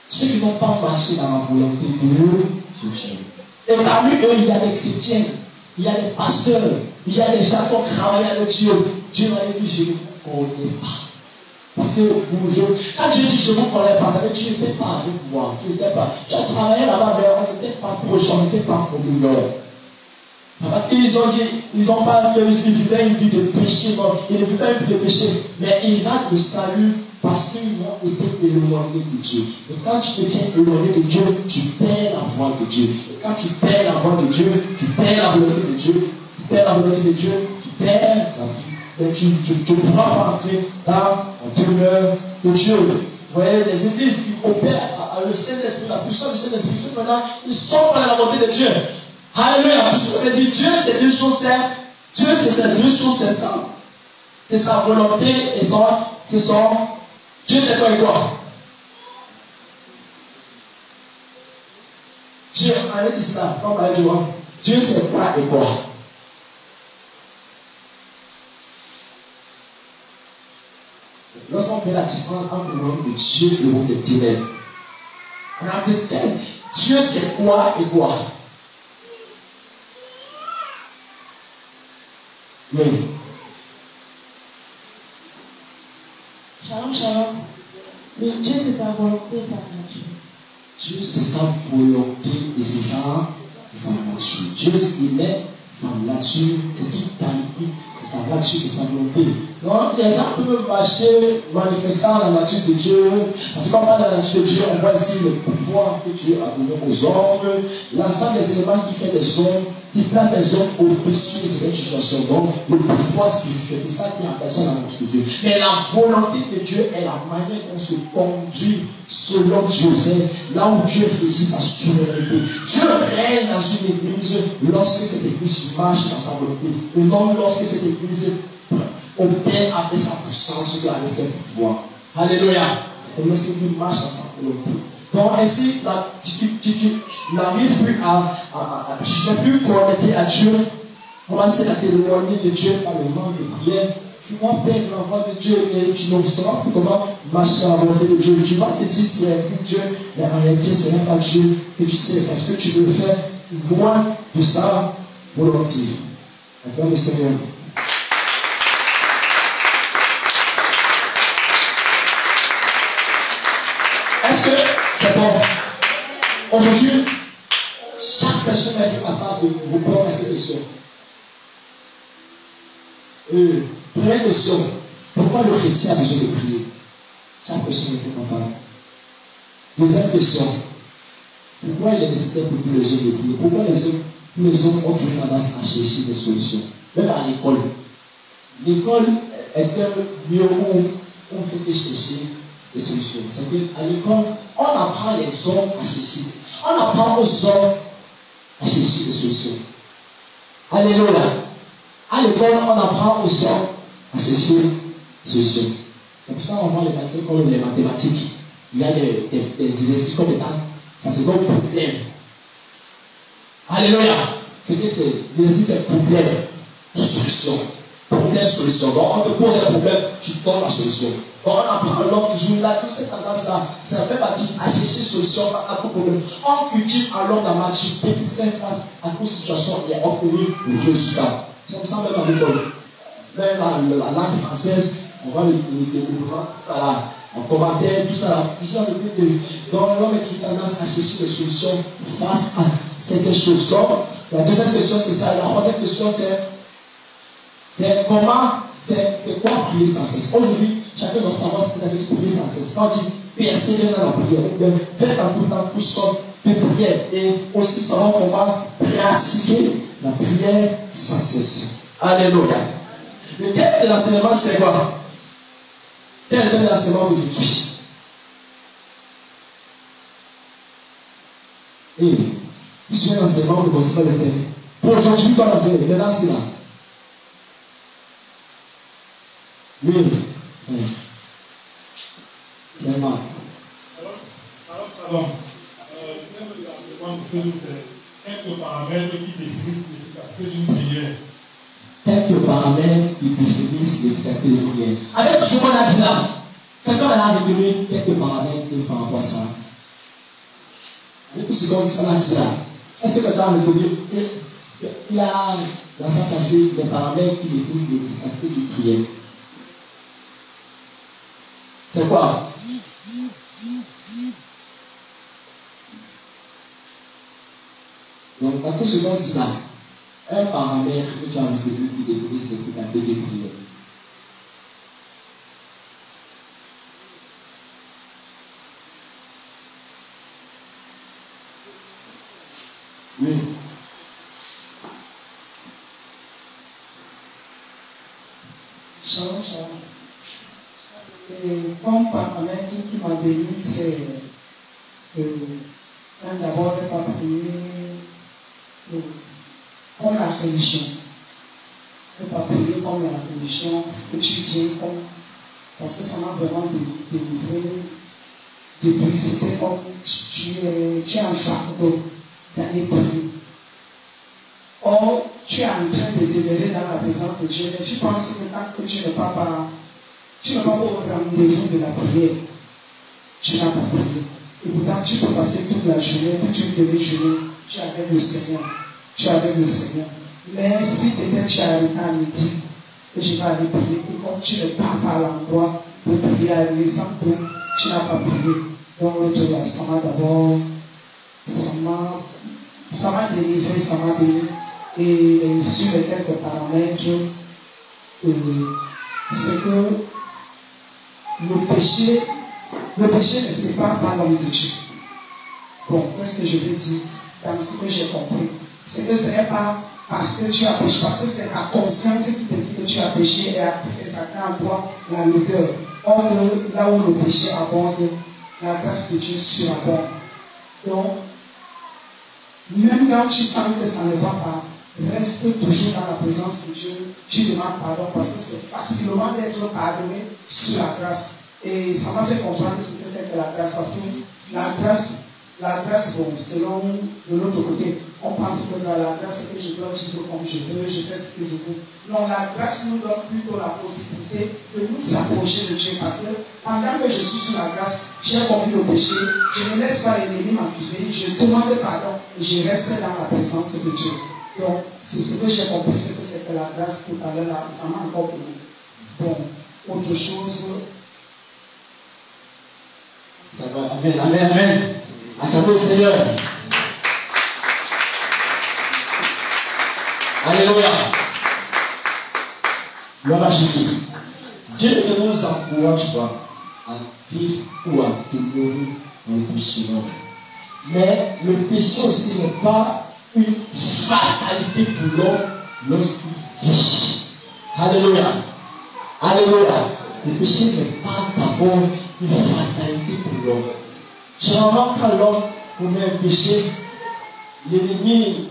Ceux qui n'ont pas marché dans la volonté de Dieu. Et parmi eux, il y a des chrétiens, il y a des pasteurs, il y a des gens qui ont travaillé avec Dieu. Dieu m'a dit, je ne vous connais pas. Parce que vous, je, quand je dis je ne vous connais pas, ça veut dire que tu n'étais pas avec moi. Tu n'étais pas. Tu as travaillé là-bas, mais on n'était pas proche, on n'était pas au milieu. Parce qu'ils ont dit, ils n'ont pas qu'ils vivaient une vie de péché, non, ils ne vivaient pas une vie de péché, mais ils ratent le salut parce qu'ils ont été éloignés de Dieu. Et quand tu te tiens éloigné de Dieu, tu perds la voix de Dieu. Et quand tu perds la voix de Dieu, tu perds la volonté de Dieu, tu perds la volonté de Dieu, tu perds la vie. Mais tu ne pourras pas entrer dans la demeure de Dieu. Vous voyez, les églises qui opèrent à, à le Saint-Esprit, la puissance du Saint-Esprit, ceux maintenant, ils sont dans la volonté de Dieu. Alléluia, parce qu'on a dit Dieu, c'est deux choses, c'est Dieu, c'est ces deux choses, c'est ça. C'est sa volonté et son, c'est son. Dieu, c'est quoi et quoi? Dieu, on a dit ça, comme on a dit, Dieu, c'est quoi et quoi? Lorsqu'on fait la différence entre le monde de Dieu et le monde des ténèbres, on a dit Dieu, c'est quoi et quoi? Oui. Shalom, shalom. Mais Dieu, c'est sa volonté et sa nature. Dieu, c'est sa volonté et c'est sa, sa nature. Dieu, il est sa nature, ce qui qualifie, c'est sa nature et sa volonté. Donc, les gens peuvent marcher, manifestant la nature de Dieu. Parce qu'on parle de la nature de Dieu, on voit ici le pouvoir que Dieu a donné aux hommes, l'ensemble des éléments qui fait des hommes. Qui place les hommes au-dessus de cette situation. Donc, le pouvoir spirituel, c'est ça qui est attaché à la nature de Dieu. Mais la volonté de Dieu est la manière dont se conduit selon Dieu. Là où Dieu régit sa souveraineté. Dieu règne dans une église lorsque cette église marche dans sa volonté. Et non lorsque cette église obtient avec sa puissance et avec ses pouvoirs. Alléluia. Et lorsque cette église marche dans sa volonté. Donc ainsi, la, tu, tu, tu, tu n'arrives plus à, à, à, à... Tu n'es plus connecté à Dieu. Commencer à t'éloigner de Dieu par le manque de prière. Tu vas perdre l'enfant de Dieu et tu ne sauras plus comment marcher à la volonté de Dieu. Tu vas te dire servir Dieu, mais en réalité, ce n'est pas Dieu que tu sais. Parce que tu veux faire loin de sa volonté. Attends le Seigneur. Est-ce que c'est bon? Aujourd'hui, chaque personne est capable de répondre à cette question. Euh, première question, pourquoi le chrétien a besoin de prier? Chaque personne est capable. Deuxième question, pourquoi il est nécessaire pour tous les hommes de prier? Pourquoi les hommes, tous les hommes ont toujours tendance à chercher des solutions? Même à l'école. L'école est un lieu où on fait que chercher. Solutions. C'est qu'à l'école, on apprend les hommes à chercher. On apprend aux hommes à chercher des solutions. Alléluia. À l'école, on apprend aux hommes à chercher des solutions. Comme ça, on voit les matières comme les mathématiques. Il y a des exercices comme ça. Ça, c'est donc problème. Alléluia. C'est que c'est l'exercice des problèmes de solution. Problème, solution. Donc, on te pose un problème, tu donnes la solution. On apprend l'homme toujours là, toute cette tendance-là, ça fait partie à chercher solution à tout problème. On utilise alors la maturité pour faire face à toute situation et obtenir le résultat. C'est comme ça même à l'école. Mais là, la langue française, on va le découvrir en commentaire, tout ça, là, toujours le but de. Donc l'homme qui a tendance à chercher des solutions face à ces choses. Donc, la deuxième question, c'est ça. La troisième question, c'est c'est comment, c'est quoi prier sans cesse. Aujourd'hui, chacun doit savoir ce que ça veut dire prier sans cesse. Quand tu persévères dans la prière, ou bien faites en tout temps tout sorte de prière, et aussi savoir comment pratiquer la prière sans cesse. Alléluia. Le thème de l'enseignement, c'est quoi? Quel est le thème de l'enseignement aujourd'hui? Et puisque l'enseignement, on ne considère pas le thème. Pour aujourd'hui, toi, la prière, maintenant, c'est là. Oui. Oui. Vraiment. Alors, alors, Salom, euh, le thème de l'enseignement de ce jour, c'est quelques paramètres qui définissent l'efficacité d'une prière. Quelques paramètres qui définissent l'efficacité des prières. Avec ce qu'on a dit là, quelqu'un a donné quelques paramètres par rapport à ça. Avec tout ce qu'on a dit là, est-ce que quelqu'un a donné, il a dans sa pensée des paramètres qui définissent l'efficacité du prière? C'est quoi? Donc, avec tout ce qu'on dit là, un paramètre que tu as envie de lui qui définisse l'efficacité de prière. Oui. Shalom, shalom. Et comme paramètre qui m'a béni, c'est euh, d'abord ne pas prier. Euh, Comme la religion. Ne pas prier comme la religion, ce que tu viens comme. Parce que ça m'a vraiment délivré. Depuis, c'était comme tu, tu, es, tu es un fardeau d'aller prier. Or, tu es en train de demeurer dans la présence de Dieu, mais tu penses que tant que tu n'es pas, pas, tu n'es pas au rendez-vous de la prière, tu n'as pas prié. Et pourtant, tu peux passer toute la journée, toute une demi-journée, tu es avec le Seigneur. Tu es avec le Seigneur. Mais si peut-être tu es arrêté à midi, et je vais aller prier, et comme tu ne pars pas à l'endroit pour prier à l'église, tu n'as pas prié. Donc l'autre là, ça m'a d'abord, ça m'a délivré, ça m'a béni. Et sur les quelques paramètres, euh, c'est que le péché, le péché ne sépare pas l'homme de Dieu. Bon, qu'est-ce que je veux dire dans ce que j'ai compris? C'est que ce n'est pas parce que tu as péché, parce que c'est ta conscience qui te dit que tu as péché et a en toi la lourdeur. Or, là où le péché abonde, la grâce de Dieu surabonde. Donc, même quand tu sens que ça ne va pas, reste toujours dans la présence de Dieu, tu demandes pardon parce que c'est facilement d'être pardonné sur la grâce. Et ça m'a fait comprendre ce que c'est que la grâce, parce que la grâce, la grâce, bon, selon de l'autre côté, on pense que dans la grâce, c'est que je dois vivre comme je veux, je fais ce que je veux. Non, la grâce nous donne plutôt la possibilité de nous approcher de Dieu. Parce que pendant que je suis sous la grâce, j'ai commis le péché, je ne laisse pas l'ennemi m'accuser, je demande pardon et je reste dans la présence de Dieu. Donc, c'est ce que j'ai compris, c'est que c'est que la grâce tout à l'heure, ça m'a encore béni. Bon, autre chose. Ça va, amen, amen, amen. Acclamons le Seigneur. Alléluia. Gloire à Jésus. Dieu ne nous encourage pas à vivre ou à demeurer dans le péché. Mais le péché aussi n'est pas une fatalité pour l'homme lorsqu'il vit. Alléluia. Alléluia. Le péché n'est pas d'abord une fatalité pour l'homme. Généralement, quand l'homme commet un péché, l'ennemi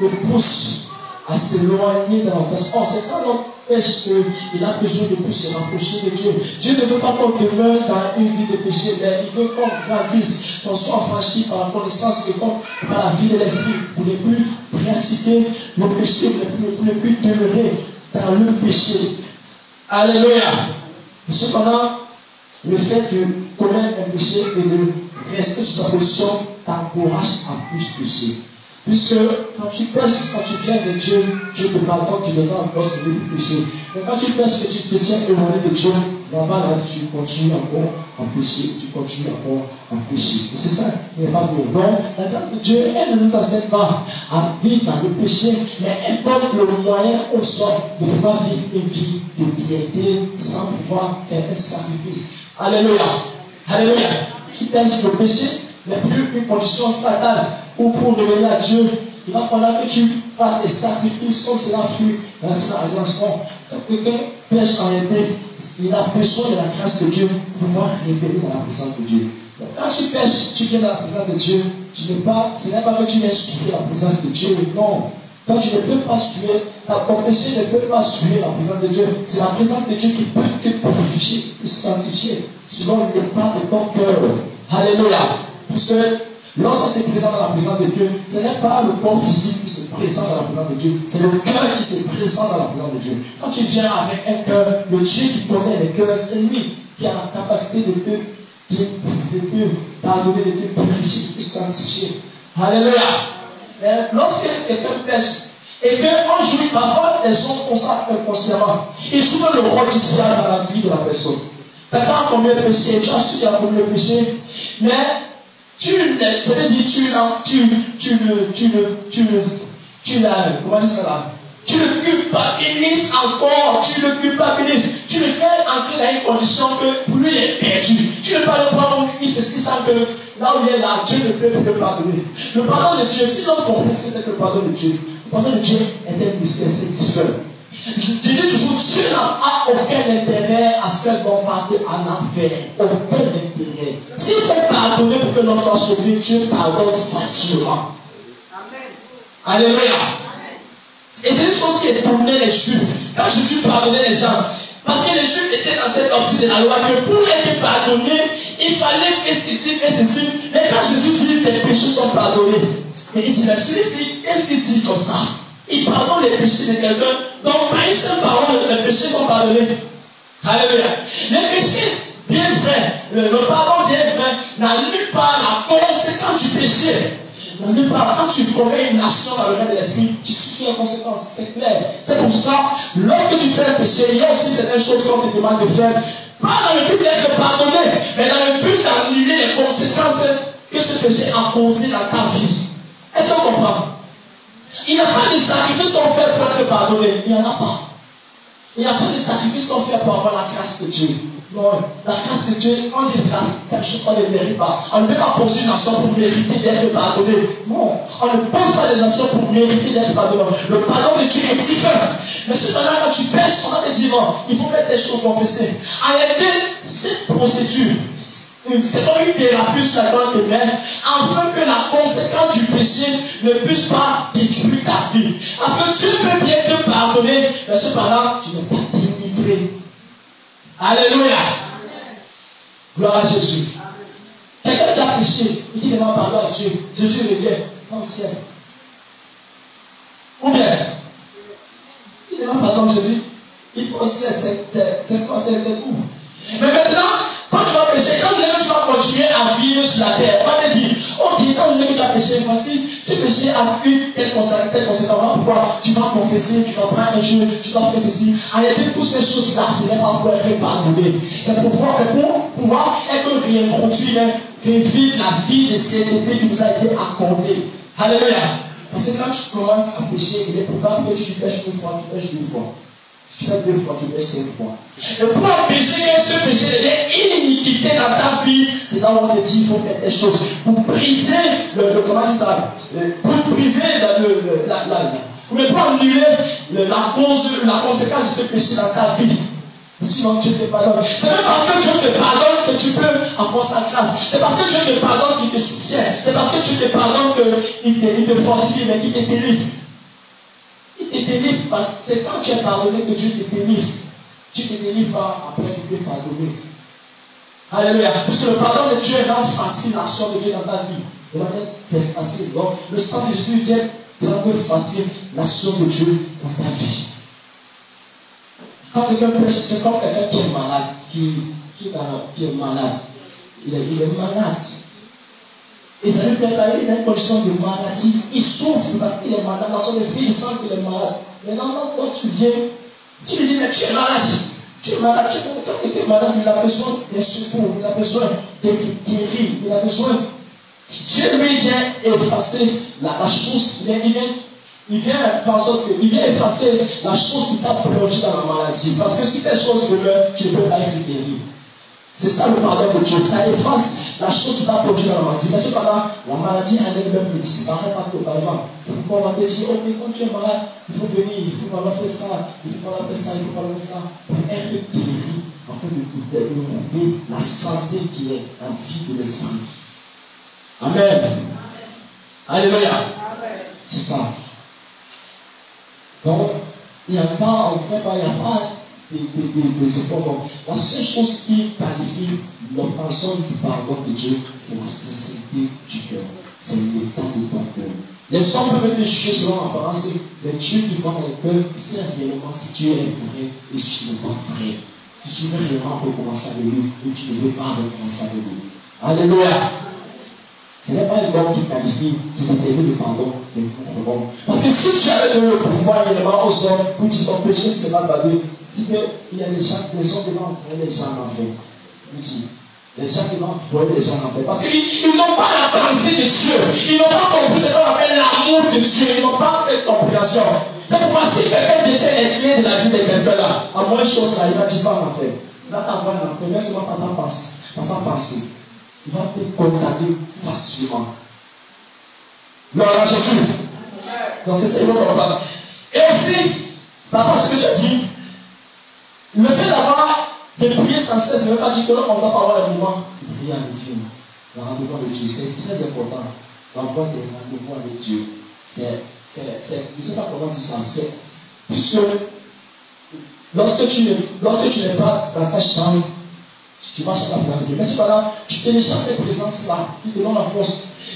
le pousse à s'éloigner davantage. Or, c'est quand l'homme pêche qu'il a besoin de plus se rapprocher de Dieu. Dieu ne veut pas qu'on demeure dans une vie de péché, mais il veut qu'on grandisse, qu'on soit franchi par la connaissance de Dieu, par la vie de l'esprit, pour ne plus pratiquer le péché, pour ne plus demeurer dans le péché. Alléluia. Et cependant, le fait de connaître un péché et de rester sous sa position t'encourage à plus pécher. Puisque quand tu penses, quand tu viens de Dieu, Dieu te pardonne, tu deviens en force de lui pécher. Mais quand tu penses que tu te tiens éloigné de Dieu, là-bas, là, tu continues encore en péché, tu continues encore en péché. Et c'est ça qui n'est pas bon. Donc, la grâce de Dieu, elle ne nous enseigne pas à vivre dans le péché, mais elle donne le moyen au sort de pouvoir vivre une vie de piété sans pouvoir faire un sacrifice. Alléluia. Alléluia. Tu penses le péché n'est plus une condition fatale. Ou pour révéler à Dieu, il va falloir que tu fasses des sacrifices comme cela fut dans l'Alliance. Quand quelqu'un pêche en été, il a besoin de la grâce de Dieu pour pouvoir révéler dans la présence de Dieu. Donc, quand tu pêches, tu viens dans la présence de Dieu, tu n'es pas, ce n'est pas que tu viens souiller la présence de Dieu, non. Quand tu ne peux pas souiller, ton péché ne peut pas souiller la présence de Dieu. C'est la présence de Dieu qui peut te purifier, te sanctifier, selon le pas de ton cœur. Alléluia. Parce que lorsqu'on se présente dans la présence de Dieu, ce n'est pas le corps physique qui se présente dans la présence de Dieu, c'est le cœur qui se présente dans la présence de Dieu. Quand tu viens avec un cœur, le Dieu qui connaît les cœurs, c'est lui qui a la capacité de te, de, de te pardonner, de te purifier, de te sanctifier. Alléluia. Mais lorsque quelqu'un pêche, et qu'on joue, parfois les gens font ça inconsciemment. Ils jouent le rôle du diable dans la vie de la personne. T'attends combien de péchés, tu as su à combien de péchés, mais tu ne, c'est-à-dire tu ne, tu ne, tu ne, tu ne, tu ne, comment dire cela? Tu le culpabilises encore, tu le culpabilises, tu le fais entrer dans une condition que pour lui il est perdu. Tu ne peux pas le prendre, il se dit ça que là où il est là, Dieu ne peut plus le pardonner. Le pardon de Dieu, si l'on comprend ce que c'est que le pardon de Dieu, le pardon de Dieu est un mystère, c'est différent. Je dis toujours, Dieu n'a aucun intérêt à ce qu'elle va partir en enfer. Aucun intérêt. S'il faut pardonner pour que l'on soit sauvé, Dieu pardonne facilement. Amen. Alléluia. Amen. Et c'est une chose qui étonnait les Juifs. Quand Jésus pardonnait les gens, parce que les Juifs étaient dans cette optique de la loi, que pour être pardonné, il fallait faire ceci, faire ceci. Mais quand Jésus dit, tes péchés sont pardonnés, et il dit, mais celui-ci, qu'est-ce qu'il dit comme ça? Il pardonne les péchés de quelqu'un, donc par une seule parole, les péchés sont pardonnés. Alléluia. Les péchés, bien vrai, le, le pardon bien vrai, n'annule pas la conséquence du péché. N'annule pas, quand tu commets une action dans le règne de l'esprit, tu subis les conséquences, c'est clair. C'est pour ça, lorsque tu fais le péché, il y a aussi certaines choses qu'on te demande de faire, pas dans le but d'être pardonné, mais dans le but d'annuler les conséquences que ce péché a causées dans ta vie. Est-ce qu'on comprend? Il n'y a pas de sacrifice qu'on fait pour être pardonné. Il n'y en a pas. Il n'y a pas de sacrifice qu'on fait pour avoir la grâce de Dieu. Non, la grâce de Dieu, on dit grâce, quelque chose qu'on ne mérite pas. On ne peut pas poser une action pour mériter d'être pardonné. Non, on ne pose pas des actions pour mériter d'être pardonné. Le pardon de Dieu est différent. Mais cependant, quand tu pèches, on va te dire non, il faut faire des choses confessées. Arrêtez cette procédure. C'est comme une thérapie sur la gloire de mer, afin que la conséquence du péché ne puisse pas détruire ta vie. Afin que Dieu peut bien te pardonner, mais cependant, tu n'es pas délivré. Alléluia. Gloire à Jésus. Quelqu'un qui a péché, il dit demande pardon à Dieu. Jésus revient dans le ciel. Ou bien, il demande pardon à Jésus. Il possède ses conseils de coups. Mais maintenant, quand tu vas pécher, quand tu vas continuer à vivre sur la terre, on va te dire, ok, quand tu vas pécher, voici, ce péché a eu tel conséquence, tel conséquence, pourquoi tu vas confesser, tu vas prendre un jeu, tu vas faire ceci. Arrêtez toutes ces choses-là, ce n'est pas pour être pardonné. C'est pour pouvoir, pour pouvoir être réintroduit, revivre la vie de sainteté qui nous a été accordée. Alléluia. Parce que quand tu commences à pécher, il est probable que tu pêches une fois, tu pêches deux fois. Tu fais deux fois, tu fais cinq fois. Et pour empêcher que ce péché devienne iniquité dans ta vie, c'est là où on te dit qu'il faut faire des choses. Pour briser le, le comment dire ça, le, pour briser le, le, la, la, mais pour annuler le, la cause, la conséquence de ce péché dans ta vie. Sinon Dieu te pardonne. C'est même parce que Dieu te pardonne que tu peux avoir sa grâce. C'est parce que Dieu te pardonne qu'il te soutient. C'est parce que Dieu te pardonne qu'il te, il te fortifie, mais qu'il te délivre. Il te délivre, c'est quand tu es pardonné que Dieu te délivre. Tu te délivres pas après qu'il t'ait pardonné. Alléluia. Parce que le pardon de Dieu rend facile l'action de Dieu dans ta vie. C'est facile. Donc, le sang de Jésus vient rendre facile l'action de Dieu dans ta vie. Quand quelqu'un prêche, c'est comme quelqu'un qui est malade, qui, qui, qui est malade. Il est, il est malade. Ils avaient préparé une condition de maladie. Ils souffrent parce qu'il est malade. Dans son esprit, il sent qu'il est malade. Maintenant, quand tu viens, tu lui dis, mais tu es malade. Tu es malade. Tu es content que tu es malade. Il a besoin d'un secours. Il a besoin de guérir. Il a besoin. Dieu lui vient effacer la, la chose. Il vient, il vient, il vient, il vient effacer la chose qui t'a plongé dans la maladie. Parce que si cette chose demeure, tu ne peux pas être guéri. C'est ça le pardon de Dieu. Ça efface la chose qui t'a produit dans la maladie. Mais cependant, la maladie en elle-même ne disparaît pas totalement. C'est pourquoi on va te dire, ok, quand tu es malade, il faut venir, il faut falloir faire ça, il faut falloir faire ça, il faut falloir faire ça. Pour être guéri, afin de retrouver la santé qui est en vie de l'esprit. Amen. Amen. Alléluia. C'est ça. Donc, il n'y a pas, enfin, il n'y a pas. Des, des, des efforts. Donc, la seule chose qui qualifie l'obtention du pardon de Dieu, c'est la sincérité du cœur. C'est l'état de ton cœur. Les hommes peuvent te juger selon l'apparence, mais Dieu qui voit dans le cœur, c'est réellement si Dieu est vrai et si tu n'es pas vrai. Si tu veux réellement recommencer avec lui ou tu ne veux pas recommencer avec lui. Alléluia! Ce n'est pas le nom qui qualifie, qui te permet le pardon de notre nom. Parce que si tu avais donné le pouvoir également aux hommes pour qu'ils ton péché, c'est mal battu. Si il y a des gens qui vont envoyer les gens en enfer. Il dit, les gens qui vont envoyer les gens en enfer. Parce qu'ils n'ont pas la pensée de Dieu. Ils n'ont pas compris ce qu'on appelle l'amour de Dieu. Ils n'ont pas cette compréhension. C'est pourquoi si quelqu'un détient les clés de la vie de quelqu'un là, à moins de choses là, il va dire pas en enfer. Il va t'envoyer en enfer, mais seulement pas ta pensée. Il va te condamner facilement. Non, là, Jésus. Donc, c'est ça, il va te condamner. Et aussi, par rapport à ce que tu as dit, le fait d'avoir de prier sans cesse ne veut pas dire que l'on ne va pas avoir le moment de prier avec Dieu. Le rendez-vous avec Dieu, c'est très important. D'avoir des rendez-vous avec Dieu. C'est, c'est, je ne sais pas comment dire ça, c'est. Puisque lorsque tu, lorsque tu n'es pas dans ta chambre, tu marches à la prière de Dieu. Mais cependant, tu télécharges cette présence-là, qui te donne la force.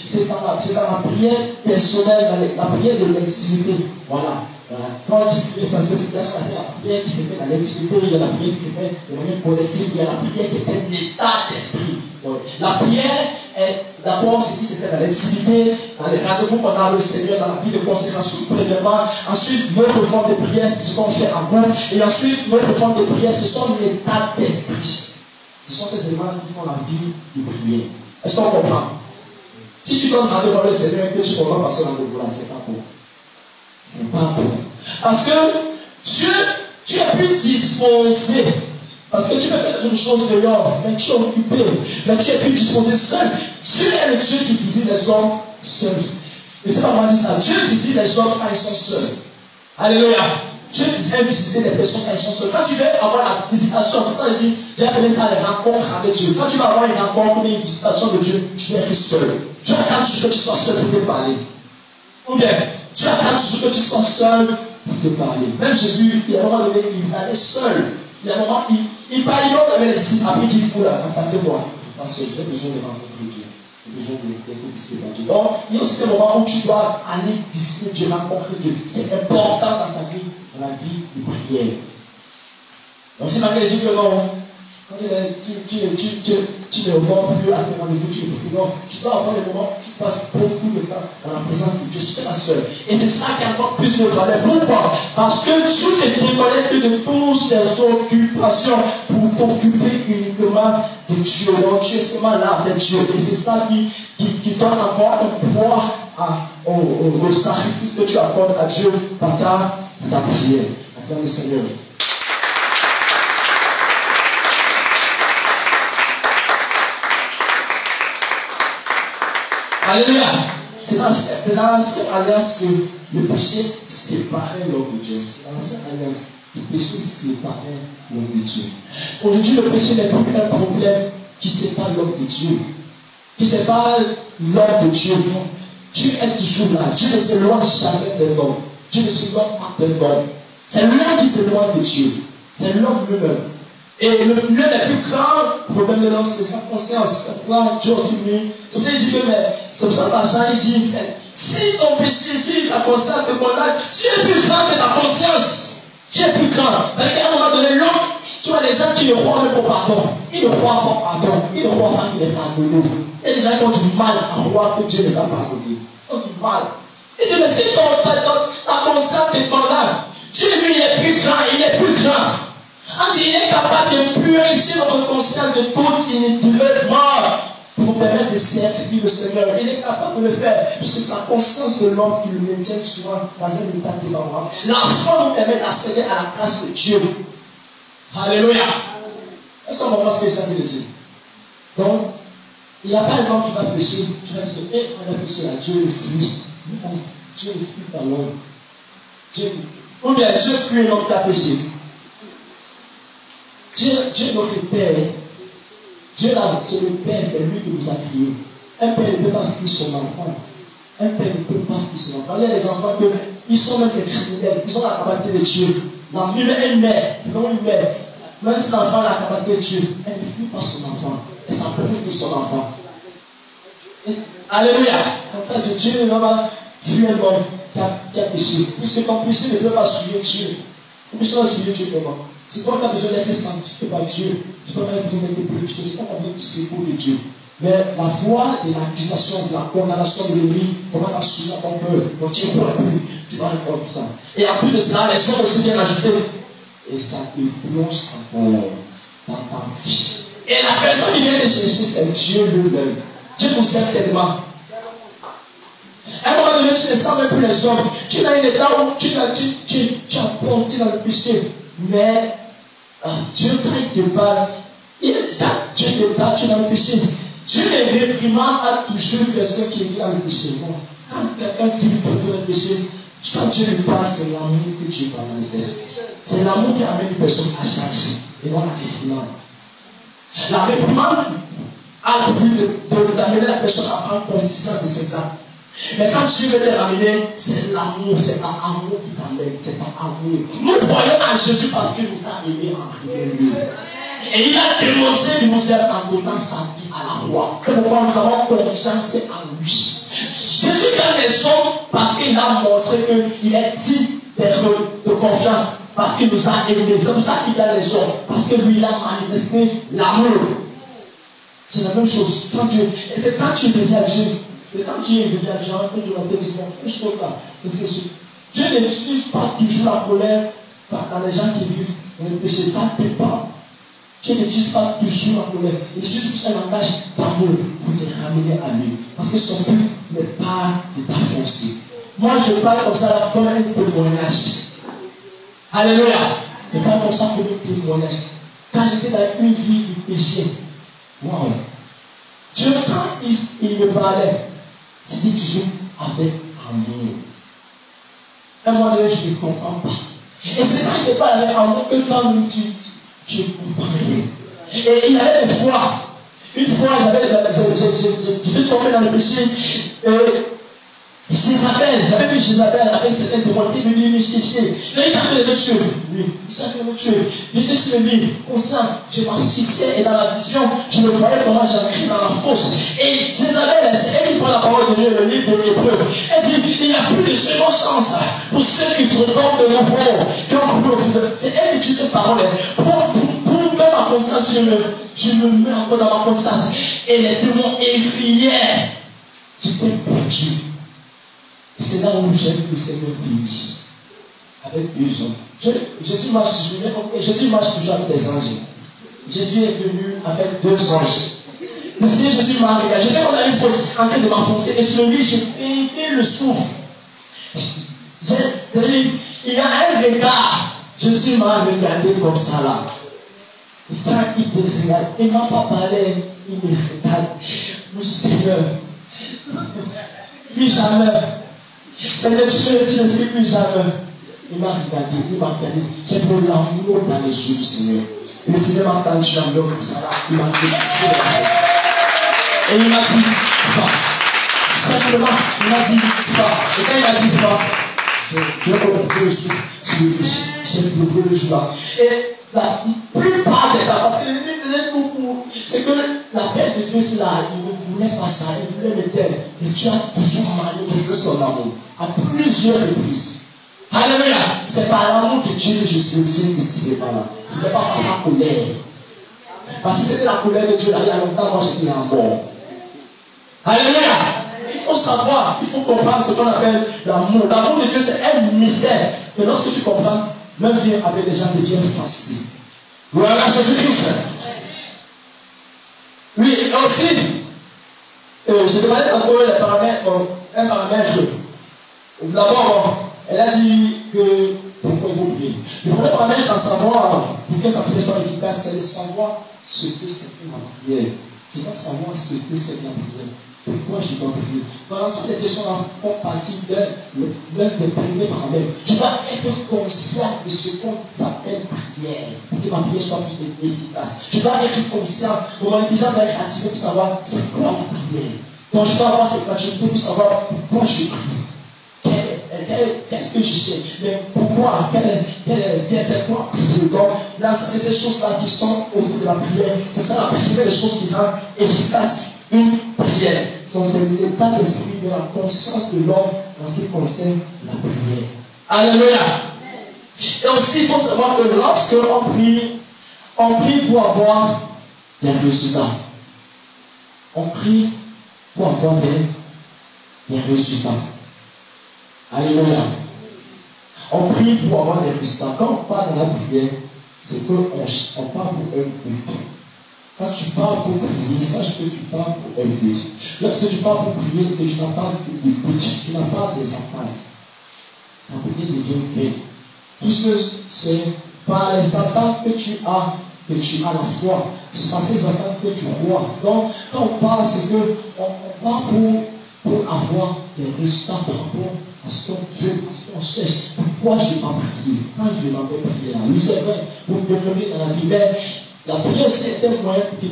C'est dans la, c'est dans la prière personnelle, dans la prière de l'intimité. Voilà. voilà. Quand tu pries sans cesse, il y a la prière qui se fait dans l'intimité, il y a la prière qui se fait de manière collective, il y a la prière qui est un état d'esprit. Ouais. La prière est d'abord ce qui se fait dans l'intimité, dans les rendez-vous qu'on a avec le Seigneur, dans la vie de consécration, premièrement. Ensuite, notre forme de prière, c'est ce qu'on fait en groupe. Et ensuite, notre forme de prière, ce sont les états d'esprit. Ce sont ces éléments qui font la vie de prier. Est-ce qu'on comprend? Si tu donnes rendez-vous avec le Seigneur et que tu comprends par ce rendez-vous-là, c'est pas bon. C'est pas bon. Parce que Dieu, tu es plus disposé. Parce que tu peux faire une chose dehors, mais tu es occupé, mais tu es plus disposé seul. Dieu est le Dieu qui visite les hommes seuls. Et c'est pas moi qui dis ça. Dieu visite les hommes quand ils sont seuls. Alléluia. Dieu aime visiter les personnes qui sont seules. Quand tu veux avoir la visitation, c'est quand il dit, j'ai appelé ça les rencontres avec Dieu. Quand tu vas avoir une rencontre, une visitation de Dieu, tu n'es plus seul. Dieu attend toujours que tu sois seul pour te parler. Ou bien, Dieu attend toujours que tu sois seul pour te parler. Même Jésus, il y a un moment donné, il allait seul. Il y a un moment, il, il parlait avec les disciples. Après, il dit, oula, attendez-moi. Parce que j'ai besoin de rencontrer Dieu. Besoin d'être visité par Dieu. Donc, il y a aussi des moments où tu dois aller visiter Dieu, rencontrer Dieu. C'est important dans sa vie, dans la vie de prière. Donc, si ma mère dit que non, quand tu ne vois plus à tes rendez-vous, tu ne plus. Non, tu dois avoir des moments où tu passes beaucoup de temps dans la présence de Dieu, c'est la seule. Et c'est ça qui a encore plus de valeur. Pourquoi? Parce que tu te déconnectes de toutes les occupations pour t'occuper uniquement de Dieu. Donc tu es seulement là avec Dieu. Et c'est ça qui, qui, qui donne encore un poids à, au, au, au sacrifice que tu accordes à Dieu par ta, ta prière. Attends le Seigneur. Alléluia. C'est dans cette alliance que le péché séparait l'homme de Dieu. C'est dans cette alliance que le péché séparait l'homme de Dieu. Aujourd'hui, le péché n'est plus un problème qui sépare l'homme de Dieu. Qui sépare l'homme de Dieu. Dieu est toujours là. Dieu ne s'éloigne jamais d'un homme. Dieu ne s'éloigne pas d'un homme. C'est l'homme qui s'éloigne de Dieu. C'est l'homme lui-même. Et l'un des plus grands problèmes de l'homme, c'est sa conscience. C'est pourquoi Dieu aussi dit, c'est pour ça qu'il dit que, mais, c'est pour ça que il dit, mais, si ton péché, si la conscience te condamne, tu es plus grand que ta conscience. Tu es plus grand. À un moment donné, l'homme, Tu vois les gens qui ne croient même pas pardon. Ils ne croient pas pardon. Ils ne croient pas qu'il est pardonné. Et les gens qui ont du mal à croire que Dieu les a pardonnés. Ils ont du mal. Et Dieu, mais si ta conscience est dans l'âme, Dieu lui il est plus grand, il est plus grand. Ah, il est capable de purifier notre conscience de toute iniquité pour permettre de servir le Seigneur. Il est capable de le faire, puisque c'est la conscience de l'homme qui le maintient souvent dans un état défavorable. L'enfant nous permet d'accéder à la grâce de Dieu. Alléluia. Est-ce qu'on comprend ce que Jésus dit? Donc, il n'y a pas un homme qui va pécher. Tu vas dire que, eh, on a péché là, Dieu le fuit. Non, Dieu le fuit par l'homme. Dieu, ou bien Dieu fuit l'homme qui a péché. Dieu, Dieu notre Père, Dieu là, c'est le Père, c'est lui qui nous a créés. Un Père ne peut pas fuir son enfant. Un Père ne peut pas fuir son enfant. Il y a des enfants qui ils sont même des criminels, ils ont la capacité de Dieu. La même mère, non une mère, même si l'enfant a la capacité de Dieu, elle ne fuit pas son enfant. Elle s'approche de son enfant. Et, alléluia. Comme ça, Dieu ne va pas fuir un homme qui a, qui a péché. Puisque ton péché ne peut pas suivre Dieu. Comment je dois suivre Dieu comment? Si toi tu as besoin d'être sanctifié par Dieu, tu peux avoir besoin d'être purifié, c'est pas besoin du secours de Dieu. Mais la voix de l'accusation, de la condamnation de l'ennemi commence à soulever ton cœur. Donc tu ne pourras plus, tu vas encore tout ça. Et en plus de cela, les choses aussi viennent ajouter. Et ça te plonge encore dans ta vie. Et la personne qui vient te chercher, c'est Dieu lui-même. Dieu nous sert tellement. À un moment donné, tu ne sens même plus les hommes. Tu es dans un état où tu as porté dans le péché. Mais ah, Dieu te parle, Dieu te parle, tu es dans le péché. Dieu est réprimant à toujours une personne qui vit dans le péché. Bon, quand quelqu'un vit beaucoup dans le péché, quand Dieu lui parle, c'est l'amour que Dieu va manifester. C'est l'amour qui amène une personne à changer et non la réprimande. La réprimande a le but d'amener la personne à prendre conscience de ses actes. Mais quand Dieu veut te ramener, c'est l'amour, c'est pas amour qui t'amène, c'est pas amour. Nous croyons à Jésus parce qu'il nous a aimés en premier lieu. Et il a démontré qu'il nous aime en donnant sa vie à la croix. C'est pourquoi nous avons confiance en lui. Jésus gagne les hommes parce qu'il a montré qu'il est digne de confiance, parce qu'il nous a aimés. C'est pour ça qu'il gagne les hommes, parce que lui, il a manifesté l'amour. C'est la même chose. Quand Dieu, et c'est quand tu deviens Dieu. C'est quand Dieu est venu à Jean que Dieu m'a dit non, quelque chose là. Dieu n'excuse pas toujours la colère dans les gens qui vivent dans le péché. Ça dépend. Dieu n'excuse pas toujours la colère. Il utilise tout un langage d'amour pour les ramener à lui. Parce que son but n'est pas de t'enfoncer. Moi, je parle comme ça comme un témoignage. Alléluia. Je parle comme ça comme un témoignage. Quand j'étais dans une vie de péché, waouh. Dieu, quand il, il me parlait, c'était toujours avec amour. Et moi, je ne comprends pas. Et c'est quand il me parlait avec amour que quand tu, tu, tu comprenais. Et il avait des fois, une fois, j'étais tombé dans le péché. Et Jézabel, j'avais vu Jézabel avec certains démons, il était venu me chercher. Là, il tapait les deux cheveux. Lui, il tapait les deux cheveux. Il était sur le lit, conscient. Je m'assistais et dans la vision, je me voyais comment j'avais dans la fosse. Et Jézabel, c'est elle qui prend la parole de Dieu, le livre de l'Hébreu. Elle dit il n'y a plus de seconde chance pour ceux qui se retombent de nouveau. C'est elle qui dit cette parole. Pour, pour, pour même ma conscience, je me, je me mets encore dans ma conscience. Et les démons écriaient. J'étais perdu. Et c'est là où j'ai vu le Seigneur fini avec deux hommes. Je, Jésus, marche, je, Jésus marche toujours avec des anges. Jésus est venu avec deux anges. Le Seigneur Jésus m'a regardé. J'étais comme dans une fosse en train de m'enfoncer. Et sur lui, j'ai payé le souffle. J'ai, il y a un regard. Jésus m'a regardé comme ça là. Et quand il te regarde, il ne m'a pas parlé. Il me regarde. Mon Seigneur, plus jamais. Seigneur, tu ne le dis plus jamais. Il m'a regardé, il m'a regardé. J'ai vu l'amour dans les yeux du Seigneur. Et le Seigneur m'a entendu jamais comme ça. Il m'a regardé sur la tête. Et il m'a dit, va. Simplement, il m'a dit, va. Et quand il m'a dit, va, j'ai retrouvé le souffle sur le péché. J'ai retrouvé le jour-là. Et la plupart des parents, parce que l'ennemi faisait tout pour. C'est que l'appel de Dieu, c'est là. Il ne voulait pas ça, il voulait me taire. Et Dieu a toujours manifesté son amour à plusieurs reprises. Alléluia. C'est par l'amour de Dieu que je suis ici, décidément là. Ce n'est pas par sa colère. Parce que c'était la colère de Dieu, là, il y a longtemps, moi j'étais en mort. Alléluia! Il faut savoir, il faut comprendre ce qu'on appelle l'amour. L'amour de Dieu, c'est un mystère. Et lorsque tu comprends, même vivre avec les gens devient facile. Voilà Jésus-Christ. Oui, et aussi, euh, je demandais tantôt les paramètres, euh, un paramètre. D'abord, elle a dit que pourquoi il faut prier. Le premier paramètre à savoir, pour que sa prière soit efficace, c'est de savoir ce que c'est que la prière. Tu vas savoir ce que c'est que la prière. Pourquoi je dois prier? Voilà, ces questions-là font partie d'un des premiers paramètres. Je dois être conscient de ce qu'on appelle prière, pour que ma prière soit plus efficace. Je dois être conscient, mon intelligence doit être activée pour savoir c'est quoi la prière. Donc je dois avoir cette maturité pour savoir pourquoi je prie. Qu'est-ce que je cherche? Mais pourquoi? C'est quoi prier? Donc là, c'est ces choses-là qui sont autour de la prière. C'est ça la prière, les choses qui rendent efficace une prière. Donc c'est l'état d'esprit de la conscience de l'homme en ce qui concerne la prière. Alléluia. Et aussi il faut savoir que lorsque on prie, on prie pour avoir des résultats. On prie pour avoir des, des résultats. Alléluia. On prie pour avoir des résultats. Quand on parle de la prière, c'est qu'on on parle pour un but. Quand tu parles pour prier, sache que tu parles pour un but. Lorsque tu parles pour prier, que tu n'as pas de but, tu n'as pas des attentes. La prière devient vaine. Puisque c'est par les attentes que tu as, que tu as la foi. C'est par ces attentes que tu vois. Donc, quand on parle, c'est qu'on on parle pour, pour avoir des résultats par rapport à ce qu'on veut, à ce qu'on cherche. Pourquoi je m'en prie? Quand je m'en vais prier là, oui, c'est vrai, pour me donner dans la vie, mais la prière aussi est un moyen qui,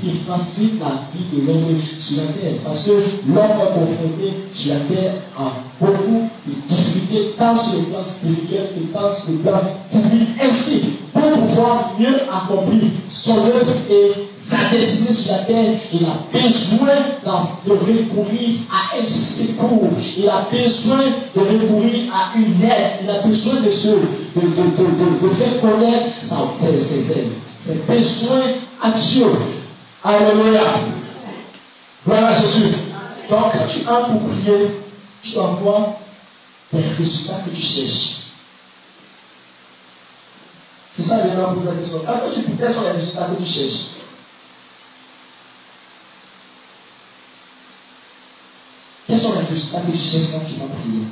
qui facilite la vie de l'homme sur la terre. Parce que l'homme est confronté sur la terre à beaucoup de difficultés, tant sur le plan spirituel que tant sur le plan physique. Ainsi, pour pouvoir mieux accomplir son œuvre et sa destinée sur la terre, il a besoin de recourir à un secours. Il a besoin de recourir à une aide. Il a besoin de, se, de, de, de, de, de faire connaître sa, ses, ses ailes. C'est besoin à Dieu. Alléluia. Voilà Jésus. Donc, quand tu as pour prier, tu vas voir les résultats que tu cherches. C'est ça le nom pour la question. Quand tu pries, quels sont les résultats que tu cherches? Quels sont les résultats que tu cherches quand tu vas prier?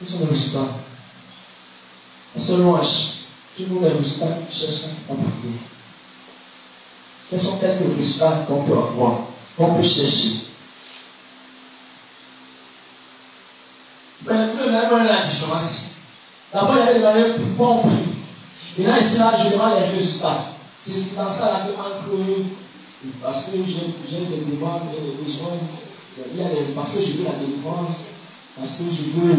Quels sont les résultats? Est-ce que l'ouange, tu vois les résultats que tu cherches quand tu vas prier? Quels sont quelques résultats qu'on peut avoir, qu'on peut chercher? Vous allez voir la différence. D'abord, il avait demandé pourquoi on prie. Et là, ici, là, je demande les résultats. C'est dans ça là que entre parce que j'ai des demandes, j'ai des besoins, il y a des, parce que je veux la délivrance. Parce que je veux.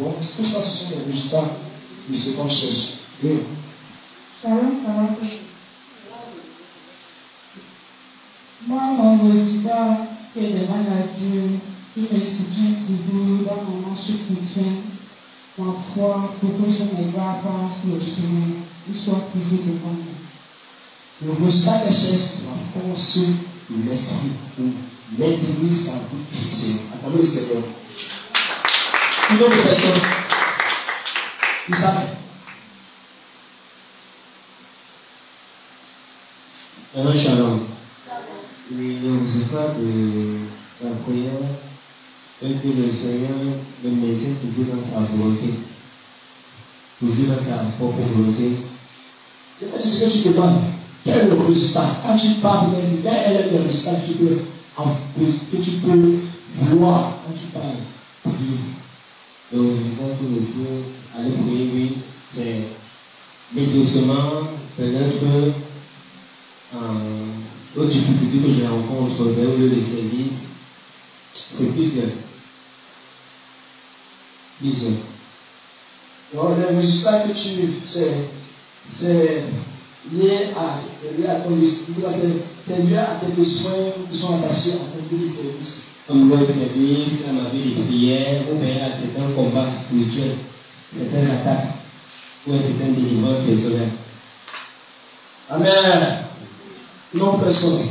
Bon, tout ça, ce sont les résultats de ce qu'on cherche. Oui. Moi, mon résultat que je demande à Dieu, qui me soutient toujours dans mon marche chrétienne, ma foi, pour que je m'égare pas sur le chemin, il soit toujours devant moi. Le résultat que je cherche, c'est la force de l'esprit pour maintenir sa vie chrétienne. Acclamez le Seigneur. Une autre personne. Il s'appelle. Alors, Shalom. Le résultat de la prière est que le Seigneur le maintient toujours dans sa volonté. Toujours dans sa propre volonté. Et ce que tu demandes, quel est le résultat? Quand tu parles, quel est le résultat que tu peux, que tu peux vouloir quand tu parles? Prier. Donc, je pense que le coup, aller prier, oui, c'est l'exaucement, peut-être euh, aux difficultés que je rencontre vers le lieu de service. C'est plusieurs. Plusieurs. Donc, le résultat que tu. C'est liées à c'est lié à tes besoins qui sont attachés à ton vie de service. À mon service, à ma vie de prière, ou bien à certains combats spirituels, certaines attaques, ou à certaines délivrances personnelles. Amen. Non personne.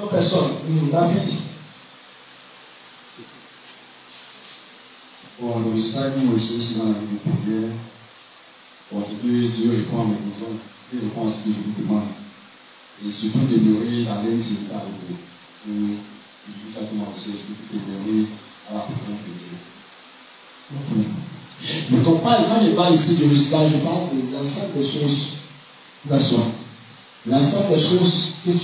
Non personne. David. Bon, le résultat que moi je cherche dans la vie populaire, parce que Dieu répond à mes besoins. Et je pense que je vous demande. Et surtout demeurer la même dignité avec vous. Parce que je cherche à tout marcher, je demeurer à la présence de Dieu. Ok. Mais quand je parle ici du résultat, je parle de l'ensemble des choses. D'accord. L'ensemble des choses que tu,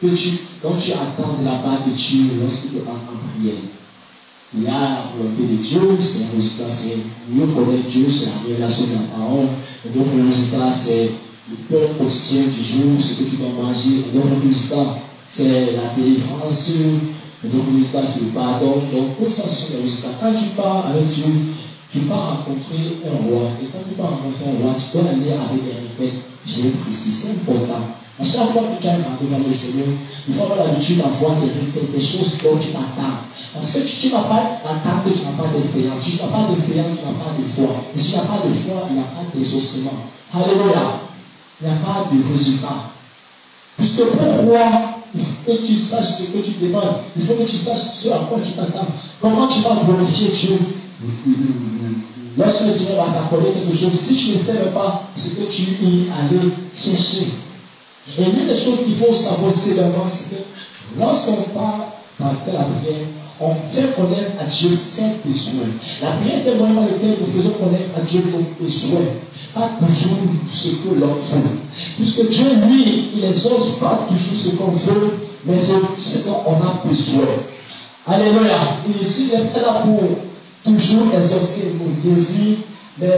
que tu, quand tu attends de la part de Dieu lorsque tu es en prière. Il y a la volonté de Dieu, c'est un résultat, c'est mieux connaître Dieu, c'est la révélation de la parole. Et donc le résultat, c'est le peur quotidien du jour, ce que tu dois manger. Et donc le résultat, c'est la délivrance. Et donc le résultat, c'est le pardon. Donc tout ça, ce sont les résultats. Quand tu pars avec Dieu, tu pars rencontrer un roi. Et quand tu pars rencontrer un roi, tu dois aller avec des répètes. J'ai précisé, c'est important. À chaque fois que tu arrives devant le Seigneur, il faut avoir l'habitude d'avoir des répètes, des choses dont tu t'attends. Parce que tu n'as pas d'attente, tu n'as pas d'espérance. Si tu n'as pas d'espérance, tu n'as pas de foi. Et si tu n'as pas de foi, il n'y a pas d'exaucement. Alléluia. Il n'y a pas de résultat. Puisque pourquoi il faut que tu saches ce que tu demandes. Il faut que tu saches ce à quoi tu t'attends. Comment tu vas glorifier Dieu? Lorsque le Seigneur va t'accorder quelque chose, si tu ne sais pas ce que tu y allais chercher. Et l'une des choses qu'il faut savoir, c'est que lorsqu'on parle dans la prière, on fait connaître à Dieu ses besoins. La prière est un moyen par lequel nous faisons connaître à Dieu nos besoins. Pas toujours ce que l'on veut. Puisque Dieu, lui, il n'exauce pas toujours ce qu'on veut, mais c'est ce qu'on a besoin. Alléluia. Et ici, il n'est pas là pour toujours exaucer nos désirs, mais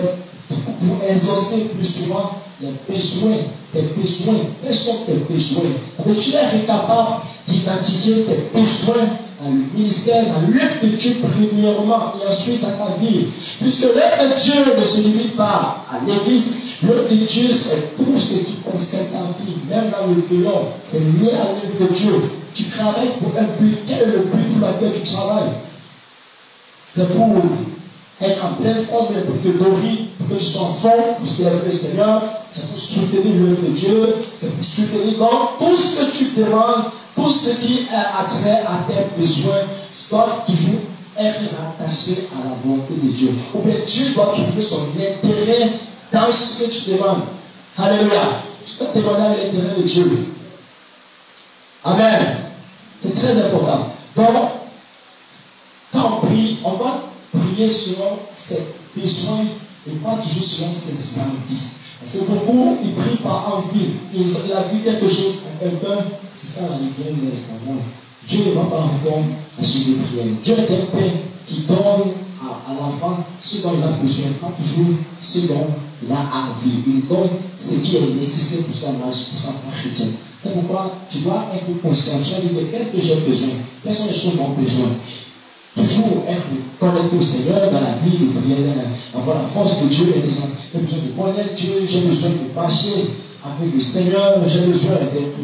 pour exaucer plus souvent les besoins. Tes besoins. Quels sont tes besoins? Donc, tu es capable d'identifier tes besoins dans le ministère, dans l'œuvre de Dieu premièrement et ensuite dans ta vie. Puisque l'œuvre de Dieu ne se limite pas à l'église, l'œuvre de Dieu c'est tout ce qui concerne ta vie, même dans le dehors, c'est lié à l'œuvre de Dieu. Tu travailles pour un but, quel est le but pour lequel tu travailles? C'est pour être en pleine forme, pour te nourrir, pour que tu sois en forme, pour servir le Seigneur, c'est pour soutenir l'œuvre de Dieu, c'est pour soutenir donc tout ce que tu demandes. Tout ce qui a trait à tes besoins doit toujours être rattaché à la volonté de Dieu. Ou bien Dieu doit trouver son intérêt dans ce que tu demandes. Alléluia. Tu dois demander avec l'intérêt de Dieu. Amen. C'est très important. Donc, quand on prie, on va prier selon ses besoins et pas toujours selon ses envies. Parce que beaucoup, ils prient par envie. Il a dit quelque chose à quelqu'un, c'est ça la rivière de l'esclavage. Dieu ne va pas répondre à ce qu'il prière. Dieu est un père qui donne à, à l'enfant ce dont il a besoin, pas toujours ce dont il a envie. Il donne ce qui est nécessaire pour sa marche, pour sa foi chrétienne. C'est pourquoi tu dois être conscient. Tu dois dire qu'est-ce que j'ai besoin? Quelles sont les choses dont j'ai besoin? Toujours être connecté au Seigneur dans la vie, de prière, avoir la force de Dieu. J'ai besoin de connaître Dieu, j'ai besoin de marcher avec le Seigneur, j'ai besoin d'être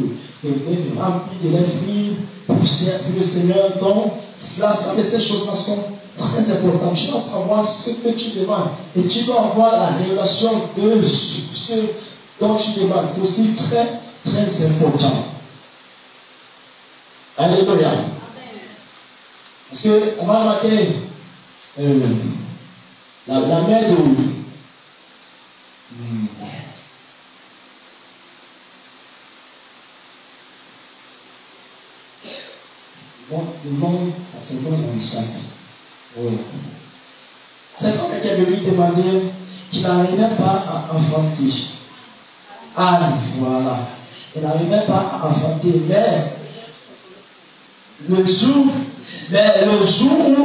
rempli de l'esprit pour servir le Seigneur. Donc, cela, ces choses-là sont très importantes. Tu dois savoir ce que tu demandes et tu dois avoir la révélation de ce dont tu demandes. C'est aussi très, très important. Alléluia. Parce qu'on va remarquer euh, la, la mère de hmm. bon, le monde a son nom dans le sac. Oui. Cette femme qui avait lui demandé qu'il n'arrivait pas à enfanter. Ah voilà. Elle n'arrivait pas à enfanter. Mais le jour. Mais le jour où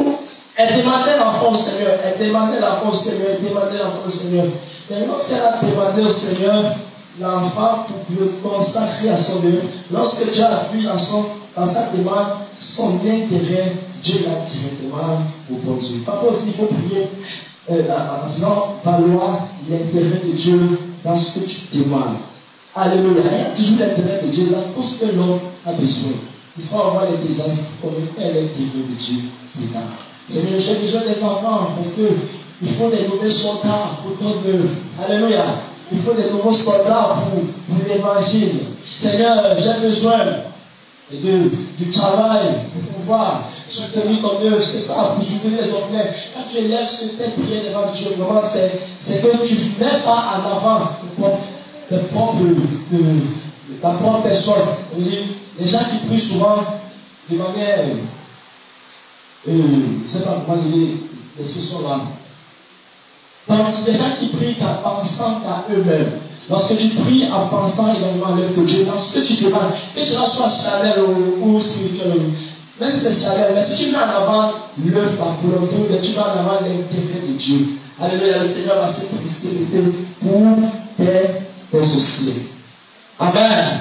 elle demandait l'enfant au Seigneur, elle demandait l'enfant au Seigneur, elle demandait l'enfant au Seigneur. Mais lorsqu'elle a demandé au Seigneur, l'enfant pour le consacrer à son œuvre. Lorsque Dieu a vu dans, son, dans sa demande son intérêt, Dieu l'a directement au bon Dieu. Parfois aussi, il faut prier euh, en faisant valoir l'intérêt de Dieu dans ce que tu demandes. Alléluia. Il y a toujours l'intérêt de Dieu dans tout ce que l'homme a besoin. Il faut avoir l'intelligence comme elle est l'intérêt de Dieu dedans. Seigneur, j'ai besoin des enfants parce que il faut des nouveaux soldats pour ton œuvre. Alléluia. Il faut des nouveaux soldats pour, pour l'évangile. Seigneur, j'ai besoin de, du travail pour pouvoir soutenir ton œuvre. C'est ça, pour soutenir les orphelins. Quand tu élèves ce tête prière devant Dieu, vraiment, c'est que tu ne mets pas en avant ta propre, de, de ta propre personne. Les gens qui prient souvent de manière. Euh, je ne sais pas comment je vais l'expression là. Donc, les gens qui prient en pensant à eux-mêmes, lorsque tu pries en pensant également à l'œuvre de Dieu, dans ce que tu demandes, que cela soit charnel ou, ou spirituel, même si c'est charnel, mais si tu mets en avant l'œuvre, ta volonté, tu mets en avant l'intérêt de Dieu. Alléluia, le Seigneur va se précipiter pour tes associés. Amen.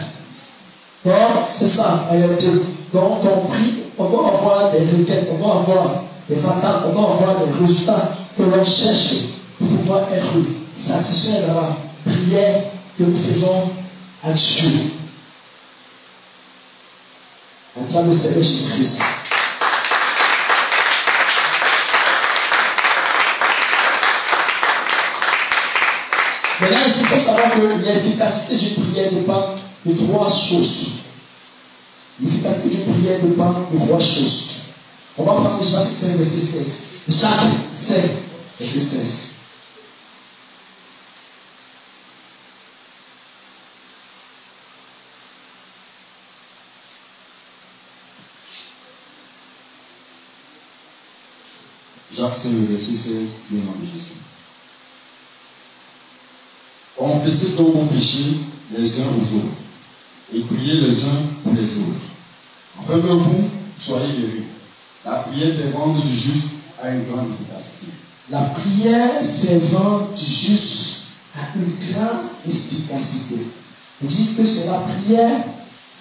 Donc, c'est ça, en réalité. Donc, on prie, on doit avoir des requêtes, on doit avoir des attentes, on doit avoir des résultats que l'on cherche. Pour pouvoir être satisfait de la prière que nous faisons à Dieu. En cas de Seigneur Jésus-Christ. Maintenant, il faut savoir que l'efficacité d'une prière dépend de trois choses. L'efficacité d'une prière dépend de trois choses. On va prendre Jacques cinq, verset seize. Jacques cinq, verset seize. Jacques cinq, verset seize, du nom de Jésus. Confessez donc vos péchés les uns aux autres, et priez les uns pour les autres, afin que vous soyez guéris. La prière fervente du juste a une grande efficacité. La prière fervente du juste a une grande efficacité. On dit que c'est la prière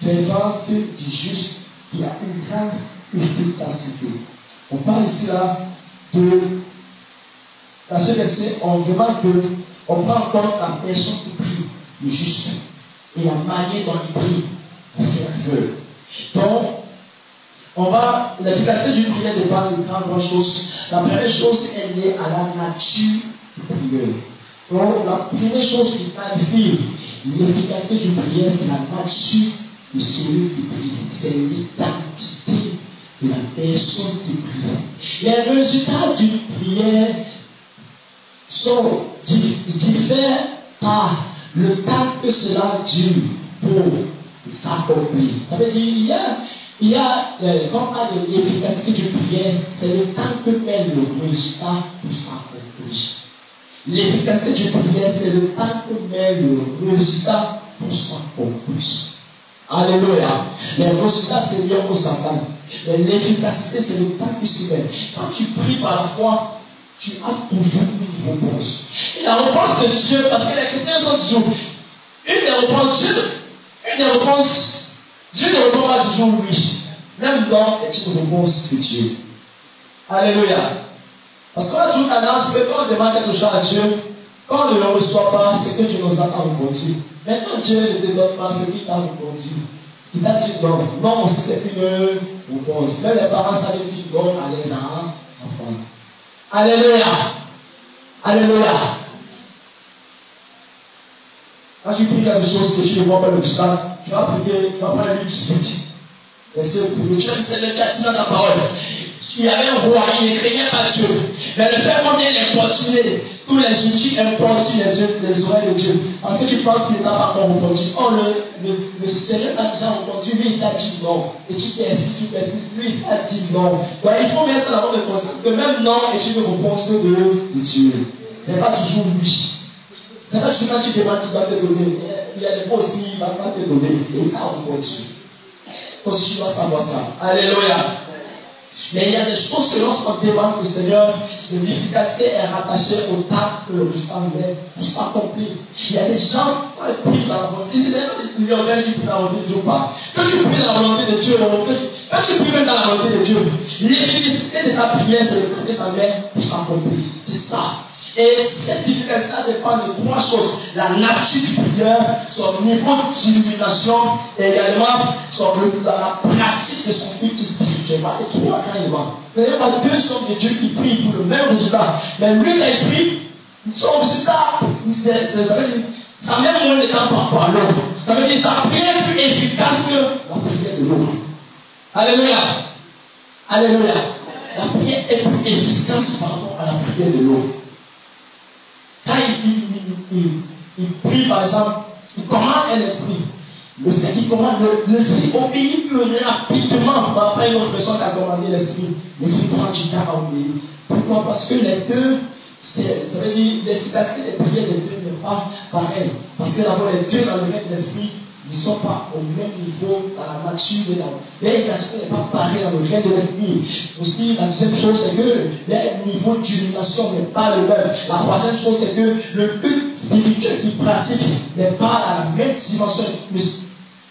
fervente du juste qui a une grande efficacité. On parle ici là. Que dans ce verset, on demande que on prend en compte la personne qui prie, le juste, et la manière dont il prie, la ferveur. Donc, on va, l'efficacité d'une prière dépend de grandes choses. La première chose est liée à la nature du prière. Donc, la première chose qui qualifie l'efficacité d'une prière, c'est la nature de celui qui prie, c'est l'identité de la personne qui prie. Les résultats d'une prière sont diffèrent par le temps que cela dure pour s'accomplir. Ça veut dire il y a, il y a euh, quand on parle de l'efficacité d'une prière, c'est le temps que met le résultat pour s'accomplir. L'efficacité d'une prière, c'est le temps que met le résultat pour s'accomplir. Alléluia. Les résultats, c'est lié au Satan. Mais l'efficacité, c'est le temps qui se met. Quand tu pries par la foi, tu as toujours une réponse. Et la réponse de Dieu, parce que les chrétiens sont toujours une des réponses, Dieu, une des réponses, Dieu ne répond pas toujours oui. Même non est une réponse de Dieu. Alléluia. Parce qu'on a toujours tendance, que quand on demande quelque chose à Dieu, quand on ne le reçoit pas, c'est que Dieu ne nous a pas répondu. Maintenant, Dieu ne te donne pas ce qu'il t'a répondu. Il t'a dit non. Non, c'est une. Même les parents savaient dire non à leurs enfants. Alléluia. Alléluia. Quand tu pries quelque chose que tu ne vois pas le résultat, tu vas prier, tu vas prendre lui dix-huit. Et c'est pour le Dieu, c'est le châtiment de la parole. Il y avait un roi, il ne craignait pas Dieu. Mais le fait qu'on vient l'importuner, tous les outils importunent les, les oreilles de Dieu. Parce que tu penses qu'il n'a pas encore répondu. Oh, le, le, le Seigneur t'a déjà répondu, mais il t'a dit non. Et tu persistes, tu persistes, lui il t'a dit non. Donc il faut bien ça avoir de conscience que même non est une réponse de, de Dieu. Ce n'est pas toujours oui. Ce n'est pas toujours quand tu demandes qu'il va te donner. Il y a des fois aussi, il ne va pas te donner. Et il t'a répondu. Donc si tu dois savoir ça. Alléluia. Mais il y a des choses que lorsqu'on demande le Seigneur, l'efficacité est rattachée au temps que le temps met pour s'accomplir. Il y a des gens qui prient dans la volonté. Si c'est l'Évangile qui prie dans la volonté de Dieu ou pas, quand tu pries dans la volonté de Dieu, quand tu pries même dans la volonté de Dieu, l'efficacité de ta prière, c'est le temps que ça met pour s'accomplir. C'est ça. Et cette efficacité dépend de trois choses. La nature du prieur, son niveau d'illumination et également son, la pratique de son culte spirituel. Et trois grands éléments. Il n'y a pas deux hommes de Dieu qui prient pour le même résultat. Mais lui, il prie, son résultat, ça même moins de temps par rapport à l'autre. Ça veut dire que sa prière est plus efficace que la prière de l'autre. Alléluia. Alléluia. La prière est plus efficace par rapport à la prière de l'autre. Quand il, il, il, il, il prie, par exemple, il commande un esprit. Le fait qu'il commande, l'esprit obéit plus rapidement par rapport à une autre personne qui a commandé l'esprit. L'esprit prend du temps à obéir. Pourquoi? Parce que les deux, ça veut dire l'efficacité des prières des deux n'est pas pareille. Parce que d'abord, les deux dans le règne de l'esprit ne sont pas au même niveau dans la nature de l'âme. L'efficacité n'est pas pareille dans le règne de l'esprit. Aussi, la deuxième chose, c'est que le niveau d'illumination n'est pas le même. La troisième chose, c'est que le culte spirituel qu'ils pratiquent n'est pas dans la même dimension.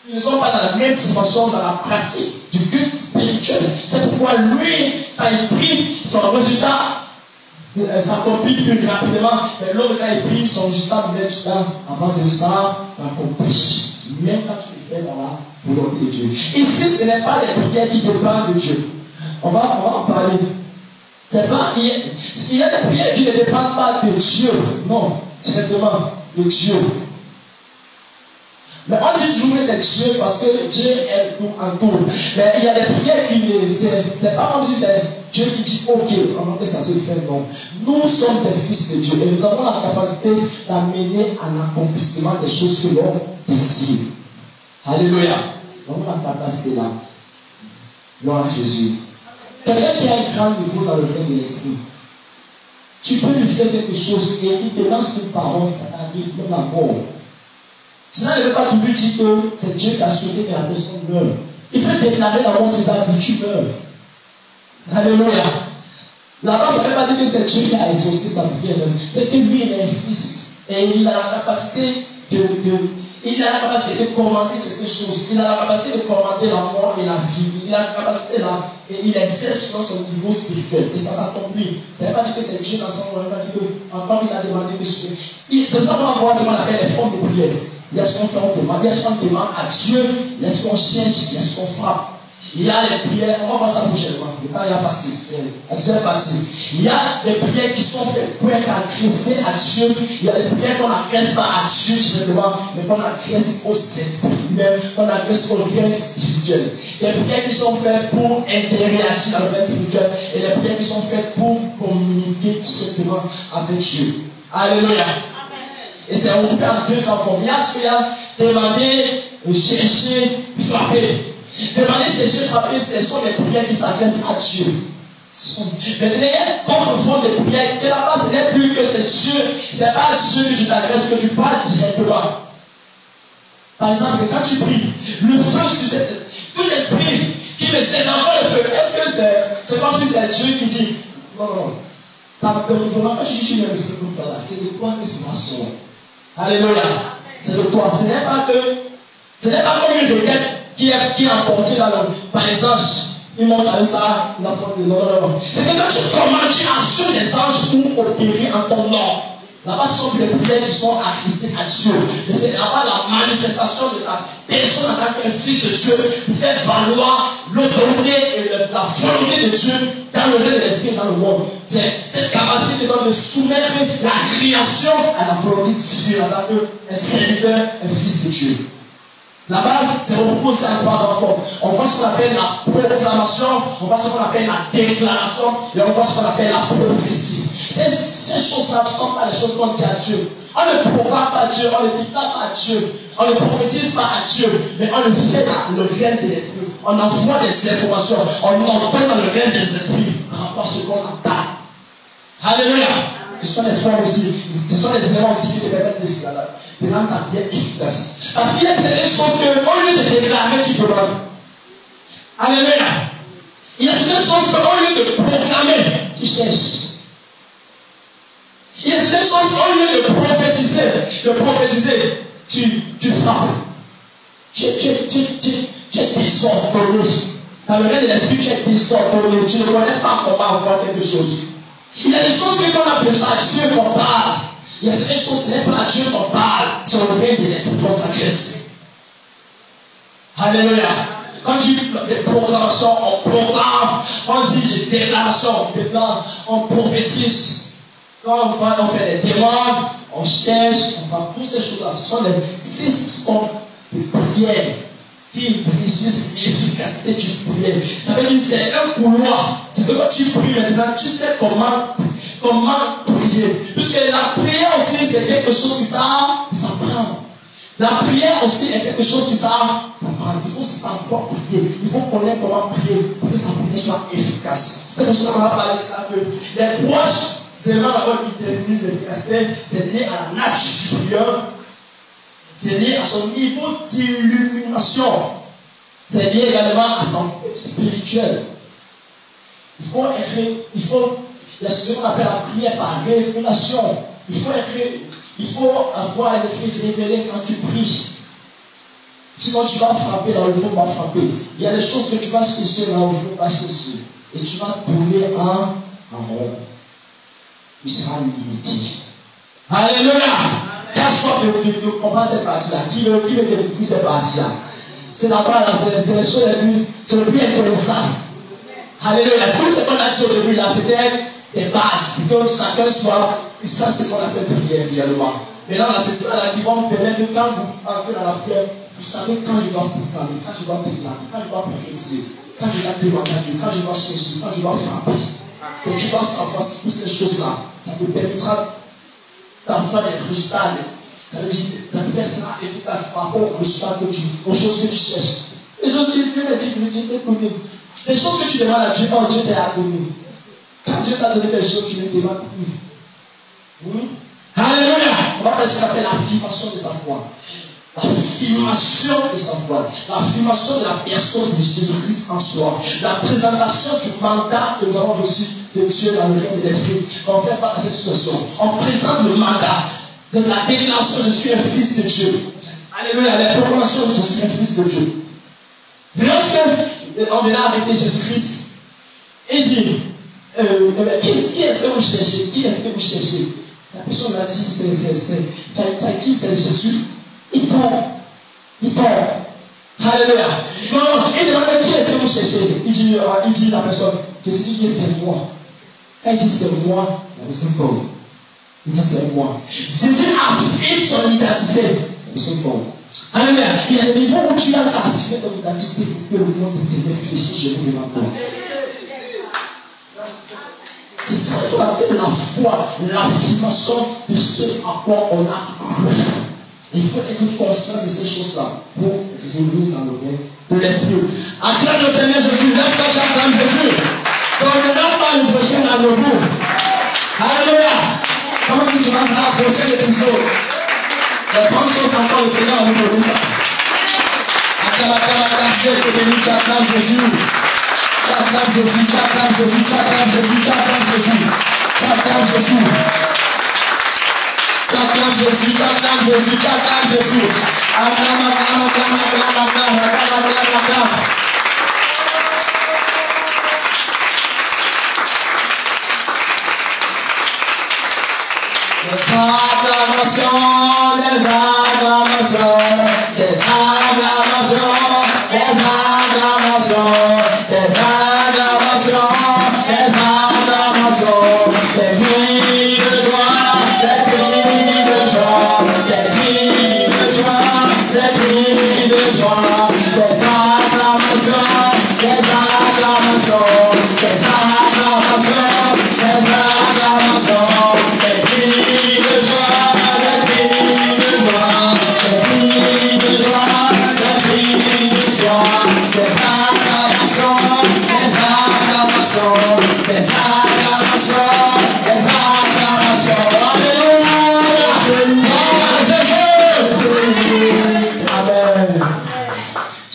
Ils ne sont pas dans la même dimension dans la pratique du culte spirituel. C'est pourquoi lui, quand il prie, son résultat s'accomplit plus rapidement, mais l'autre quand il prie, son résultat met du temps avant de ça s'accomplisse. Même quand tu le fais dans la volonté de Dieu. Ici, ce n'est pas les prières qui dépendent de Dieu. On va, on va en parler. C'est pas, il, y a, il y a des prières qui ne dépendent pas de Dieu. Non, directement de Dieu. Mais on dit toujours que c'est Dieu parce que Dieu est tout en tout. Mais il y a des prières qui ne. C'est pas comme si c'est Dieu qui dit ok, comment que ça se fait. Non. Nous sommes des fils de Dieu et nous avons la capacité d'amener à l'accomplissement des choses que l'on désire. Alléluia. Nous avons la capacité là. Gloire à Jésus. Quelqu'un qui a un grand niveau dans le règne de l'esprit, tu peux lui faire quelque chose et il te lance une parole, ça t'arrive même à mort. Sinon, il ne peut pas toujours dire que c'est Dieu qui a sauvé, mais la personne meurt. Il peut déclarer la mort sur ta vie, tu meurs. Alléluia. Là-bas, ça ne veut pas dire que c'est Dieu qui a exaucé sa prière. C'est que lui, il est un fils. Et il a la capacité de, de, il a la capacité de commander cette chose. Il a la capacité de commander la mort et la vie. Il a la capacité là. Et il exerce sur son niveau spirituel. Et ça s'accomplit. Ça ne veut pas dire que c'est Dieu dans son rôle. Encore, il a demandé que ce soit. C'est pour ça qu'on va voir ce qu'on appelle les formes de prière. Il y a ce qu'on fait, on demande, il y a ce qu'on demande à Dieu, il y a ce qu'on cherche, il y a ce qu'on frappe. Il y a les prières, on va faire ça prochainement, le temps est passé, la deuxième partie. Il y a des prières qui sont faites pour être agressées à Dieu, il y a des prières qu'on n'agresse pas à Dieu directement, mais qu'on agresse aux esprits humains, qu'on agresse aux règles spirituelles. Il y a des prières qui sont faites pour interagir dans le règne spirituel, et des prières qui sont faites pour communiquer directement avec Dieu. Alléluia. Et c'est un cas de deux enfants. Il y a ce qu'il y a, demander, chercher, frapper. Demander, chercher, frapper, ce sont les prières qui s'adressent à Dieu. Mais il y a d'autres formes de prières. Et là-bas, ce n'est plus que c'est Dieu. Ce n'est pas à Dieu que tu t'adresses, que tu parles directement. Par exemple, quand tu pries, le feu sur tes têtes, tout l'esprit qui me cherche encore le feu, est-ce que c'est comme si c'est Dieu qui dit non, non, non. Par contre, vraiment, quand tu dis que tu mets le feu comme ça, c'est de toi que c'est ma soeur. Alléluia. C'est de toi. Ce n'est pas que. Ce n'est pas comme une requête qui est, qui est apportée dans le. Par les anges, ils montent à ça, ils apportent le nom. C'est que quand tu commandes, tu assures les anges pour opérer en ton nom. Là-bas, ce sont les prières qui sont adressées à Dieu. Mais c'est là-bas la manifestation de la personne en tant que fils de Dieu pour faire valoir l'autorité et la volonté de Dieu dans le règne de l'esprit dans le monde. C'est cette capacité de soumettre la création à la volonté de Dieu en tant qu'un serviteur, un fils de Dieu. La base, c'est reposer à trois d'enfants. On voit ce qu'on appelle la proclamation, on voit ce qu'on appelle la déclaration et on voit ce qu'on appelle la prophétie. Ces, ces choses-là ne sont pas les choses qu'on dit à Dieu. On ne proclame pas à Dieu, on ne dit pas à Dieu, on ne prophétise pas à Dieu, mais on le fait dans le règne des esprits. On envoie des informations, on entend dans le règne des esprits par rapport à ce qu'on entend. Alléluia! Ce sont les formes aussi, ce sont les éléments aussi qui te permettent de cela. De rendre ta prière efficace. La prière, c'est des choses que, au lieu de déclarer, tu demandes. Alléluia! Il y a certaines choses qu'au lieu de proclamer, tu cherches. Il y a certaines choses qu'au lieu de prophétiser, de prophétiser, tu, tu frappes. Tu, tu, tu, tu, tu es désordonné. Dans le règne de l'esprit, tu es désordonné. Tu ne connais pas comment avoir quelque chose. Il y a des choses que qu'on appelle ça à Dieu qu'on parle. Il y a certaines choses, ce n'est pas à Dieu qu'on parle. C'est au règne de l'esprit qu'on s'agresse. Alléluia. Quand tu dis des proclamations, on proclame. On dit des déclarations, on déclame. On prophétise. Quand on, on fait des demandes, on cherche, on va toutes ces choses-là. Ce sont les six formes de prière qui régissent l'efficacité d'une prière. Ça veut dire que c'est un couloir. C'est que quand tu pries maintenant, tu sais comment, comment prier. Puisque la prière aussi, c'est quelque chose qui s'apprend. La prière aussi est quelque chose qui s'apprend. Il faut savoir prier. Il faut connaître comment prier pour que sa prière soit efficace. C'est pour ça qu'on a parlé de ça. Les proches, c'est vraiment la loi qui définit l'efficacité. C'est lié à la nature du prieur. C'est lié à son niveau d'illumination. C'est lié également à son spirituel. Il faut écrire, il faut, il y a ce qu'on appelle la prière par révélation. Il faut écrire, il faut avoir l'esprit révélé quand tu pries. Sinon tu vas frapper là où il faut pas frapper. Il y a des choses que tu vas chercher là où il faut pas chercher. Et tu vas tourner en rond. Il sera limité. Alléluia! Quelle sorte de comprendre cette partie-là? Qui veut découvrir cette partie-là? C'est la part, c'est les choses les plus intéressantes. Alléluia. Tout ce qu'on a dit au début là, c'était des bases. Pour que chacun soit, il sache ce qu'on appelle prière également. Maintenant, c'est ça là qui va vous permettre que quand vous entrez dans la prière, vous savez quand je dois proclamer, quand je dois déclarer, quand je dois prophétiser, quand je dois demander à Dieu, quand je dois chercher, quand je dois frapper. Donc tu vas savoir toutes ces choses-là. Ça vous permettra d'avoir des résultats. Ça veut dire la prière sera efficace par rapport aux résultats que tu, aux choses que tu cherches. Les choses que tu dis, les choses que tu demandes à Dieu, quand Dieu t'a donné. Quand Dieu t'a donné des choses, tu ne demandes plus. Hmm? Alléluia! On va faire ce qu'on appelle l'affirmation de sa foi. L'affirmation de sa foi. L'affirmation de la personne de Jésus-Christ en soi. La présentation du mandat que nous avons reçu de Dieu dans le règne de l'esprit. On ne fait pas cette situation. On présente le mandat de la déclaration je suis un fils de Dieu. Alléluia! La proclamation je suis un fils de Dieu. Lorsque on est là avec Jésus-Christ, il dit euh, euh, qui, qui est-ce que vous cherchez? Qui est-ce que vous cherchez? La personne a dit c'est Jésus. Il tombe. Il tombe. Alléluia. Non, il demande qui est-ce que vous cherchez? Il dit, euh, il dit la personne Jésus dit c'est moi. Quand il dit c'est moi, la personne tombe. Il dit c'est moi. Jésus affirme son identité. La personne tombe. Alléluia. Il y a des niveaux où tu as affirmé ton identité pour que le monde te réfléchisse, je vous devant toi. C'est ça qu'on appelle la foi, l'affirmation de ce à quoi on a. Il faut être conscient de ces choses-là pour jouer dans le règne de l'esprit. Acclame le Seigneur Jésus, lève ta chante dans Jésus. Donnez-nous pas le prochain à nos bouts. Alléluia. Comment tu seras dans la prochaine épisode? Les bonnes choses encore, le Seigneur va nous donner ça. Acclame, acclame, acclame Dieu, que béni, tu acclames Jésus. Tu acclames Jésus, tu acclames Jésus, tu acclames Jésus, tu acclames Jésus. Tu acclames Jésus. J'acclame Jésus, j'acclame Jésus, j'acclame Jésus. Acclame, acclame, acclame, acclame, acclame, acclame, acclame, acclame. Les acclamations, les acclamations, les acclamations, les acclamations, les acclamations, les acclamations, les cris de joie, les cris.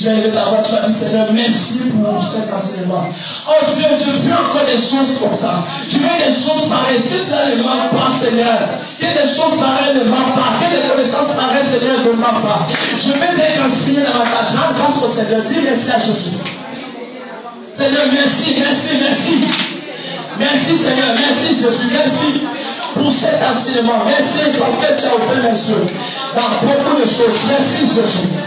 Tu as élevé ta voix, tu as dit Seigneur, merci pour cet enseignement. Oh Dieu, je veux encore des choses comme ça. Je veux des choses pareilles. Que cela ne manque pas, Seigneur. Que des choses pareilles ne manquent pas. Que des connaissances pareilles, Seigneur, ne manquent pas. Je veux être enseigné davantage. Rends grâce au Seigneur. Dis merci à Jésus. Seigneur, merci, merci, merci. Merci, Seigneur, merci, Jésus, merci pour cet enseignement. Merci parce que tu as ouvert mes yeux dans beaucoup de choses. Merci, Jésus.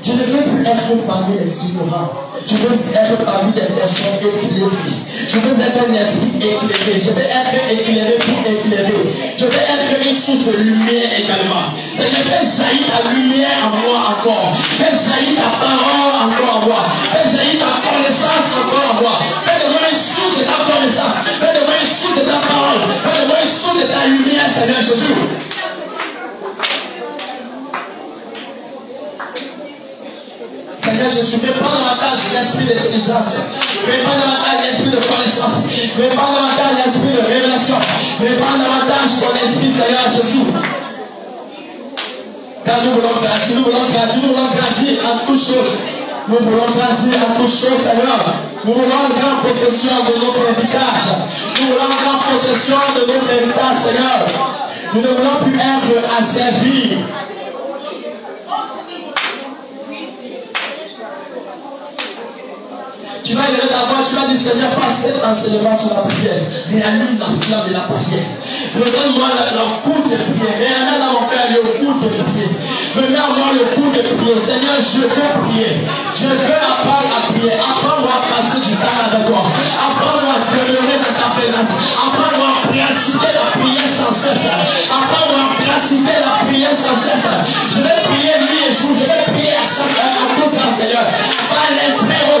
Je ne veux plus être parmi les ignorants. Je veux être parmi des personnes éclairées. Je veux être un esprit éclairé. Je veux être éclairé pour éclairer. Je veux être une source de lumière également. Seigneur, fais jaillir ta lumière en moi encore. Fais jaillir ta parole encore en moi. Fais jaillir ta connaissance encore en moi. Fais de moi une source de ta connaissance. Fais de moi une source de ta parole. Fais de moi une source de ta lumière, Seigneur Jésus. Seigneur Jésus, répands davantage l'esprit d'intelligence, répands davantage l'esprit de connaissance, répands davantage l'esprit de révélation, répands davantage ton esprit, Seigneur Jésus. Car nous voulons grandir, nous voulons grandir, nous voulons grandir à toutes choses. Nous voulons grandir à toutes choses, Seigneur. Nous voulons une grande possession de notre héritage. Nous voulons une grande possession de notre héritage, Seigneur. Nous ne voulons plus être asservis. Tu vas lever ta voix, tu vas dire Seigneur, passe cet enseignement sur la prière. Réallume la flamme de la prière. Redonne-moi le coup de prière. Réamène à mon cœur le coup de prière. Remets à moi le coup de prière. Seigneur, je veux prier. Je veux apprendre à prier. Apprends-moi à passer du temps avec toi. Apprends-moi à demeurer dans ta présence. Apprends-moi à pratiquer la prière sans cesse. Apprends-moi à pratiquer la prière sans cesse. Je vais prier nuit et jour. Je vais prier à chaque heure, à tout temps, Seigneur. Par l'esprit au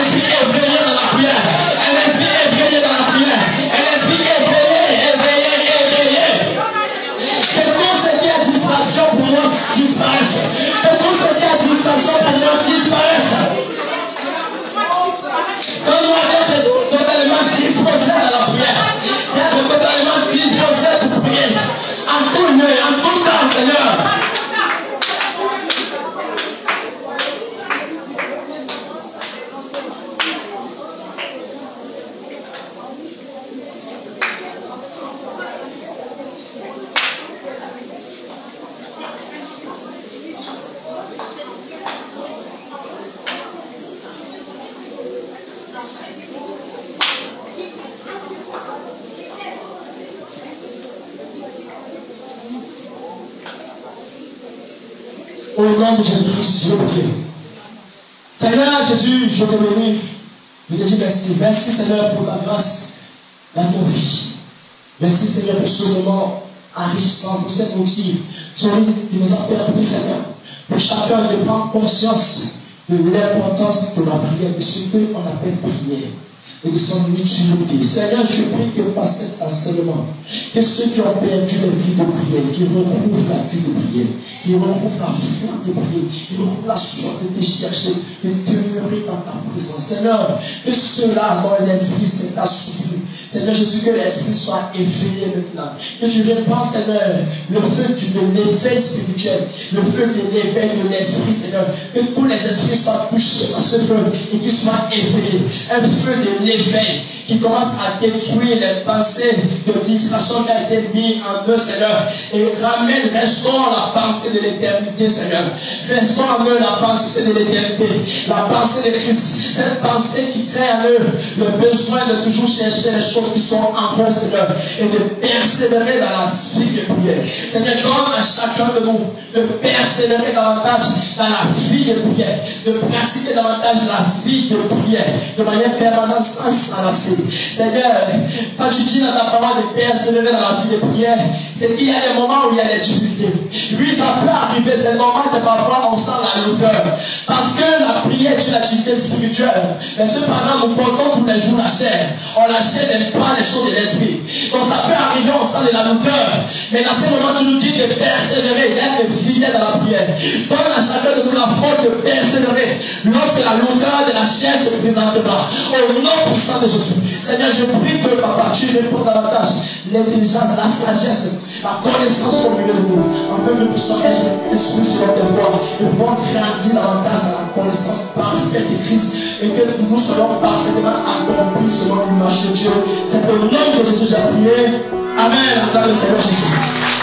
esprit éveillé dans la prière. Un esprit éveillé dans la prière. Un esprit éveillé, éveillé, éveillé. Que tout ce qui est distraction pour moi disparaisse. Que tout ce qui est distraction pour moi disparaisse. Que nous soyons totalement disposés dans la prière. D'être totalement disposés pour prier. En tout lieu, en tout temps, Seigneur. Au nom de Jésus-Christ, je prie. Seigneur Jésus, je te bénis. Je te dis merci. Merci Seigneur pour ta grâce dans nos vies. Merci Seigneur pour ce moment enrichissant, pour cette outil, celui qui nous a permis, Seigneur, pour chacun de prendre conscience de l'importance de la prière, de ce qu'on appelle prière, et de son utilité. Seigneur, je prie que par cet enseignement, que ceux qui ont perdu leur vie de prière, qui retrouvent la vie de prière, qui retrouvent la foi de prière, qui retrouvent la soif de te chercher, de demeurer dans ta présence. Seigneur, que ceux-là, mon esprit s'est assoupli. Seigneur Jésus, que l'esprit soit éveillé maintenant. Que tu répands, Seigneur, le feu de l'éveil spirituel, le feu de l'éveil de l'esprit, Seigneur. Que tous les esprits soient touchés par ce feu et qu'ils soient éveillés. Un feu de l'éveil qui commence à détruire les pensées de distraction qui a été mise en eux, Seigneur. Et ramène, restaure la pensée de l'éternité, Seigneur. Restaure en eux la pensée de l'éternité, la pensée de Christ. Cette pensée qui crée en eux le besoin de toujours chercher les choses qui sont en eux, Seigneur, et de persévérer dans la vie de prière. Seigneur, donne à chacun de nous de persévérer davantage dans la vie de prière, de pratiquer davantage la vie de prière de manière permanente sans s'enlacer. Seigneur, quand tu dis dans ta parole de paix, se lever dans la vie de prière, c'est qu'il y a des moments où il y a des difficultés. Oui, ça peut arriver, c'est normal que parfois on sent la lourdeur. Parce que la prière est une activité spirituelle. Mais cependant, nous portons tous les jours la chair. On la chair n'aime pas les choses de l'esprit. Donc ça peut arriver, on sent de la lourdeur. Mais dans ces moments, tu nous dis de persévérer, d'être fidèle dans la prière. Donne à chacun de nous la force de persévérer lorsque la lourdeur de la chair se présentera. Au nom puissant de Jésus. Seigneur, je prie que Papa, tu réponds davantage l'intelligence, la sagesse, la connaissance au milieu de nous, afin que nous puissions être instruits sur notre voie et pouvoir grandir davantage dans la connaissance parfaite de Christ et que nous serons parfaitement accomplis selon l'image de Dieu. C'est au nom de Jésus que j'ai prié. Amen. En tant que Seigneur Jésus.